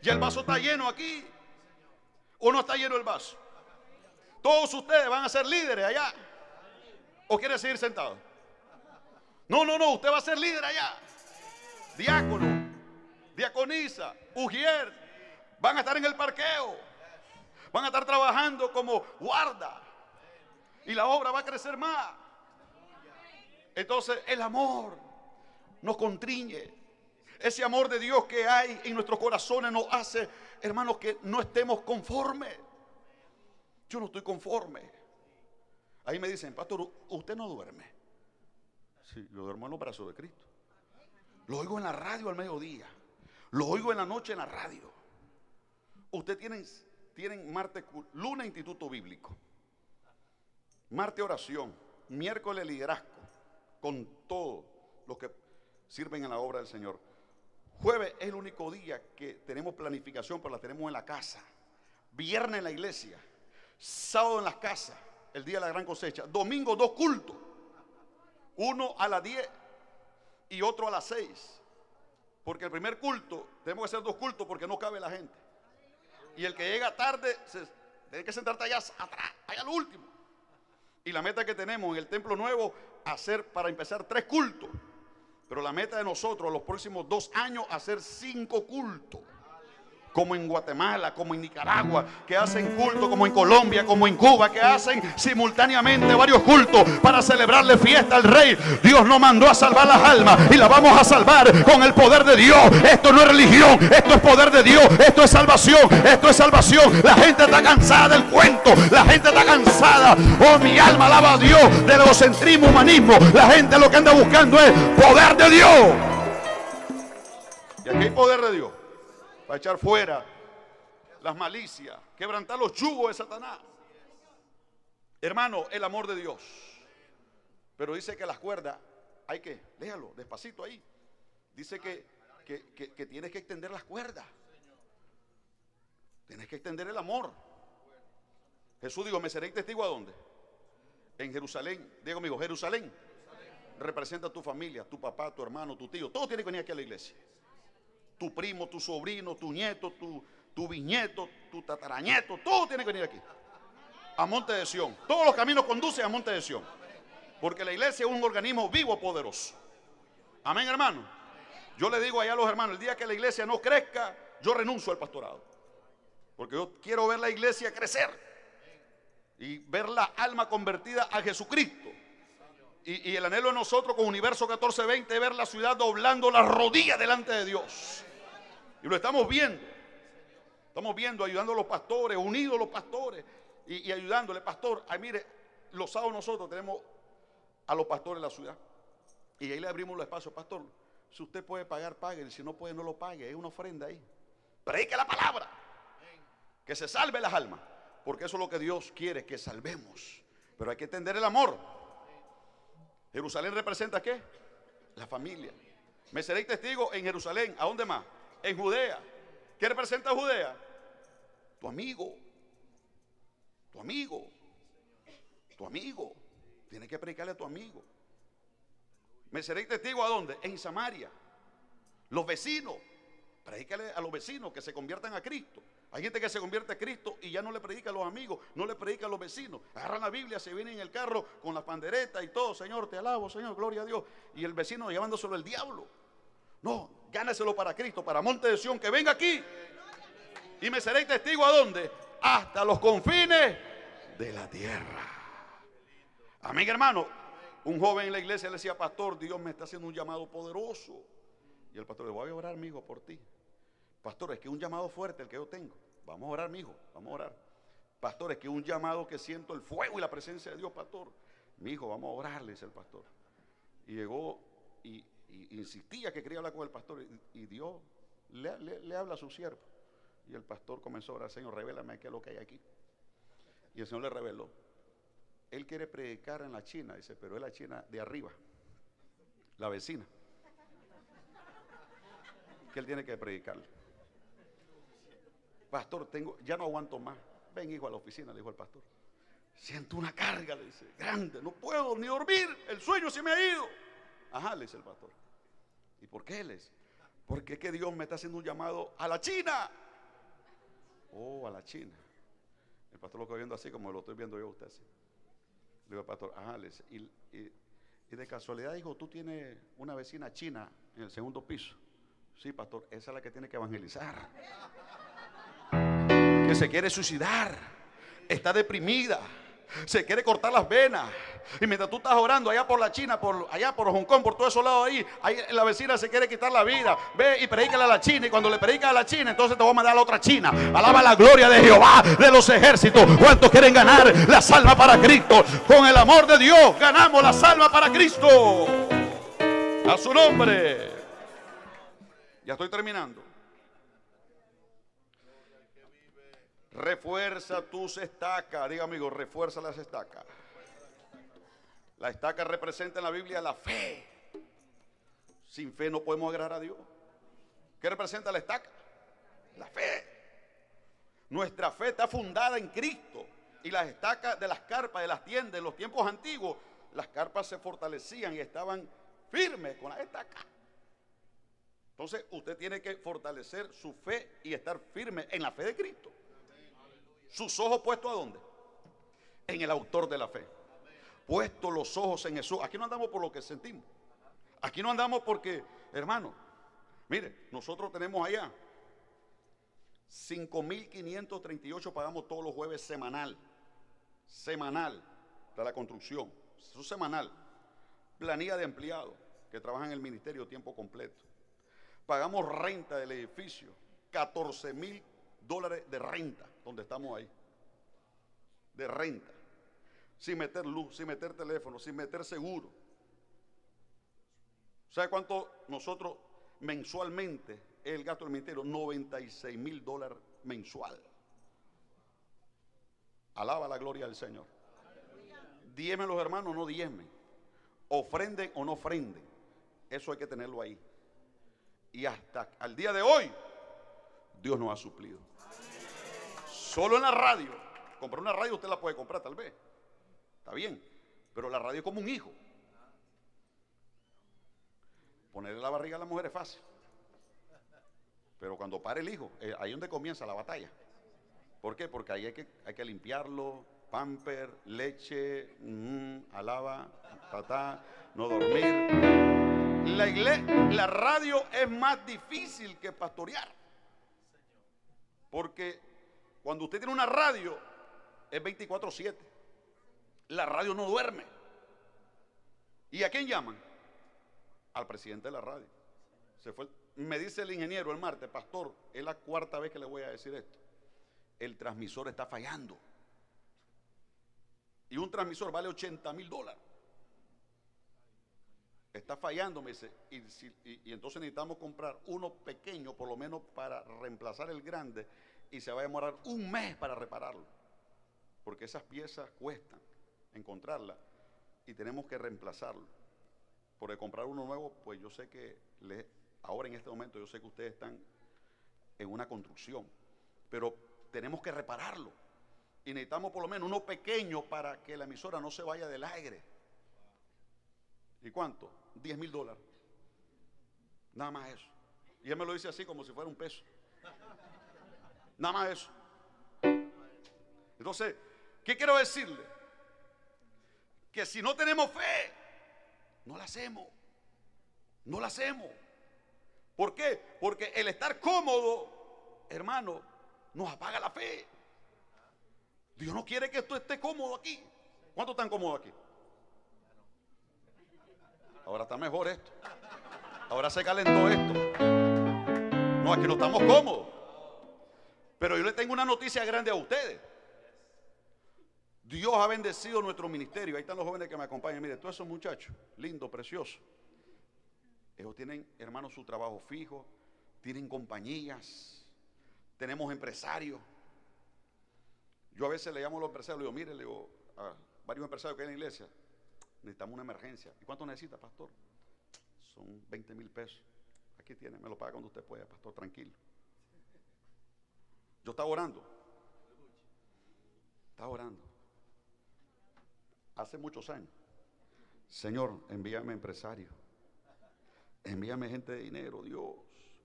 Y el vaso está lleno aquí. ¿O no está lleno el vaso? Todos ustedes van a ser líderes allá. ¿O quiere seguir sentado? No, no, no, usted va a ser líder allá. Diácono, diaconisa, ujier, van a estar en el parqueo, van a estar trabajando como guarda y la obra va a crecer más. Entonces el amor nos contriñe, ese amor de Dios que hay en nuestros corazones nos hace, hermanos, que no estemos conformes. Yo no estoy conforme. Ahí me dicen, pastor, usted no duerme. Sí, yo duermo en los brazos de Cristo. Lo oigo en la radio al mediodía. Lo oigo en la noche en la radio. Ustedes tienen, tienen martes, lunes instituto bíblico, martes oración, miércoles liderazgo, con todos los que sirven en la obra del Señor. Jueves es el único día que tenemos planificación, pero la tenemos en la casa. Viernes en la iglesia, sábado en las casas, el día de la gran cosecha. Domingo dos cultos, uno a las diez y otro a las seis, porque el primer culto, tenemos que hacer dos cultos porque no cabe la gente, y el que llega tarde, se, tiene que sentarte allá atrás, allá al último. Y la meta que tenemos en el templo nuevo, hacer para empezar tres cultos, pero la meta de nosotros los próximos dos años, hacer cinco cultos, como en Guatemala, como en Nicaragua, que hacen culto, como en Colombia, como en Cuba, que hacen simultáneamente varios cultos para celebrarle fiesta al Rey. Dios nos mandó a salvar las almas y las vamos a salvar con el poder de Dios. Esto no es religión, esto es poder de Dios, esto es salvación, esto es salvación. La gente está cansada del cuento, la gente está cansada, oh mi alma alaba a Dios, del egocentrismo, humanismo. La gente lo que anda buscando es poder de Dios. Y aquí hay poder de Dios para echar fuera las malicias, quebrantar los yugos de Satanás. Hermano, el amor de Dios. Pero dice que las cuerdas, hay que, déjalo, despacito ahí. Dice que, que, que, que tienes que extender las cuerdas. Tienes que extender el amor. Jesús dijo, me seré testigo ¿a dónde? En Jerusalén. Digo, amigo, Jerusalén representa a tu familia, tu papá, tu hermano, tu tío. Todos tienen que venir aquí a la iglesia. Tu primo, tu sobrino, tu nieto, tu, tu bisnieto, tu tatarañeto, todo tiene que venir aquí, a Monte de Sión. Todos los caminos conducen a Monte de Sión, porque la iglesia es un organismo vivo, poderoso. Amén, hermano. Yo le digo allá a los hermanos, el día que la iglesia no crezca, yo renuncio al pastorado, porque yo quiero ver la iglesia crecer y ver la alma convertida a Jesucristo. Y, y el anhelo de nosotros con Universo catorce veinte es ver la ciudad doblando las rodillas delante de Dios. Y lo estamos viendo. Estamos viendo, ayudando a los pastores, unidos los pastores. Y, y ayudándole, pastor. Ay, mire, los sábados nosotros tenemos a los pastores de la ciudad. Y ahí le abrimos los espacios. Pastor, si usted puede pagar, pague. Y si no puede, no lo pague. Es una ofrenda ahí. Predique la palabra. Que se salven las almas. Porque eso es lo que Dios quiere, que salvemos. Pero hay que entender el amor. ¿Jerusalén representa qué? La familia. Me seréis testigo en Jerusalén. ¿A dónde más? En Judea. ¿Qué representa Judea? Tu amigo. Tu amigo. Tu amigo. Tienes que predicarle a tu amigo. Me seréis testigo ¿a dónde? En Samaria. Los vecinos. Predícale a los vecinos que se conviertan a Cristo. Hay gente que se convierte a Cristo y ya no le predica a los amigos, no le predica a los vecinos. Agarran la Biblia, se vienen en el carro con las panderetas y todo. Señor, te alabo, Señor, gloria a Dios. Y el vecino llevándoselo el diablo. No, gánaselo para Cristo, para Monte de Sión, que venga aquí. Y me seréis testigo ¿a dónde? Hasta los confines de la tierra. Amén, hermano. Un joven en la iglesia le decía: pastor, Dios me está haciendo un llamado poderoso. Y el pastor le dijo: voy a orar, mi hijo, por ti. Pastor, es que un llamado fuerte el que yo tengo. Vamos a orar, mi hijo, vamos a orar. Pastor, es que un llamado que siento el fuego y la presencia de Dios, pastor. Mi hijo, vamos a orar, le dice el pastor. Y llegó y, y insistía que quería hablar con el pastor. Y, y Dios le, le, le habla a su siervo. Y el pastor comenzó a orar: Señor, revélame qué es lo que hay aquí. Y el Señor le reveló. Él quiere predicar en la China, dice, pero es la China de arriba, la vecina, que él tiene que predicarle. Pastor, tengo, ya no aguanto más. Ven, hijo, a la oficina, le dijo el pastor. Siento una carga, le dice, grande, no puedo ni dormir, el sueño se me ha ido. Ajá, le dice el pastor. ¿Y por qué, les? Porque es que Dios me está haciendo un llamado a la China. Oh, a la China. El pastor lo está viendo así como lo estoy viendo yo a usted así. Le digo al pastor: ajá, le dice, y, y, y de casualidad, hijo, tú tienes una vecina china en el segundo piso. Sí, pastor, esa es la que tiene que evangelizar. Que se quiere suicidar, está deprimida, se quiere cortar las venas, y mientras tú estás orando allá por la China, por allá por Hong Kong, por todos esos lados ahí, ahí la vecina se quiere quitar la vida. Ve y predícale a la China, y cuando le predicas a la China, entonces te voy a mandar a la otra China. Alaba la gloria de Jehová de los ejércitos. ¿Cuántos quieren ganar la salva para Cristo? Con el amor de Dios ganamos la salva para Cristo, a su nombre. Ya estoy terminando. Refuerza tus estacas. Diga, amigo, refuerza las estacas. La estaca representa en la Biblia la fe. Sin fe no podemos agradar a Dios. ¿Qué representa la estaca? La fe. Nuestra fe está fundada en Cristo. Y las estacas de las carpas, de las tiendas, en los tiempos antiguos, las carpas se fortalecían y estaban firmes con las estacas. Entonces usted tiene que fortalecer su fe y estar firme en la fe de Cristo. ¿Sus ojos puestos a dónde? En el autor de la fe. Puestos los ojos en Jesús. Aquí no andamos por lo que sentimos. Aquí no andamos porque, hermano, mire, nosotros tenemos allá cinco mil quinientos treinta y ocho pagamos todos los jueves semanal. Semanal de la construcción. Eso es semanal. Planilla de empleados que trabajan en el ministerio tiempo completo. Pagamos renta del edificio. catorce mil dólares de renta, donde estamos ahí, de renta, sin meter luz, sin meter teléfono, sin meter seguro. ¿Sabe cuánto nosotros mensualmente el gasto del ministerio? noventa y seis mil dólares mensual. Alaba la gloria del Señor. Diezmen los hermanos, no diezmen, ofrenden o no ofrenden, eso hay que tenerlo ahí. Y hasta al día de hoy Dios nos ha suplido. Solo en la radio. Comprar una radio usted la puede comprar tal vez. Está bien. Pero la radio es como un hijo. Ponerle la barriga a la mujer es fácil. Pero cuando pare el hijo, eh, ahí es donde comienza la batalla. ¿Por qué? Porque ahí hay que, hay que limpiarlo, pamper, leche, mm, alaba, tatá, no dormir. La, la radio es más difícil que pastorear. Porque cuando usted tiene una radio, es veinticuatro siete. La radio no duerme. ¿Y a quién llaman? Al presidente de la radio. Se fue. Me dice el ingeniero el martes: pastor, es la cuarta vez que le voy a decir esto. El transmisor está fallando. Y un transmisor vale ochenta mil dólares. Está fallando, me dice. Y, y, y entonces necesitamos comprar uno pequeño, por lo menos, para reemplazar el grande. Y se va a demorar un mes para repararlo, porque esas piezas cuestan encontrarlas y tenemos que reemplazarlo. Porque comprar uno nuevo, pues yo sé que le, ahora en este momento yo sé que ustedes están en una construcción, pero tenemos que repararlo y necesitamos por lo menos uno pequeño para que la emisora no se vaya del aire. ¿Y cuánto? diez mil dólares. Nada más eso. Y él me lo dice así como si fuera un peso. Nada más eso. Entonces, ¿qué quiero decirle? Que si no tenemos fe, no la hacemos. No la hacemos. ¿Por qué? Porque el estar cómodo, hermano, nos apaga la fe. Dios no quiere que tú estés cómodo aquí. ¿Cuántos están cómodos aquí? Ahora está mejor esto. Ahora se calentó esto. No, aquí no estamos cómodos. Pero yo les tengo una noticia grande a ustedes. Dios ha bendecido nuestro ministerio. Ahí están los jóvenes que me acompañan. Mire, todos esos muchachos, lindos, preciosos. Ellos tienen, hermanos, su trabajo fijo. Tienen compañías. Tenemos empresarios. Yo a veces le llamo a los empresarios, le digo, mire, le digo, a varios empresarios que hay en la iglesia, necesitamos una emergencia. ¿Y cuánto necesita, pastor? Son veinte mil pesos. Aquí tiene, me lo paga cuando usted pueda, pastor, tranquilo. Yo estaba orando. Estaba orando. Hace muchos años. Señor, envíame empresarios. Envíame gente de dinero, Dios,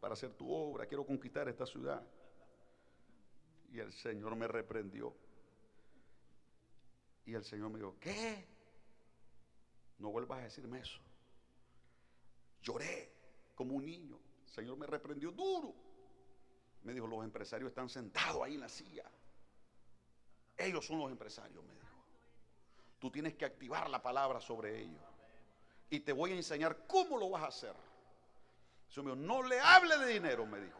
para hacer tu obra. Quiero conquistar esta ciudad. Y el Señor me reprendió. Y el Señor me dijo, ¿qué? No vuelvas a decirme eso. Lloré como un niño. El Señor me reprendió duro. Me dijo, los empresarios están sentados ahí en la silla. Ellos son los empresarios, me dijo. Tú tienes que activar la palabra sobre ellos. Y te voy a enseñar cómo lo vas a hacer. El Señor me dijo, no le hable de dinero, me dijo.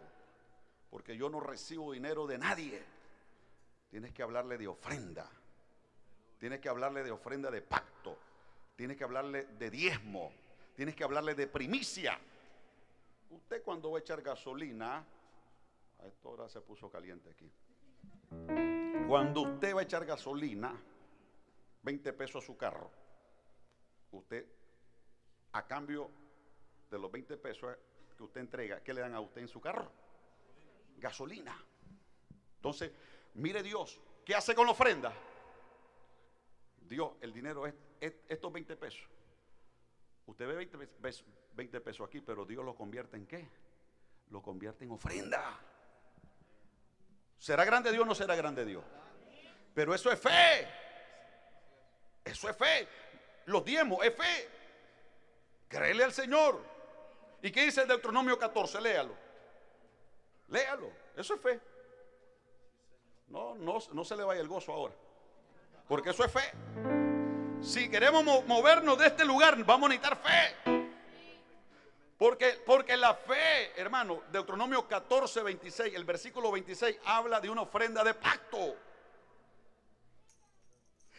Porque yo no recibo dinero de nadie. Tienes que hablarle de ofrenda. Tienes que hablarle de ofrenda de pacto. Tienes que hablarle de diezmo. Tienes que hablarle de primicia. Usted cuando va a echar gasolina, a esta hora se puso caliente aquí. Cuando usted va a echar gasolina, veinte pesos a su carro. Usted, a cambio de los veinte pesos que usted entrega, ¿qué le dan a usted en su carro? Gasolina. Entonces, mire Dios, ¿qué hace con la ofrenda? Dios, el dinero es, es estos veinte pesos. Usted ve veinte pesos aquí, pero Dios lo convierte en ¿qué? Lo convierte en ofrenda. ¿Será grande Dios o no será grande Dios? Pero eso es fe. Eso es fe. Los diezmos es fe. Créele al Señor. ¿Y qué dice el Deuteronomio catorce? Léalo. Léalo. Eso es fe. No, no, no se le vaya el gozo ahora. Porque eso es fe. Si queremos mo- movernos de este lugar, vamos a necesitar fe. Porque, porque la fe, hermano, Deuteronomio catorce, veintiséis, el versículo veintiséis, habla de una ofrenda de pacto.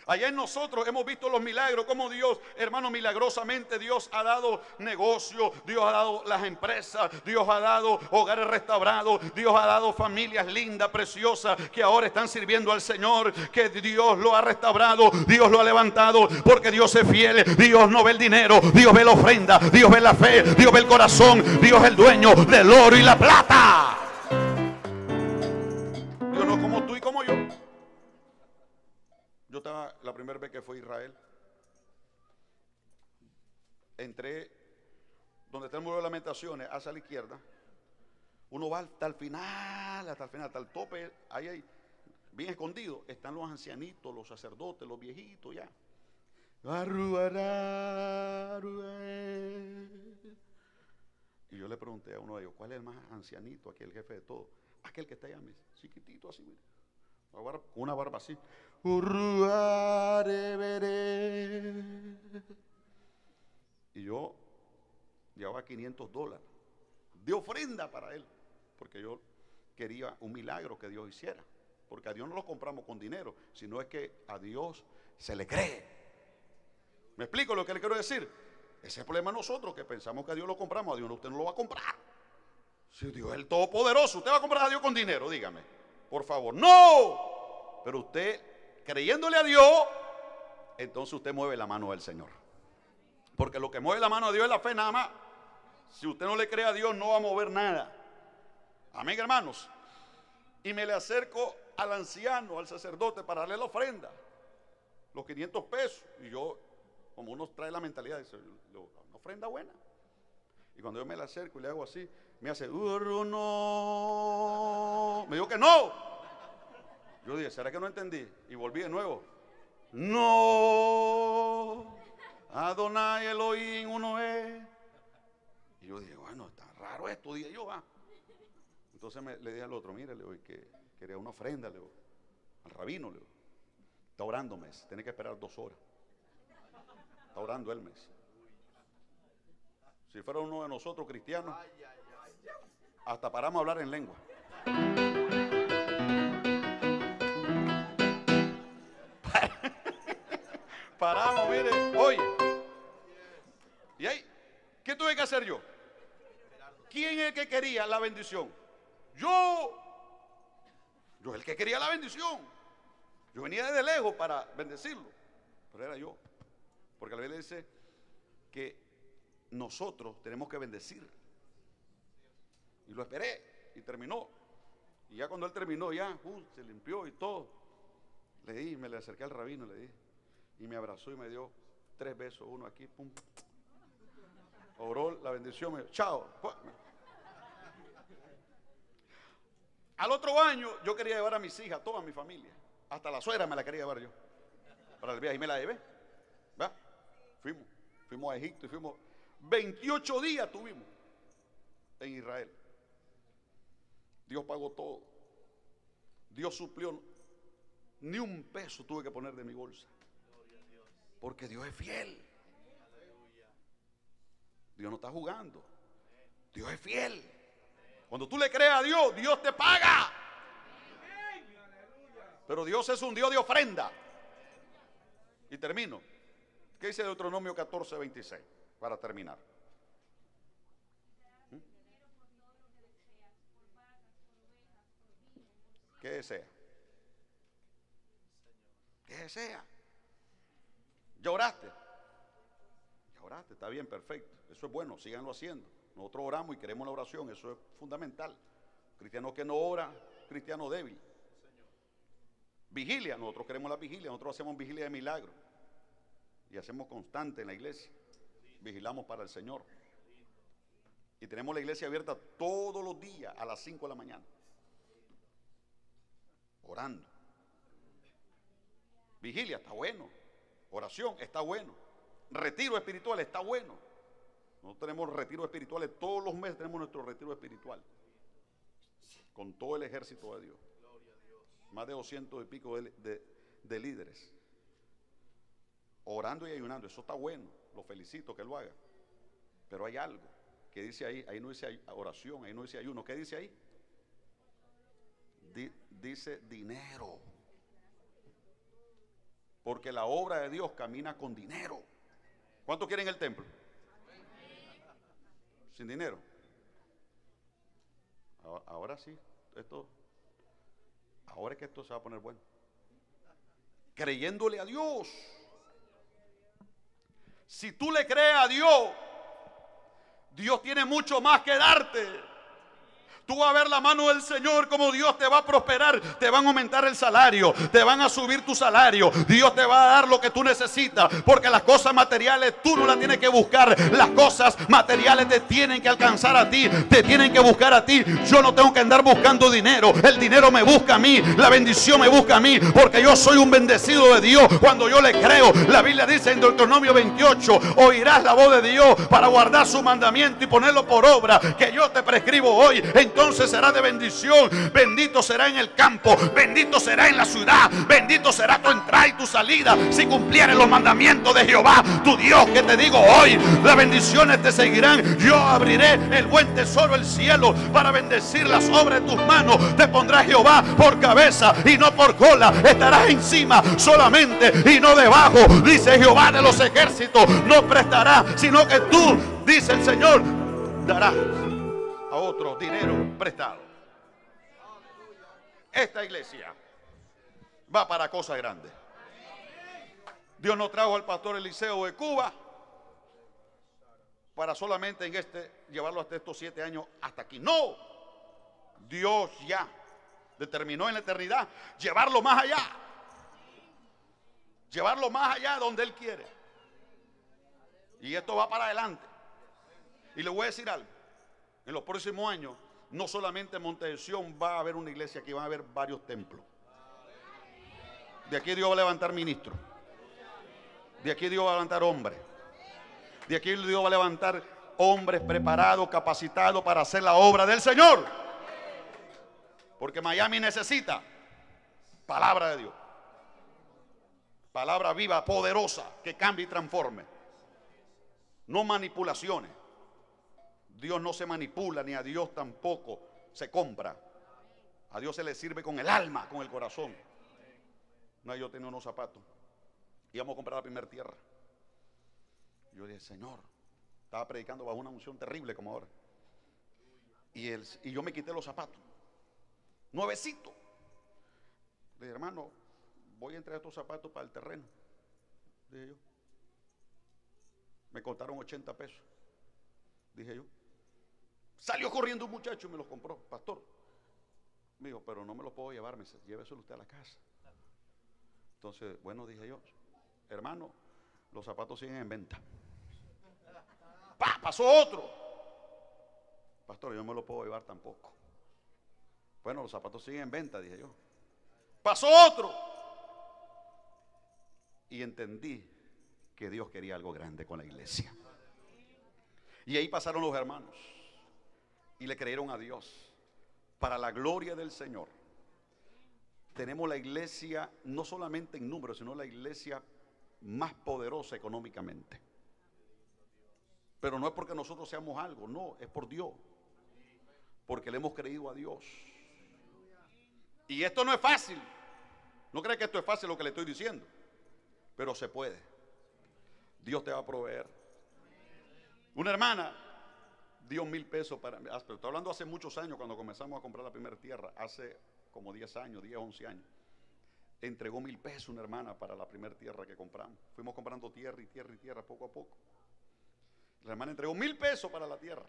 Allá en nosotros hemos visto los milagros, como Dios, hermano, milagrosamente Dios ha dado negocio, Dios ha dado las empresas, Dios ha dado hogares restaurados, Dios ha dado familias lindas, preciosas, que ahora están sirviendo al Señor, que Dios lo ha restaurado, Dios lo ha levantado, porque Dios es fiel, Dios no ve el dinero, Dios ve la ofrenda, Dios ve la fe, Dios ve el corazón, Dios es el dueño del oro y la plata. Dios no es como tú y como yo. Yo estaba la primera vez que fue a Israel. Entré donde está el muro de Lamentaciones, hacia la izquierda. Uno va hasta el final, hasta el final, hasta el tope. Ahí, ahí bien escondido, están los ancianitos, los sacerdotes, los viejitos ya. Y yo le pregunté a uno de ellos, ¿cuál es el más ancianito aquí, el jefe de todo? Aquel que está allá, mis, chiquitito así, mira. Con una barba así. Y yo llevaba quinientos dólares de ofrenda para él, porque yo quería un milagro que Dios hiciera, porque a Dios no lo compramos con dinero, sino es que a Dios se le cree. ¿Me explico lo que le quiero decir? Ese es el problema de nosotros, que pensamos que a Dios lo compramos. A Dios no, usted no lo va a comprar. Si Dios es el Todopoderoso, usted va a comprar a Dios con dinero, dígame, por favor. ¡No! Pero usted, creyéndole a Dios, entonces usted mueve la mano del Señor. Porque lo que mueve la mano de Dios es la fe nada más. Si usted no le cree a Dios, no va a mover nada. Amén, hermanos. Y me le acerco al anciano, al sacerdote, para darle la ofrenda, los quinientos pesos. Y yo, como uno trae la mentalidad, dice, una ofrenda buena. Y cuando yo me le acerco y le hago así, me hace, no. Me dijo que no. Yo dije, ¿será que no entendí? Y volví de nuevo. No, Adonai Elohim uno es. Y yo dije, bueno, está raro esto, dije yo, va. Entonces me, le dije al otro, mire, le digo, que quería una ofrenda, le digo, al rabino, le digo. Está orando, mes. Tiene que esperar dos horas. Está orando el mes. Si fuera uno de nosotros cristianos, hasta paramos a hablar en lengua. Paramos, miren, oye. ¿Y ahí? ¿Qué tuve que hacer yo? ¿Quién es el que quería la bendición? Yo. Yo el que quería la bendición. Yo venía desde lejos para bendecirlo, pero era yo. Porque la Biblia dice que nosotros tenemos que bendecir. Y lo esperé y terminó. Y ya cuando él terminó, ya uh, se limpió y todo. Le di, me le acerqué al rabino, le di. Y me abrazó y me dio tres besos. Uno aquí, pum. Oró la bendición, me dijo, chao. Al otro año yo quería llevar a mis hijas, toda mi familia. Hasta la suegra me la quería llevar yo para el viaje y me la llevé. ¿Va? Fuimos, fuimos a Egipto y fuimos. veintiocho días tuvimos en Israel. Dios pagó todo. Dios suplió. Ni un peso tuve que poner de mi bolsa. Porque Dios es fiel. Dios no está jugando. Dios es fiel. Cuando tú le crees a Dios, Dios te paga. Pero Dios es un Dios de ofrenda. Y termino. ¿Qué dice Deuteronomio catorce veintiséis? Para terminar. ¿Mm? ¿Qué desea? ¿Qué desea? ¿Ya oraste? Ya oraste, está bien, perfecto. Eso es bueno, síganlo haciendo. Nosotros oramos y queremos la oración, eso es fundamental. Cristiano que no ora, cristiano débil. Vigilia, nosotros queremos la vigilia, nosotros hacemos vigilia de milagro. Y hacemos constante en la iglesia. Vigilamos para el Señor. Y tenemos la iglesia abierta todos los días a las cinco de la mañana. Orando. Vigilia, está bueno. Oración, está bueno. Retiro espiritual, está bueno. Nosotros tenemos retiros espirituales todos los meses, tenemos nuestro retiro espiritual. Con todo el ejército de Dios. Más de doscientos y pico de, de, de líderes. Orando y ayunando, eso está bueno. Lo felicito que lo haga. Pero hay algo que dice ahí, ahí no dice oración, ahí no dice ayuno. ¿Qué dice ahí? Di, dice dinero. Porque la obra de Dios camina con dinero. ¿Cuánto quieren el templo? Sin dinero. Ahora, ahora sí, esto. Ahora es que esto se va a poner bueno. Creyéndole a Dios. Si tú le crees a Dios, Dios tiene mucho más que darte. Tú vas a ver la mano del Señor como Dios te va a prosperar. Te van a aumentar el salario. Te van a subir tu salario. Dios te va a dar lo que tú necesitas. Porque las cosas materiales tú no las tienes que buscar. Las cosas materiales te tienen que alcanzar a ti. Te tienen que buscar a ti. Yo no tengo que andar buscando dinero. El dinero me busca a mí. La bendición me busca a mí. Porque yo soy un bendecido de Dios. Cuando yo le creo. La Biblia dice en Deuteronomio veintiocho. Oirás la voz de Dios para guardar su mandamiento y ponerlo por obra. Que yo te prescribo hoy. Entonces Entonces será de bendición. Bendito será en el campo. Bendito será en la ciudad. Bendito será tu entrada y tu salida. Si cumplieres los mandamientos de Jehová, tu Dios, que te digo hoy, las bendiciones te seguirán. Yo abriré el buen tesoro, el cielo, para bendecir las obras de tus manos. Te pondrá Jehová por cabeza y no por cola. Estarás encima solamente y no debajo. Dice Jehová de los ejércitos. No prestará, sino que tú, dice el Señor, darás a otro dinero prestado. Esta iglesia va para cosas grandes. Dios nos trajo al pastor Eliseo de Cuba para solamente en este llevarlo hasta estos siete años hasta aquí. No, Dios ya determinó en la eternidad llevarlo más allá, llevarlo más allá donde Él quiere. Y esto va para adelante. Y le voy a decir algo. En los próximos años, no solamente en Monte de Sión va a haber una iglesia, aquí van a haber varios templos. De aquí Dios va a levantar ministros. De aquí Dios va a levantar hombres. De aquí Dios va a levantar hombres preparados, capacitados para hacer la obra del Señor. Porque Miami necesita palabra de Dios. Palabra viva, poderosa, que cambie y transforme. No manipulaciones. Dios no se manipula, ni a Dios tampoco se compra. A Dios se le sirve con el alma, con el corazón. No, yo tenía unos zapatos. Íbamos a comprar la primera tierra. Yo dije, Señor, estaba predicando bajo una unción terrible como ahora. Y, el, y yo me quité los zapatos. Nuevecito. Le dije, hermano, voy a entregar estos zapatos para el terreno. Dije yo. Me costaron ochenta pesos. Dije yo. Salió corriendo un muchacho y me los compró. Pastor, me dijo, pero no me los puedo llevar. Me dice, lléveselo usted a la casa. Entonces, bueno, dije yo, hermano, los zapatos siguen en venta. ¡Pah! Pasó otro. Pastor, yo no me lo puedo llevar tampoco. Bueno, los zapatos siguen en venta, dije yo. Pasó otro. Y entendí que Dios quería algo grande con la iglesia. Y ahí pasaron los hermanos y le creyeron a Dios para la gloria del Señor. Tenemos la iglesia no solamente en número, sino la iglesia más poderosa económicamente. Pero no es porque nosotros seamos algo, no, es por Dios. Porque le hemos creído a Dios. Y esto no es fácil. No creas que esto es fácil lo que le estoy diciendo. Pero se puede. Dios te va a proveer. Una hermana dio mil pesos para... Pero estoy hablando hace muchos años, cuando comenzamos a comprar la primera tierra. Hace como diez años, diez, once años. Entregó mil pesos una hermana para la primera tierra que compramos. Fuimos comprando tierra y tierra y tierra poco a poco. La hermana entregó mil pesos para la tierra.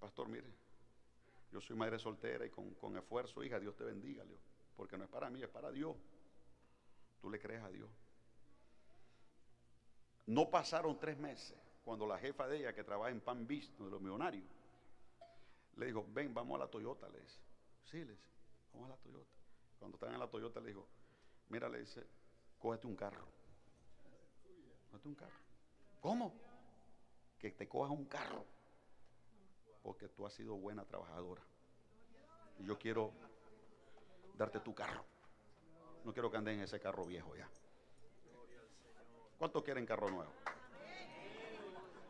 Pastor, mire, yo soy madre soltera y con, con esfuerzo, hija, Dios te bendiga, Leo, porque no es para mí, es para Dios. Tú le crees a Dios. No pasaron tres meses cuando la jefa de ella, que trabaja en Pan Beach, de los millonarios, le dijo, ven, vamos a la Toyota, le dice. Sí, le dice, vamos a la Toyota. Cuando estaban en la Toyota le dijo, mira, le dice, cógete un carro. Cógete un carro. ¿Cómo? Que te cojas un carro. Porque tú has sido buena trabajadora. Y yo quiero darte tu carro. No quiero que andes en ese carro viejo ya. ¿Cuántos quieren carro nuevo?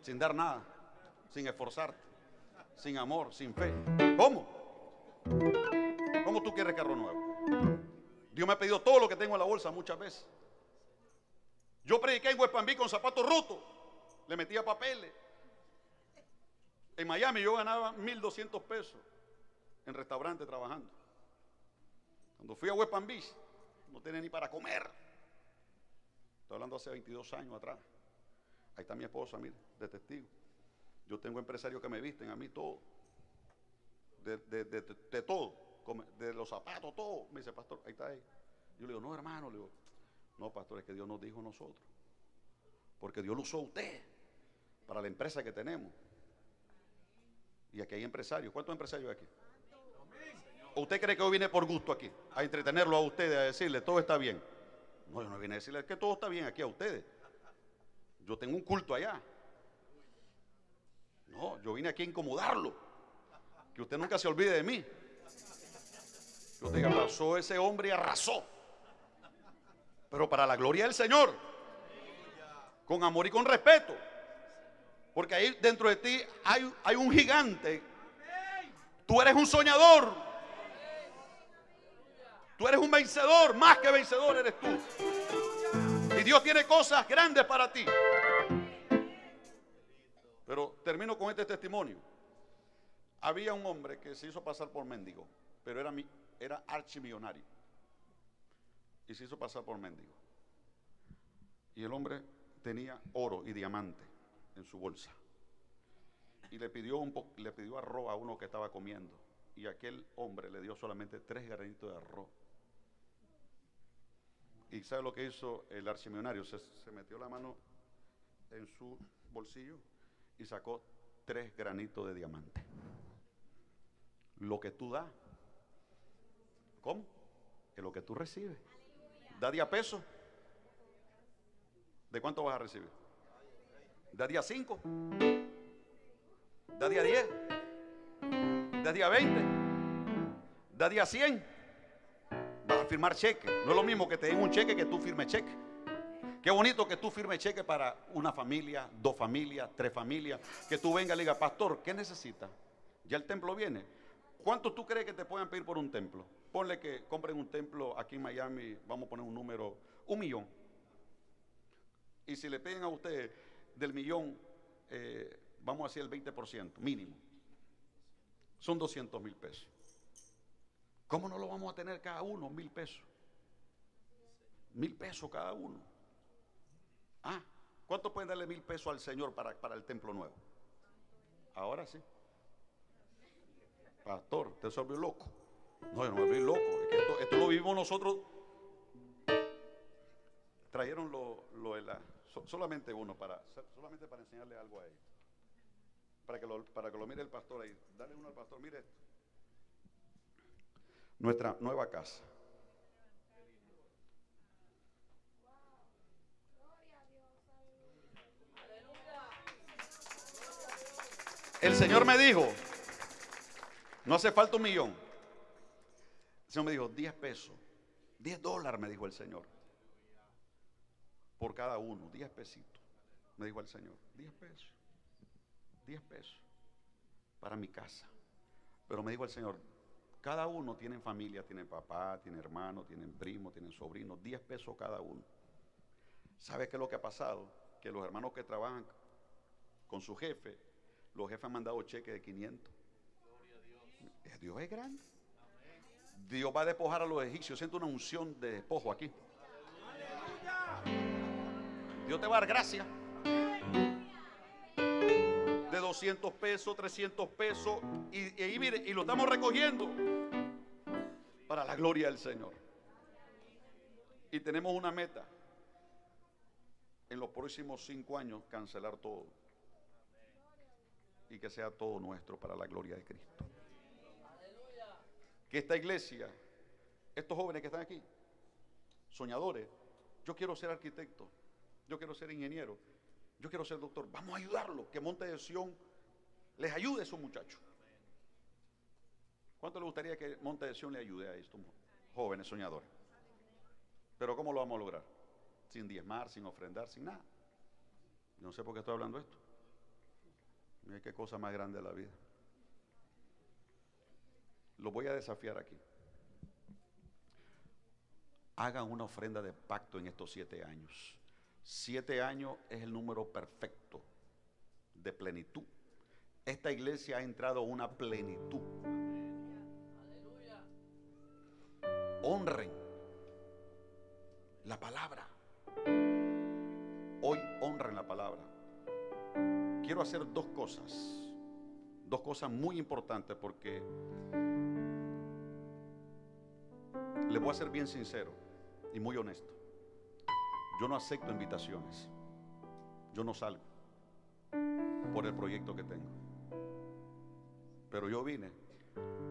Sin dar nada, sin esforzarte, sin amor, sin fe. ¿Cómo? ¿Cómo tú quieres carro nuevo? Dios me ha pedido todo lo que tengo en la bolsa muchas veces. Yo prediqué en West Palm Beach con zapatos rotos. Le metía papeles. En Miami yo ganaba mil doscientos pesos en restaurante trabajando. Cuando fui a West Palm Beach no tenía ni para comer. Estoy hablando hace veintidós años atrás. Ahí está mi esposa, mire, de testigo. Yo tengo empresarios que me visten a mí todo. De, de, de, de, de todo. De los zapatos, todo. Me dice, pastor, ahí está ahí. Yo le digo, no, hermano, le digo, no, pastor, es que Dios nos dijo a nosotros. Porque Dios lo usó a usted para la empresa que tenemos. Y aquí hay empresarios. ¿Cuántos empresarios hay aquí? ¿O usted cree que hoy viene por gusto aquí? A entretenerlo a ustedes, a decirle, todo está bien. No, yo no vine a decirle que todo está bien aquí a ustedes. Yo tengo un culto allá. No, yo vine aquí a incomodarlo. Que usted nunca se olvide de mí. Yo te digo, pasó ese hombre y arrasó. Pero para la gloria del Señor. Con amor y con respeto. Porque ahí dentro de ti hay, hay un gigante. Tú eres un soñador. Tú eres un vencedor. Más que vencedor eres tú. Y Dios tiene cosas grandes para ti. Pero termino con este testimonio. Había un hombre que se hizo pasar por mendigo. Pero era mi... era archimillonario y se hizo pasar por mendigo, y el hombre tenía oro y diamante en su bolsa, y le pidió, un po le pidió arroz a uno que estaba comiendo, y aquel hombre le dio solamente tres granitos de arroz. Y ¿sabe lo que hizo el archimillonario? Se, se metió la mano en su bolsillo y sacó tres granitos de diamante. Lo que tú das, ¿cómo? Que lo que tú recibes. Da diez pesos. ¿De cuánto vas a recibir? Da diez a cinco. Da diez a diez. Da diez a veinte. Da diez a cien. Vas a al firmar cheque. No es lo mismo que te den un cheque que tú firmes cheque. Qué bonito que tú firmes cheque para una familia, dos familias, tres familias. Que tú vengas y le digas, pastor, ¿qué necesita? Ya el templo viene. ¿Cuánto tú crees que te puedan pedir por un templo? Ponle que compren un templo aquí en Miami, vamos a poner un número, un millón. Y si le piden a ustedes del millón, eh, vamos a hacer el veinte por ciento mínimo. Son doscientos mil pesos. ¿Cómo no lo vamos a tener cada uno? Mil pesos. Mil pesos cada uno. Ah, ¿cuánto pueden darle mil pesos al Señor para, para el templo nuevo? Ahora sí. Pastor, usted se volvió loco. No, yo no me volví loco. Es que esto, esto lo vivimos nosotros. Trajeron lo, lo de la... So, solamente uno, para, solamente para enseñarle algo a ellos. Para que lo, para que lo mire el pastor ahí. Dale uno al pastor, mire esto. Nuestra nueva casa. El Señor me dijo, no hace falta un millón. El Señor me dijo, diez pesos, diez dólares me dijo el Señor. Por cada uno, diez pesitos. Me dijo el Señor, diez pesos. diez pesos para mi casa. Pero me dijo el Señor, cada uno tiene familia, tiene papá, tiene hermano, tiene primo, tiene sobrino, diez pesos cada uno. ¿Sabes qué es lo que ha pasado? Que los hermanos que trabajan con su jefe, los jefes han mandado cheques de quinientos. Dios. Dios es grande. Amén. Dios va a despojar a los egipcios. Siento una unción de despojo aquí. ¡Aleluya! Dios te va a dar gracia. De doscientos pesos, trescientos pesos. Y, y, y mire, y lo estamos recogiendo para la gloria del Señor. Y tenemos una meta. En los próximos cinco años, cancelar todo. Y que sea todo nuestro para la gloria de Cristo. ¡Aleluya! Que esta iglesia, estos jóvenes que están aquí, soñadores, yo quiero ser arquitecto, yo quiero ser ingeniero, yo quiero ser doctor. Vamos a ayudarlos, que Monte de Sión les ayude a esos muchachos. ¿Cuánto les gustaría que Monte de Sión le ayude a estos jóvenes soñadores? Pero ¿cómo lo vamos a lograr? Sin diezmar, sin ofrendar, sin nada. No sé por qué estoy hablando de esto. Mira qué cosa más grande de la vida. Lo voy a desafiar aquí. Hagan una ofrenda de pacto en estos siete años. Siete años es el número perfecto de plenitud. Esta iglesia ha entrado a una plenitud. Honren la palabra. Hoy honren la palabra. Quiero hacer dos cosas, dos cosas muy importantes, porque les voy a ser bien sincero y muy honesto. Yo no acepto invitaciones, yo no salgo por el proyecto que tengo. Pero yo vine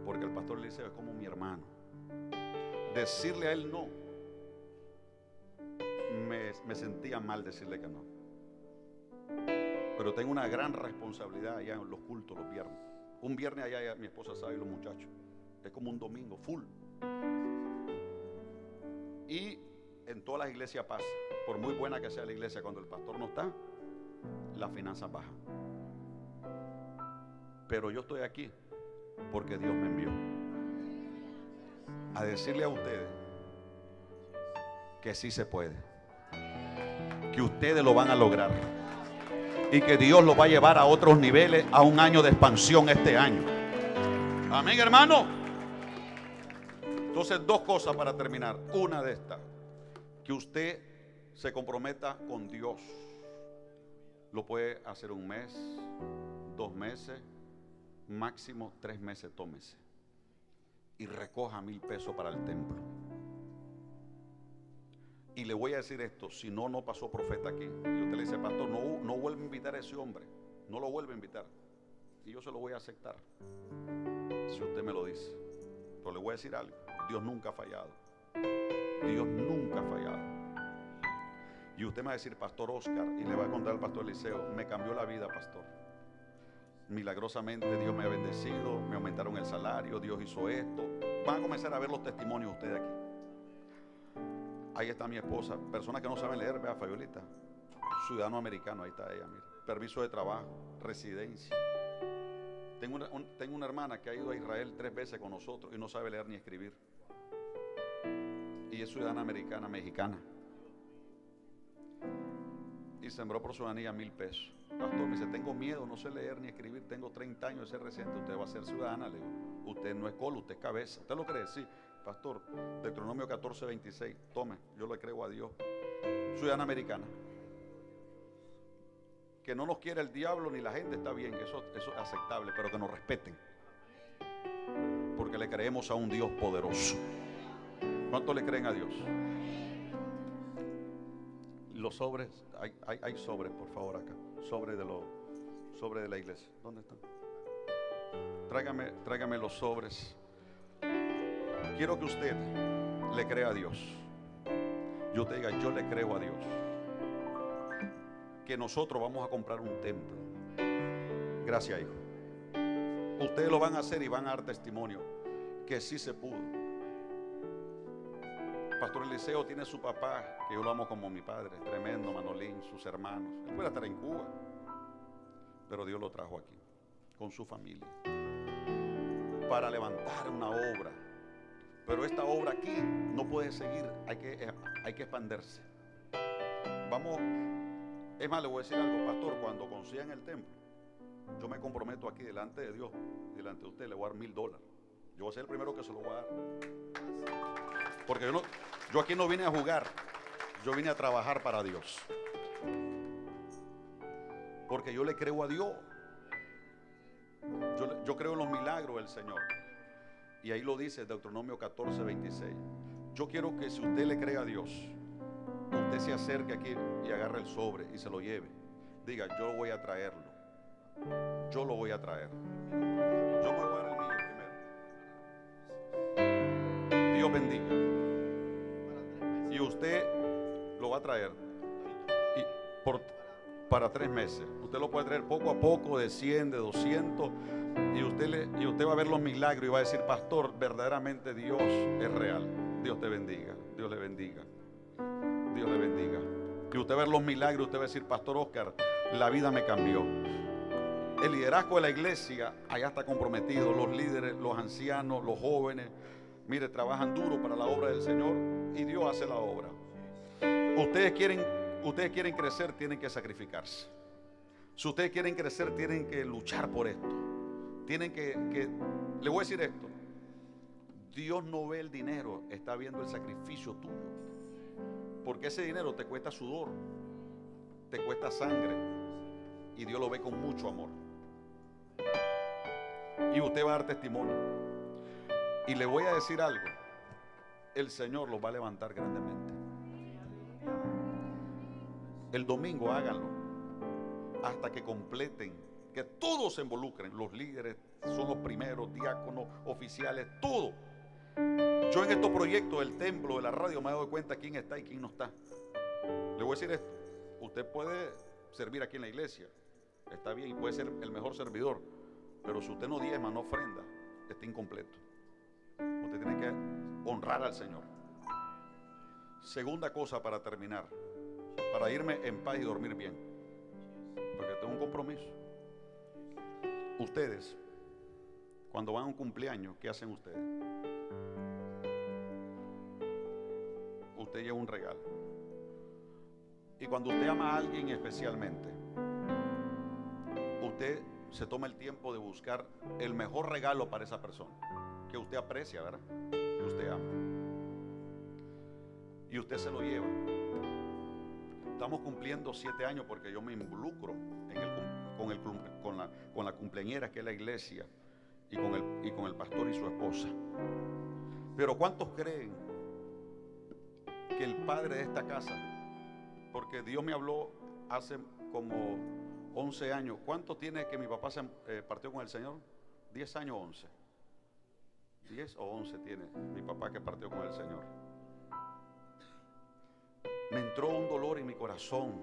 porque el pastor Eliseo es como mi hermano. Decirle a él no, me, me sentía mal decirle que no. Pero tengo una gran responsabilidad allá en los cultos los viernes. Un viernes allá, allá mi esposa sabe y los muchachos. Es como un domingo full. Y en todas las iglesias pasa. Por muy buena que sea la iglesia, cuando el pastor no está, las finanzas bajan. Pero yo estoy aquí porque Dios me envió a decirle a ustedes que sí se puede, que ustedes lo van a lograr. Y que Dios lo va a llevar a otros niveles, a un año de expansión este año. Amén, hermano. Entonces, dos cosas para terminar. Una de estas, que usted se comprometa con Dios. Lo puede hacer un mes, dos meses, máximo tres meses, tómese. Y recoja mil pesos para el templo. Y le voy a decir esto, si no, no pasó profeta aquí. Y usted le dice, pastor, no, no vuelve a invitar a ese hombre. No lo vuelve a invitar. Y yo se lo voy a aceptar, si usted me lo dice. Pero le voy a decir algo, Dios nunca ha fallado. Dios nunca ha fallado. Y usted me va a decir, pastor Oscar, y le va a contar al pastor Eliseo, me cambió la vida, pastor. Milagrosamente Dios me ha bendecido, me aumentaron el salario, Dios hizo esto. Van a comenzar a ver los testimonios ustedes aquí. Ahí está mi esposa. Personas que no saben leer, vea, Fabiolita. Ciudadano americano, ahí está ella, mira. Permiso de trabajo, residencia. Tengo una, un, tengo una hermana que ha ido a Israel tres veces con nosotros y no sabe leer ni escribir. Y es ciudadana americana, mexicana. Y sembró por ciudadanía mil pesos. Pastor, me dice, tengo miedo, no sé leer ni escribir, tengo treinta años de ser reciente, usted va a ser ciudadana. Le digo, usted no es cola, usted es cabeza. ¿Usted lo cree? Sí. Pastor, Deuteronomio catorce veintiséis, tome, yo le creo a Dios. Ciudadana americana. Que no nos quiera el diablo ni la gente, está bien, eso, eso es aceptable, pero que nos respeten. Porque le creemos a un Dios poderoso. ¿Cuánto le creen a Dios? Los sobres, hay, hay, hay sobres, por favor, acá. Sobre de, lo, sobre de la iglesia. ¿Dónde están? Tráigame, tráigame los sobres. Quiero que usted le crea a Dios. Yo te diga, yo le creo a Dios. Que nosotros vamos a comprar un templo. Gracias, hijo. Ustedes lo van a hacer y van a dar testimonio que sí se pudo. Pastor Eliseo tiene su papá, que yo lo amo como mi padre, tremendo, Manolín, sus hermanos. Él puede estar en Cuba, pero Dios lo trajo aquí con su familia para levantar una obra. Pero esta obra aquí no puede seguir, hay que, hay que expandirse. Vamos. Es más, le voy a decir algo, pastor, cuando consigan el templo, yo me comprometo aquí delante de Dios, delante de usted, le voy a dar mil dólares. Yo voy a ser el primero que se lo voy a dar. Porque yo, no, yo aquí no vine a jugar, yo vine a trabajar para Dios. Porque yo le creo a Dios. Yo, yo creo en los milagros del Señor. Y ahí lo dice Deuteronomio catorce veintiséis. Yo quiero que si usted le cree a Dios, usted se acerque aquí y agarre el sobre y se lo lleve. Diga, yo voy a traerlo. Yo lo voy a traer. Yo me voy a dar el mío primero. Dios bendiga. Y usted lo va a traer. Y por, para tres meses. Usted lo puede traer poco a poco, de cien, de doscientos. Y usted, le, y usted va a ver los milagros y va a decir, pastor, verdaderamente Dios es real. Dios te bendiga. Dios le bendiga. Dios le bendiga. Y usted ver los milagros, usted va a decir, pastor Oscar, la vida me cambió. El liderazgo de la iglesia allá está comprometido. Los líderes, los ancianos, los jóvenes, mire, trabajan duro para la obra del Señor y Dios hace la obra. Ustedes quieren, ustedes quieren crecer, tienen que sacrificarse. Si ustedes quieren crecer, tienen que luchar por esto. Tienen que, que le voy a decir esto. Dios no ve el dinero, está viendo el sacrificio tuyo. Porque ese dinero te cuesta sudor, te cuesta sangre, y Dios lo ve con mucho amor. Y usted va a dar testimonio. Y le voy a decir algo, el Señor los va a levantar grandemente. El domingo háganlo, hasta que completen, que todos se involucren, los líderes son los primeros, diáconos, oficiales, todo. Yo en estos proyectos del templo, de la radio, me he dado cuenta quién está y quién no está. Le voy a decir esto, usted puede servir aquí en la iglesia, está bien, y puede ser el mejor servidor, pero si usted no diezma, no ofrenda, está incompleto. Usted tiene que honrar al Señor. Segunda cosa para terminar, para irme en paz y dormir bien, porque tengo un compromiso. Ustedes, cuando van a un cumpleaños, ¿qué hacen ustedes? Usted lleva un regalo. Y cuando usted ama a alguien especialmente, usted se toma el tiempo de buscar el mejor regalo para esa persona que usted aprecia, ¿verdad? Que usted ama. Y usted se lo lleva. Estamos cumpliendo siete años porque yo me involucro en el, con, el, con, la, con la cumpleañera que es la iglesia y con, el, y con el pastor y su esposa. Pero ¿cuántos creen que el padre de esta casa, porque Dios me habló hace como once años, ¿cuánto tiene que mi papá se eh, partió con el Señor? diez años, once. diez o once tiene mi papá que partió con el Señor. Me entró un dolor en mi corazón,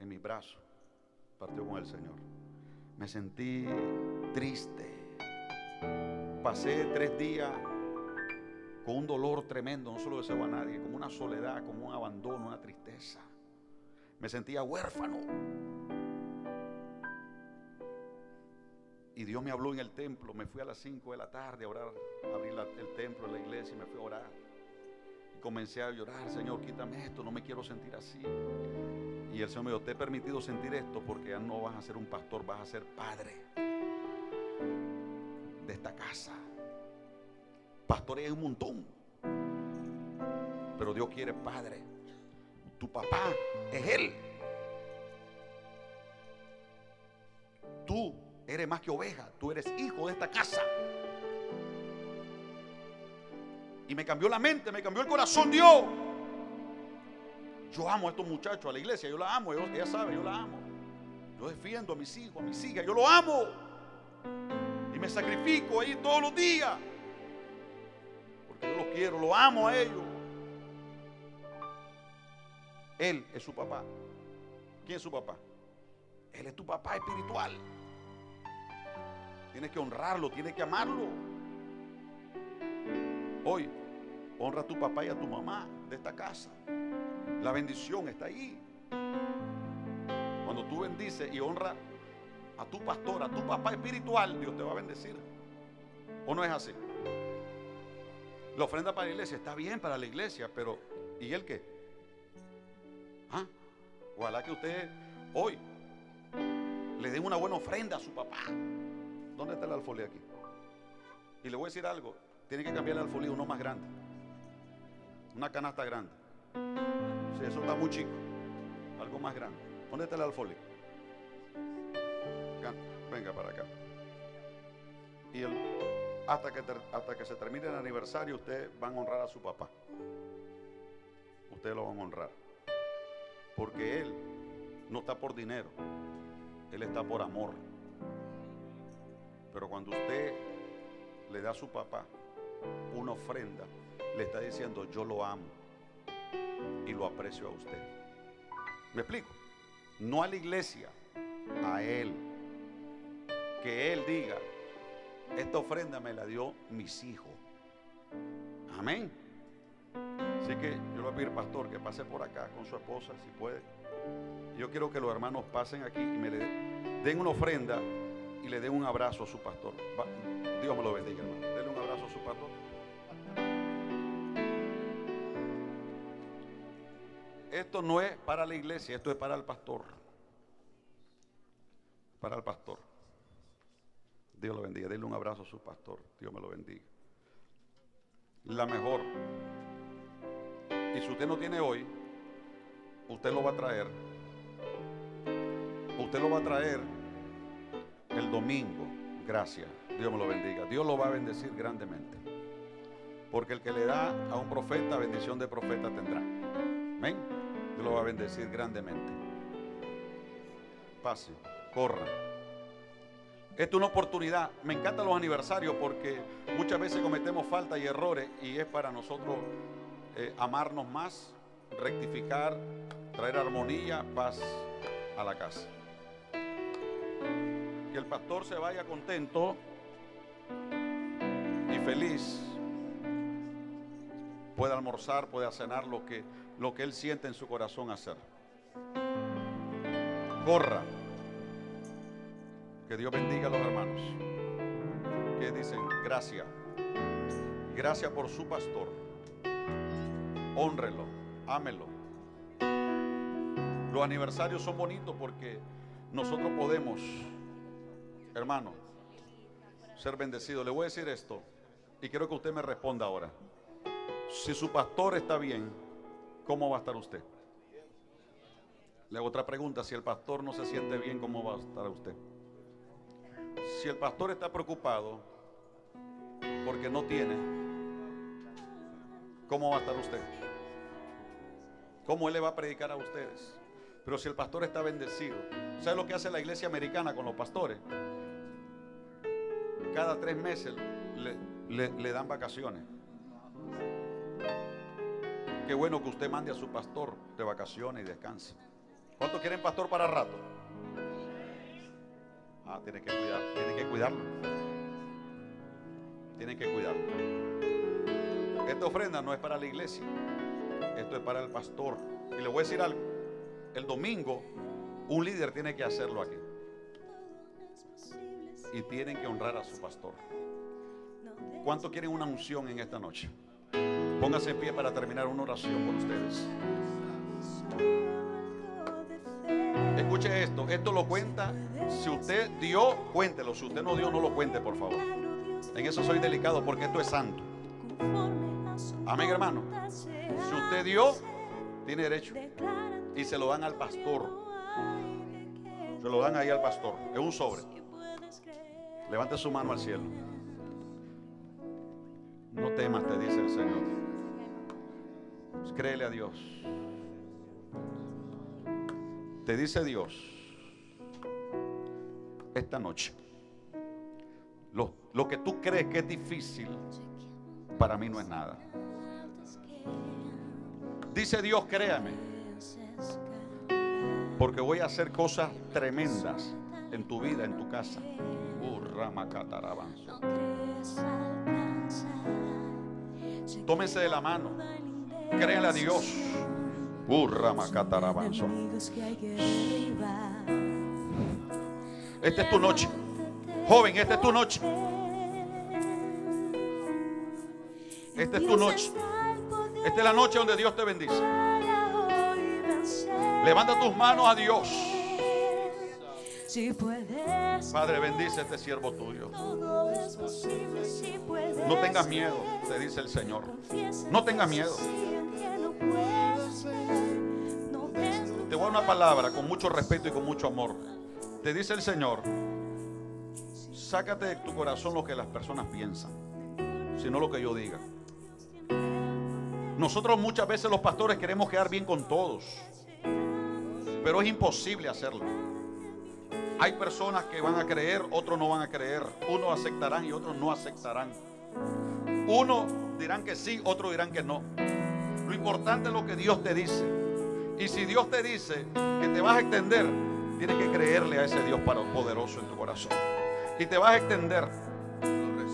en mi brazo, partió con el Señor. Me sentí triste. Pasé tres días con un dolor tremendo, no se lo deseo a nadie, como una soledad, como un abandono, una tristeza. Me sentía huérfano. Y Dios me habló en el templo. Me fui a las cinco de la tarde a orar, a abrir la, el templo en la iglesia, y me fui a orar. Y comencé a llorar: Señor, quítame esto, no me quiero sentir así. Y el Señor me dijo: te he permitido sentir esto porque ya no vas a ser un pastor, vas a ser padre de esta casa. Pastores hay un montón, pero Dios quiere padre. Tu papá es Él. Tú eres más que oveja, tú eres hijo de esta casa. Y me cambió la mente, me cambió el corazón Dios. Yo amo a estos muchachos, a la iglesia, yo la amo, ella sabe, yo la amo. Yo defiendo a mis hijos, a mis hijas, yo lo amo. Y me sacrifico ahí todos los días. Porque yo los quiero, lo amo a ellos. Él es su papá. ¿Quién es su papá? Él es tu papá espiritual. Tienes que honrarlo, tienes que amarlo. Hoy, honra a tu papá y a tu mamá de esta casa. La bendición está ahí. Cuando tú bendices y honras a tu pastor, a tu papá espiritual, Dios te va a bendecir. ¿O no es así? La ofrenda para la iglesia está bien para la iglesia, pero ¿y el qué? ¿Ah? Ojalá que usted hoy le den una buena ofrenda a su papá. ¿Dónde está el alfolí aquí? Y le voy a decir algo: tiene que cambiar el alfolí, uno más grande, una canasta grande. Si eso está muy chico, algo más grande. ¿Dónde está el alfolí? Venga para acá. Y el, hasta, que ter, hasta que se termine el aniversario, ustedes van a honrar a su papá. Ustedes lo van a honrar, porque Él no está por dinero, Él está por amor. Pero cuando usted le da a su papá una ofrenda, le está diciendo: yo lo amo y lo aprecio a usted. ¿Me explico? No a la iglesia, a Él. Que Él diga: esta ofrenda me la dio mis hijos. Amén. Así que yo le voy a pedir, pastor, que pase por acá con su esposa, si puede. Yo quiero que los hermanos pasen aquí y me le den una ofrenda y le den un abrazo a su pastor. Va, Dios me lo bendiga, hermano. Denle un abrazo a su pastor. Esto no es para la iglesia, esto es para el pastor. Para el pastor. Dios lo bendiga. Denle un abrazo a su pastor. Dios me lo bendiga. La mejor. Y si usted no tiene hoy, usted lo va a traer. Usted lo va a traer el domingo. Gracias. Dios me lo bendiga. Dios lo va a bendecir grandemente. Porque el que le da a un profeta, bendición de profeta tendrá. Amén. Dios lo va a bendecir grandemente. Pase, corra. Esta es una oportunidad. Me encantan los aniversarios porque muchas veces cometemos faltas y errores, y es para nosotros Eh, amarnos más, rectificar, traer armonía, paz a la casa. Que el pastor se vaya contento y feliz. Puede almorzar, puede cenar lo que, lo que él siente en su corazón hacer. Corra. Que Dios bendiga a los hermanos que dicen gracias. Gracias por su pastor. Hónrelo, ámelo. Los aniversarios son bonitos porque nosotros podemos, hermano, ser bendecidos. Le voy a decir esto y quiero que usted me responda ahora. Si su pastor está bien, ¿cómo va a estar usted? Le hago otra pregunta: si el pastor no se siente bien, ¿cómo va a estar usted? Si el pastor está preocupado porque no tiene, ¿cómo va a estar usted? ¿Cómo Él le va a predicar a ustedes? Pero si el pastor está bendecido, ¿sabe lo que hace la iglesia americana con los pastores? Cada tres meses le, le, le dan vacaciones. Qué bueno que usted mande a su pastor de vacaciones y descanse. ¿Cuántos quieren pastor para rato? Ah, tiene que cuidar, tiene que cuidarlo. Tiene que cuidarlo. Esta ofrenda no es para la iglesia, esto es para el pastor. Y le voy a decir algo, el domingo un líder tiene que hacerlo aquí, y tienen que honrar a su pastor. ¿Cuánto quieren una unción en esta noche? Póngase en pie para terminar una oración por ustedes. Escuche esto, esto lo cuenta. Si usted dio, cuéntelo. Si usted no dio, no lo cuente, por favor. En eso soy delicado, porque esto es santo. Amén, hermano. Si usted dio, tiene derecho, y se lo dan al pastor. Se lo dan ahí al pastor, es un sobre. Levante su mano al cielo. No temas, te dice el Señor. Pues créele a Dios. Te dice Dios esta noche: lo, lo que tú crees que es difícil, para mí no es nada. Dice Dios, créame, porque voy a hacer cosas tremendas en tu vida, en tu casa. Tómense de la mano, créanle a Dios. Esta es tu noche, joven, esta es tu noche. Esta es tu noche. Esta es la noche donde Dios te bendice. Levanta tus manos a Dios. Padre, bendice este siervo tuyo. No tengas miedo, te dice el Señor. No tengas miedo. Te voy a una palabra con mucho respeto y con mucho amor. Te dice el Señor: sácate de tu corazón lo que las personas piensan, sino lo que yo diga. Nosotros muchas veces los pastores queremos quedar bien con todos, pero es imposible hacerlo. Hay personas que van a creer, otros no van a creer. Unos aceptarán y otros no aceptarán. Unos dirán que sí, otros dirán que no. Lo importante es lo que Dios te dice. Y si Dios te dice que te vas a extender, tienes que creerle a ese Dios poderoso en tu corazón. Y te vas a extender,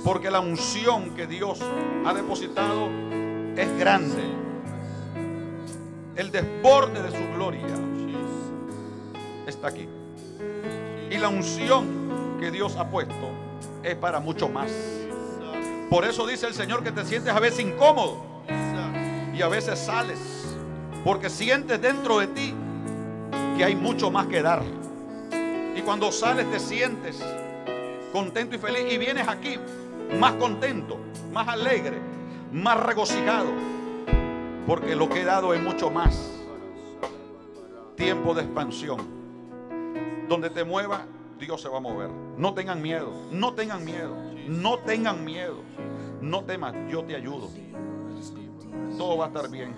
porque la unción que Dios ha depositado es grande. El desborde de su gloria está aquí. Y la unción que Dios ha puesto es para mucho más. Por eso dice el Señor que te sientes a veces incómodo y a veces sales, porque sientes dentro de ti que hay mucho más que dar. Y cuando sales te sientes contento y feliz, y vienes aquí más contento, más alegre, más regocijado, porque lo que he dado es mucho más. Tiempo de expansión. Donde te mueva, Dios se va a mover. No tengan miedo, no tengan miedo, no tengan miedo. No temas, yo te ayudo. Todo va a estar bien.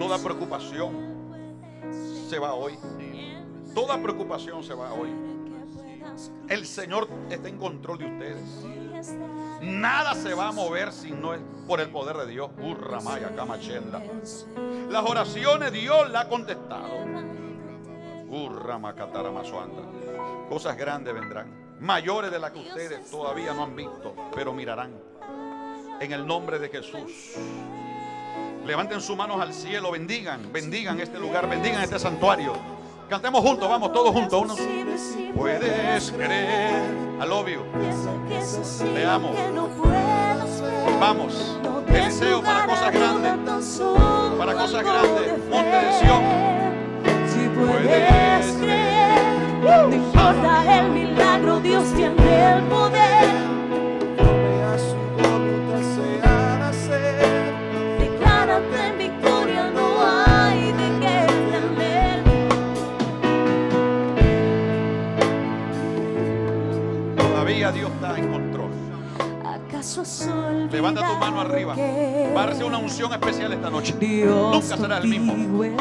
Toda preocupación se va hoy. Toda preocupación se va hoy. El Señor está en control de ustedes. Nada se va a mover si no es por el poder de Dios. Las oraciones Dios las ha contestado. Cosas grandes vendrán, mayores de las que ustedes todavía no han visto, pero mirarán, en el nombre de Jesús. Levanten sus manos al cielo, bendigan, bendigan este lugar, bendigan este santuario. Cantemos juntos, vamos todos juntos. Uno. Puedes creer, I love you, te amo. Vamos, Eliseo, para cosas grandes, para cosas grandes, Monte de Sión. Puedes creer, no importa el milagro, Dios tiene el poder. Vea su voluntad se hará hacer. Declárate en victoria, no hay de qué temer. Todavía Dios está en control. ¿Acaso soy? Levanta tu mano arriba. Va a recibir una unción especial esta noche. Dios nunca será el mismo. El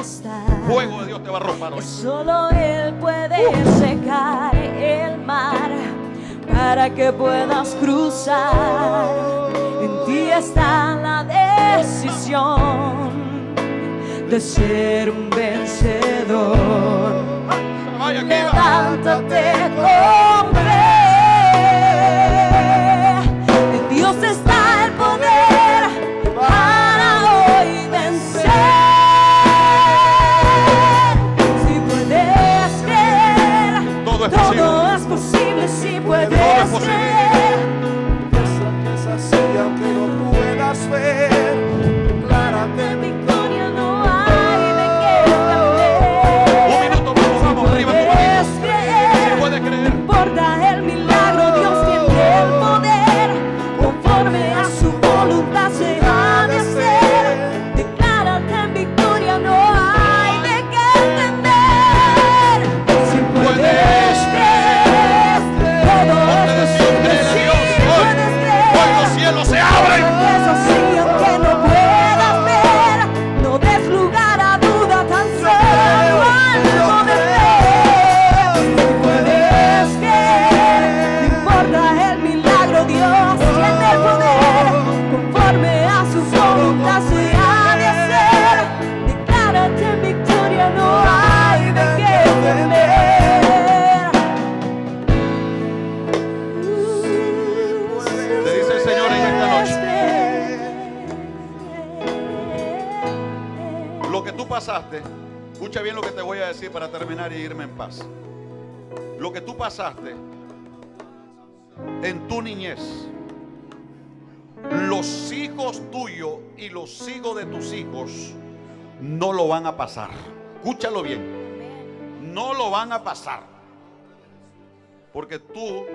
fuego de Dios te va a romper hoy. Solo Él puede uh. secar el mar para que puedas cruzar. En ti está la decisión de ser un vencedor. Levántate, hombre. En Dios está el poder Pasaste, escucha bien lo que te voy a decir para terminar y irme en paz. Lo que tú pasaste en tu niñez, los hijos tuyos y los hijos de tus hijos no lo van a pasar. Escúchalo bien, no lo van a pasar, porque tú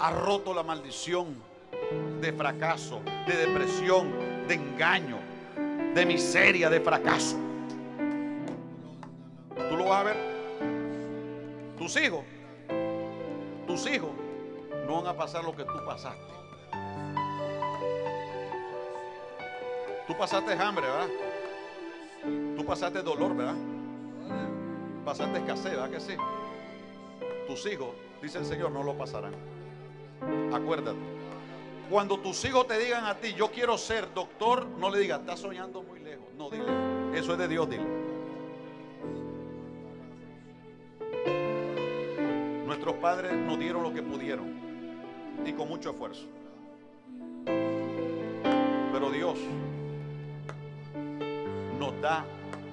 has roto la maldición de fracaso, de depresión, de engaño, de miseria, de fracaso. Tú lo vas a ver. Tus hijos, tus hijos no van a pasar lo que tú pasaste. Tú pasaste hambre, ¿verdad? Tú pasaste dolor, ¿verdad? Pasaste escasez, ¿verdad que sí? Tus hijos, dice el Señor, no lo pasarán. Acuérdate, cuando tus hijos te digan a ti, yo quiero ser doctor, no le digas, estás soñando muy lejos. No, dile, eso es de Dios, dile. Nuestros padres nos dieron lo que pudieron y con mucho esfuerzo, pero Dios nos da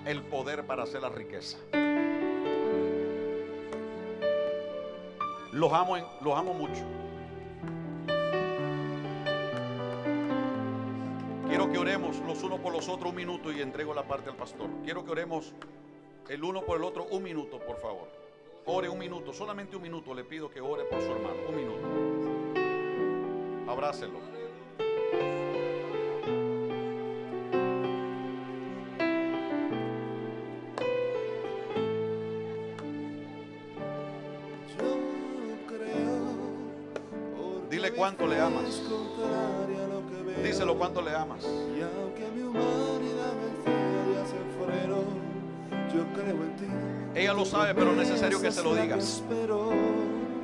el poder para hacer la riqueza. Los amo, los amo mucho. Quiero que oremos los unos por los otros un minuto y entrego la parte al pastor. Quiero que oremos el uno por el otro un minuto, por favor. Ore un minuto, solamente un minuto le pido que ore por su hermano, un minuto. Abrácelo. Dile cuánto le amas. Díselo cuánto le amas. Y aunque mi humanidad me se fueron, yo creo en ti. Ella lo sabe, pero es necesario que se lo digas.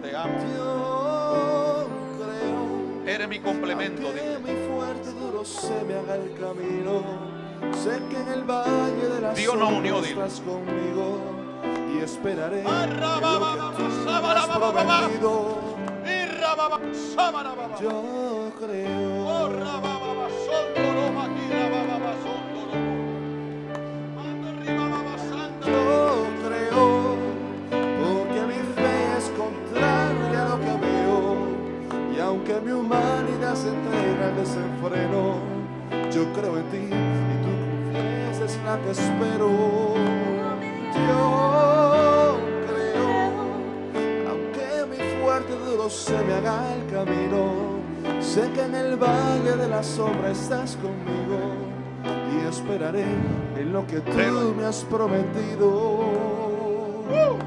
Te amo. Yo creo. Eres mi complemento. Dile. Mi fuerte duro se me haga el camino. Sé que en el valle de la Dios nos unió, dile. Conmigo y esperaré. Yo creo. Yo creo, porque mi fe es contraria a lo que veo, y aunque mi humanidad se entrega al desenfreno, yo creo en ti y tu confianza es la que espero. Yo creo, aunque mi fuerte duro se me haga el camino, sé que en el valle de la sombra estás conmigo. Y esperaré en lo que tú me has prometido. Uh,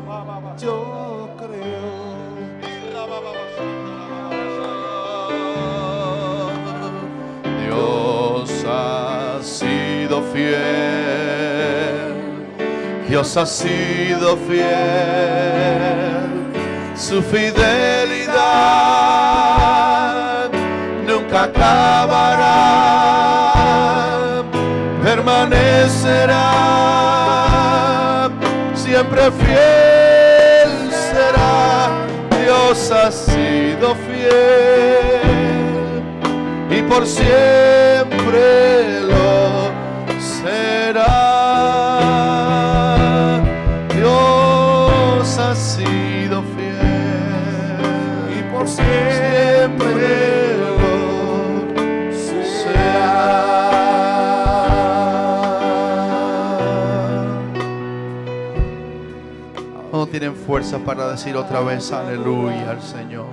Yo creo. Dios ha sido fiel. Dios ha sido fiel. Su fidelidad nunca acabará. Permanecerá, siempre fiel será. Dios ha sido fiel y por siempre lo será. Dios ha sido fiel y por siempre. Tienen fuerza para decir otra vez aleluya al Señor.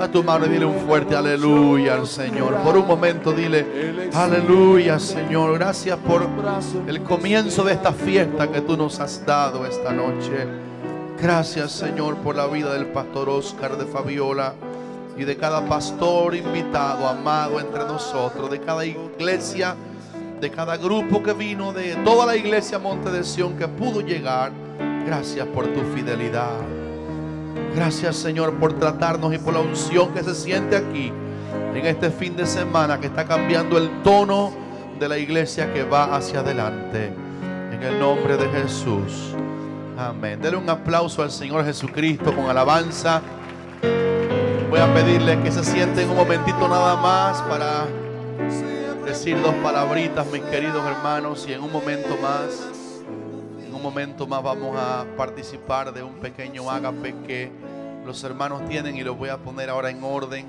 A tu mano dile un fuerte aleluya al Señor. Por un momento dile aleluya, Señor. Gracias por el comienzo de esta fiesta que tú nos has dado esta noche. Gracias, Señor, por la vida del pastor Oscar, de Fabiola y de cada pastor invitado, amado entre nosotros, de cada iglesia, de cada grupo que vino, de toda la iglesia Monte de Sión que pudo llegar. Gracias por tu fidelidad. Gracias, Señor, por tratarnos y por la unción que se siente aquí. en este fin de semana, que está cambiando el tono de la iglesia que va hacia adelante. En el nombre de Jesús. Amén. Dele un aplauso al Señor Jesucristo con alabanza. Voy a pedirle que se sienten un momentito nada más para decir dos palabritas, mis queridos hermanos. Y en un momento más, en un momento más vamos a participar de un pequeño ágape que los hermanos tienen y los voy a poner ahora en orden.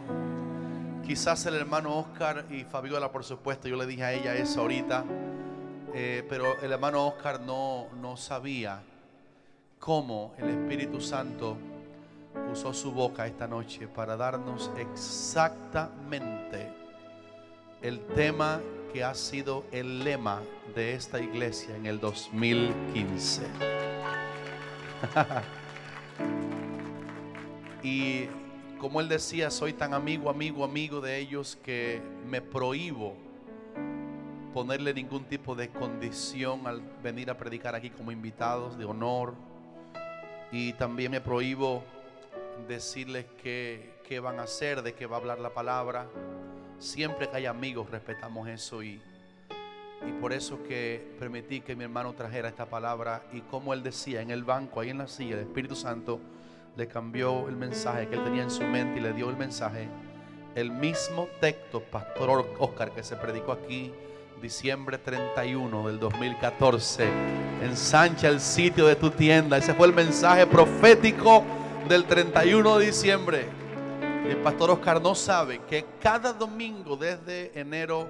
Quizás el hermano Oscar y Fabiola, por supuesto, yo le dije a ella eso ahorita, eh, pero el hermano Oscar no, no sabía cómo el Espíritu Santo usó su boca esta noche para darnos exactamente el tema que ha sido el lema de esta iglesia en el dos mil quince. Y como él decía, soy tan amigo, amigo, amigo de ellos que me prohíbo ponerle ningún tipo de condición al venir a predicar aquí como invitados de honor. Y también me prohíbo decirles qué, qué van a hacer, de qué va a hablar la palabra. Siempre que hay amigos respetamos eso, y, y por eso que permití que mi hermano trajera esta palabra. Y como él decía, en el banco, ahí en la silla, el Espíritu Santo le cambió el mensaje que él tenía en su mente y le dio el mensaje, el mismo texto, Pastor Oscar, que se predicó aquí diciembre treinta y uno del dos mil catorce. Ensancha el sitio de tu tienda. Ese fue el mensaje profético del treinta y uno de diciembre. El pastor Oscar no sabe que cada domingo desde enero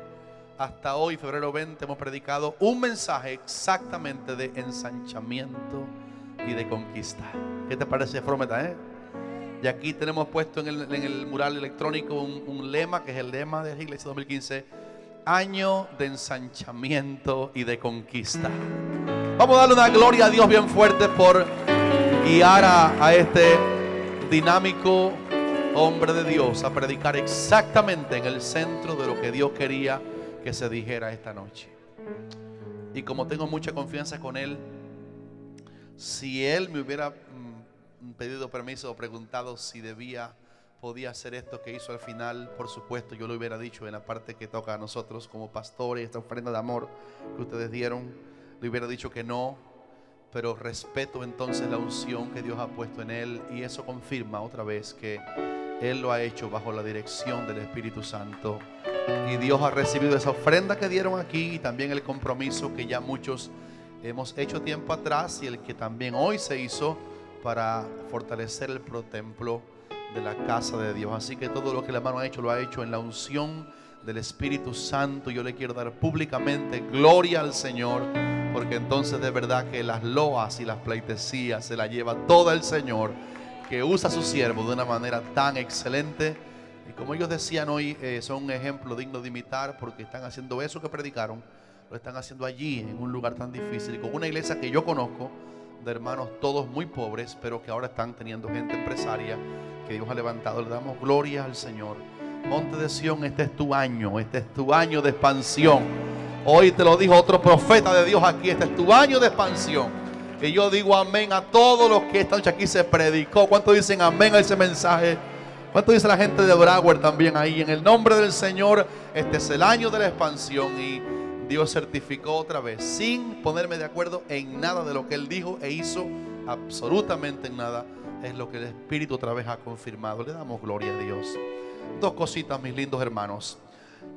hasta hoy, febrero veinte, hemos predicado un mensaje exactamente de ensanchamiento y de conquista. ¿Qué te parece, Frometa? Eh? Y aquí tenemos puesto en el, en el mural electrónico un, un lema, que es el lema de la Iglesia dos mil quince: año de ensanchamiento y de conquista. Vamos a darle una gloria a Dios bien fuerte por guiar a, a este dinámico hombre de Dios a predicar exactamente en el centro de lo que Dios quería que se dijera esta noche. Y como tengo mucha confianza con él, si él me hubiera pedido permiso o preguntado si debía, podía hacer esto que hizo al final, por supuesto yo lo hubiera dicho en la parte que toca a nosotros como pastores, esta ofrenda de amor que ustedes dieron, le hubiera dicho que no, pero respeto entonces la unción que Dios ha puesto en él, y eso confirma otra vez que él lo ha hecho bajo la dirección del Espíritu Santo, y Dios ha recibido esa ofrenda que dieron aquí y también el compromiso que ya muchos hemos hecho tiempo atrás y el que también hoy se hizo para fortalecer el protemplo de la casa de Dios. Así que todo lo que la mano ha hecho, lo ha hecho en la unción del Espíritu Santo. Yo le quiero dar públicamente gloria al Señor, porque entonces de verdad que las loas y las pleitesías se las lleva todo el Señor, que usa a su siervo de una manera tan excelente. Y como ellos decían hoy, eh, son un ejemplo digno de imitar, porque están haciendo eso que predicaron, lo están haciendo allí en un lugar tan difícil, y con una iglesia que yo conozco, de hermanos todos muy pobres, pero que ahora están teniendo gente empresaria que Dios ha levantado. Le damos gloria al Señor. Monte de Sión, este es tu año, este es tu año de expansión. Hoy te lo dijo otro profeta de Dios aquí, este es tu año de expansión. Y yo digo amén a todos los que esta noche aquí se predicó. ¿Cuántos dicen amén a ese mensaje? ¿Cuánto dice la gente de Broward también ahí? En el nombre del Señor, este es el año de la expansión, y Dios certificó otra vez, sin ponerme de acuerdo en nada de lo que Él dijo e hizo, absolutamente en nada, es lo que el Espíritu otra vez ha confirmado. Le damos gloria a Dios. Dos cositas, mis lindos hermanos.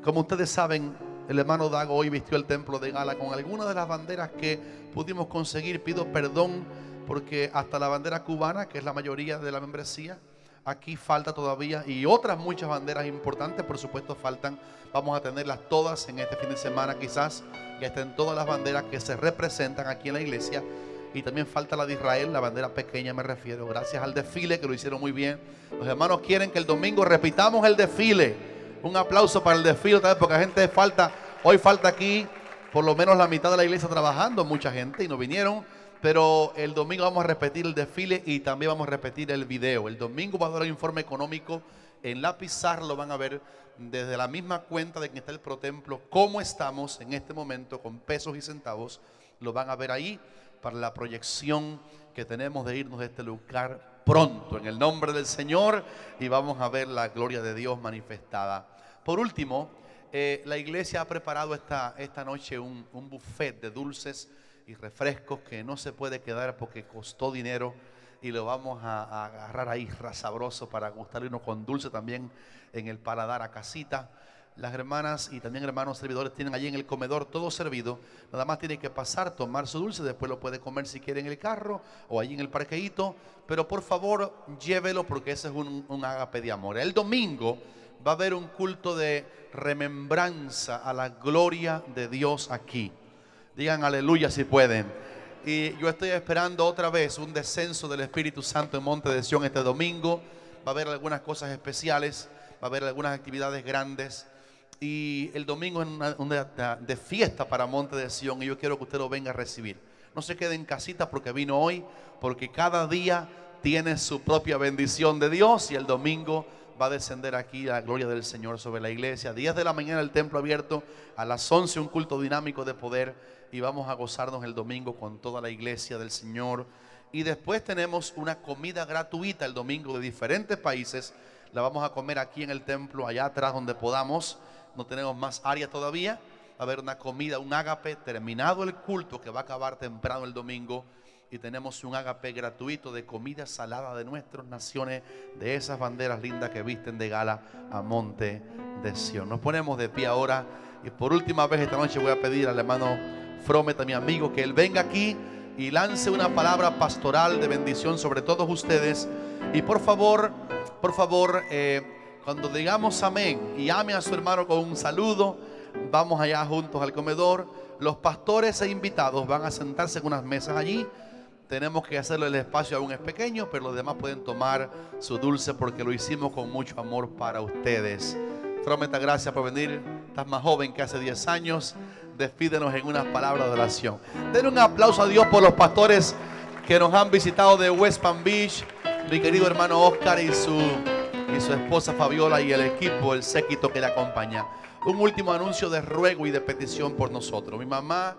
Como ustedes saben, el hermano Dago hoy vistió el templo de gala con algunas de las banderas que pudimos conseguir. Pido perdón porque hasta la bandera cubana, que es la mayoría de la membresía, aquí falta todavía, y otras muchas banderas importantes, por supuesto, faltan. Vamos a tenerlas todas en este fin de semana, quizás ya estén todas las banderas que se representan aquí en la iglesia, y también falta la de Israel, la bandera pequeña me refiero, gracias al desfile que lo hicieron muy bien. Los hermanos quieren que el domingo repitamos el desfile. Un aplauso para el desfile otra vez, porque la gente falta, hoy falta aquí por lo menos la mitad de la iglesia trabajando, mucha gente, y no vinieron. Pero el domingo vamos a repetir el desfile y también vamos a repetir el video. El domingo va a dar el informe económico. En la pizarra lo van a ver desde la misma cuenta de quien está el protemplo, cómo estamos en este momento con pesos y centavos. Lo van a ver ahí para la proyección que tenemos de irnos de este lugar pronto, en el nombre del Señor, y vamos a ver la gloria de Dios manifestada. Por último, eh, la iglesia ha preparado esta, esta noche un, un buffet de dulces y refrescos que no se puede quedar porque costó dinero, y lo vamos a, a agarrar ahí sabroso para gustarnos con dulce también en el paladar a casita. Las hermanas y también hermanos servidores tienen allí en el comedor todo servido. Nada más tienen que pasar, tomar su dulce, después lo puede comer si quiere en el carro o allí en el parqueíto. Pero por favor, llévelo porque ese es un, un ágape de amor. El domingo va a haber un culto de remembranza a la gloria de Dios aquí. Digan aleluya si pueden. Y yo estoy esperando otra vez un descenso del Espíritu Santo en Monte de Sión este domingo. Va a haber algunas cosas especiales, va a haber algunas actividades grandes. Y el domingo es una, una de fiesta para Monte de Sión, y yo quiero que usted lo venga a recibir. No se quede en casita porque vino hoy, porque cada día tiene su propia bendición de Dios, y el domingo va a descender aquí la gloria del Señor sobre la iglesia. diez de la mañana el templo abierto, a las once un culto dinámico de poder, y vamos a gozarnos el domingo con toda la iglesia del Señor. Y después tenemos una comida gratuita el domingo de diferentes países. La vamos a comer aquí en el templo, allá atrás donde podamos. No tenemos más área todavía. Va a haber una comida, un ágape, terminado el culto que va a acabar temprano el domingo. Y tenemos un ágape gratuito de comida salada de nuestras naciones, de esas banderas lindas que visten de gala a Monte de Sión. Nos ponemos de pie ahora. Y por última vez esta noche voy a pedir al hermano Frometa, mi amigo, que él venga aquí y lance una palabra pastoral de bendición sobre todos ustedes. Y por favor, por favor... Eh, cuando digamos amén y ame a su hermano con un saludo, vamos allá juntos al comedor. Los pastores e invitados van a sentarse en unas mesas allí. Tenemos que hacerlo, el espacio aún es pequeño, pero los demás pueden tomar su dulce porque lo hicimos con mucho amor para ustedes. Frometa, gracias por venir. Estás más joven que hace diez años. Despídenos en unas palabras de oración. Den un aplauso a Dios por los pastores que nos han visitado de West Palm Beach. Mi querido hermano Oscar y su... y su esposa Fabiola y el equipo, el séquito que la acompaña. Un último anuncio de ruego y de petición por nosotros. Mi mamá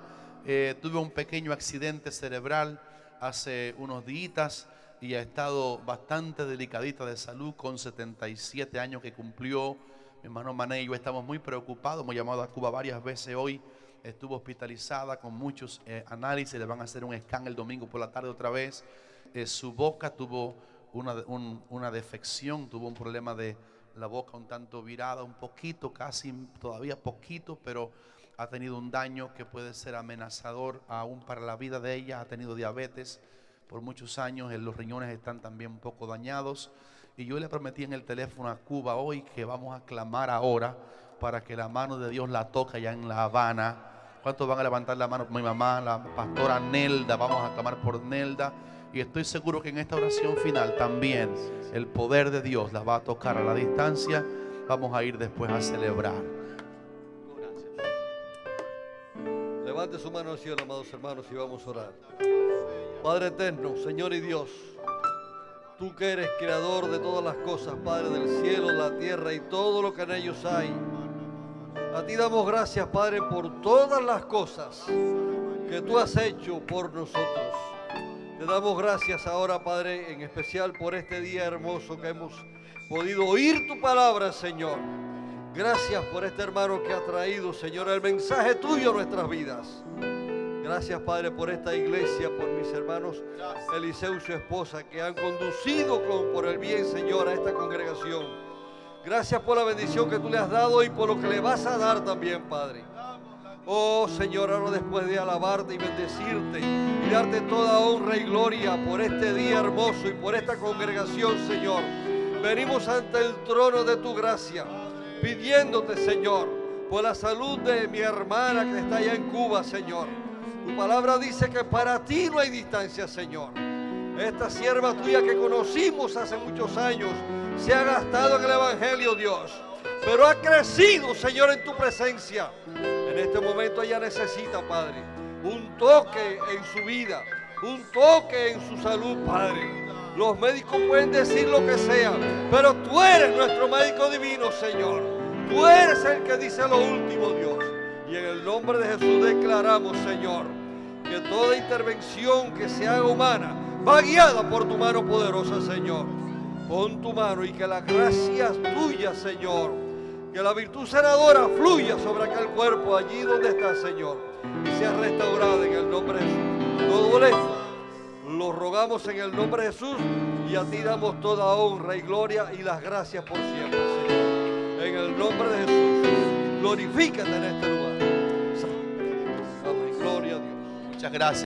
eh, tuvo un pequeño accidente cerebral hace unos días y ha estado bastante delicadita de salud con setenta y siete años que cumplió. Mi hermano Mané y yo estamos muy preocupados, hemos llamado a Cuba varias veces hoy. Estuvo hospitalizada con muchos eh, análisis, le van a hacer un scan el domingo por la tarde otra vez. Eh, su boca tuvo... Una, un, una defección, tuvo un problema de la boca un tanto virada, un poquito, casi todavía poquito, pero ha tenido un daño que puede ser amenazador aún para la vida de ella. Ha tenido diabetes por muchos años, los riñones están también un poco dañados. Y yo le prometí en el teléfono a Cuba hoy que vamos a clamar ahora para que la mano de Dios la toque allá en La Habana. ¿Cuántos van a levantar la mano? Mi mamá, la pastora Nelda, vamos a clamar por Nelda. Y estoy seguro que en esta oración final también el poder de Dios la va a tocar a la distancia. Vamos a ir después a celebrar. Gracias. Levante su mano al cielo, amados hermanos, y vamos a orar. Padre eterno, Señor y Dios, tú que eres creador de todas las cosas, Padre del cielo, la tierra y todo lo que en ellos hay. A ti damos gracias, Padre, por todas las cosas que tú has hecho por nosotros. Te damos gracias ahora, Padre, en especial por este día hermoso que hemos podido oír tu palabra, Señor. Gracias por este hermano que ha traído, Señor, el mensaje tuyo a nuestras vidas. Gracias, Padre, por esta iglesia, por mis hermanos Eliseo y su esposa que han conducido con, por el bien, Señor, a esta congregación. Gracias por la bendición que tú le has dado y por lo que le vas a dar también, Padre. Oh, Señor, ahora después de alabarte y bendecirte y darte toda honra y gloria por este día hermoso y por esta congregación, Señor, venimos ante el trono de tu gracia, pidiéndote, Señor, por la salud de mi hermana que está allá en Cuba, Señor. Tu palabra dice que para ti no hay distancia, Señor. Esta sierva tuya que conocimos hace muchos años se ha gastado en el Evangelio, Dios, pero ha crecido, Señor, en tu presencia. En este momento ella necesita, Padre, un toque en su vida, un toque en su salud, Padre. Los médicos pueden decir lo que sea, pero tú eres nuestro médico divino, Señor. Tú eres el que dice lo último, Dios. Y en el nombre de Jesús declaramos, Señor, que toda intervención que se haga humana Va guiada por tu mano poderosa, Señor. Pon tu mano y que la gracia tuya, Señor, que la virtud sanadora fluya sobre aquel cuerpo allí donde está, Señor, y sea restaurada en el nombre de Jesús. Todo esto lo rogamos en el nombre de Jesús y a ti damos toda honra y gloria y las gracias por siempre, Señor. En el nombre de Jesús, glorifícate en este lugar. Amén. Gloria a Dios. Muchas gracias.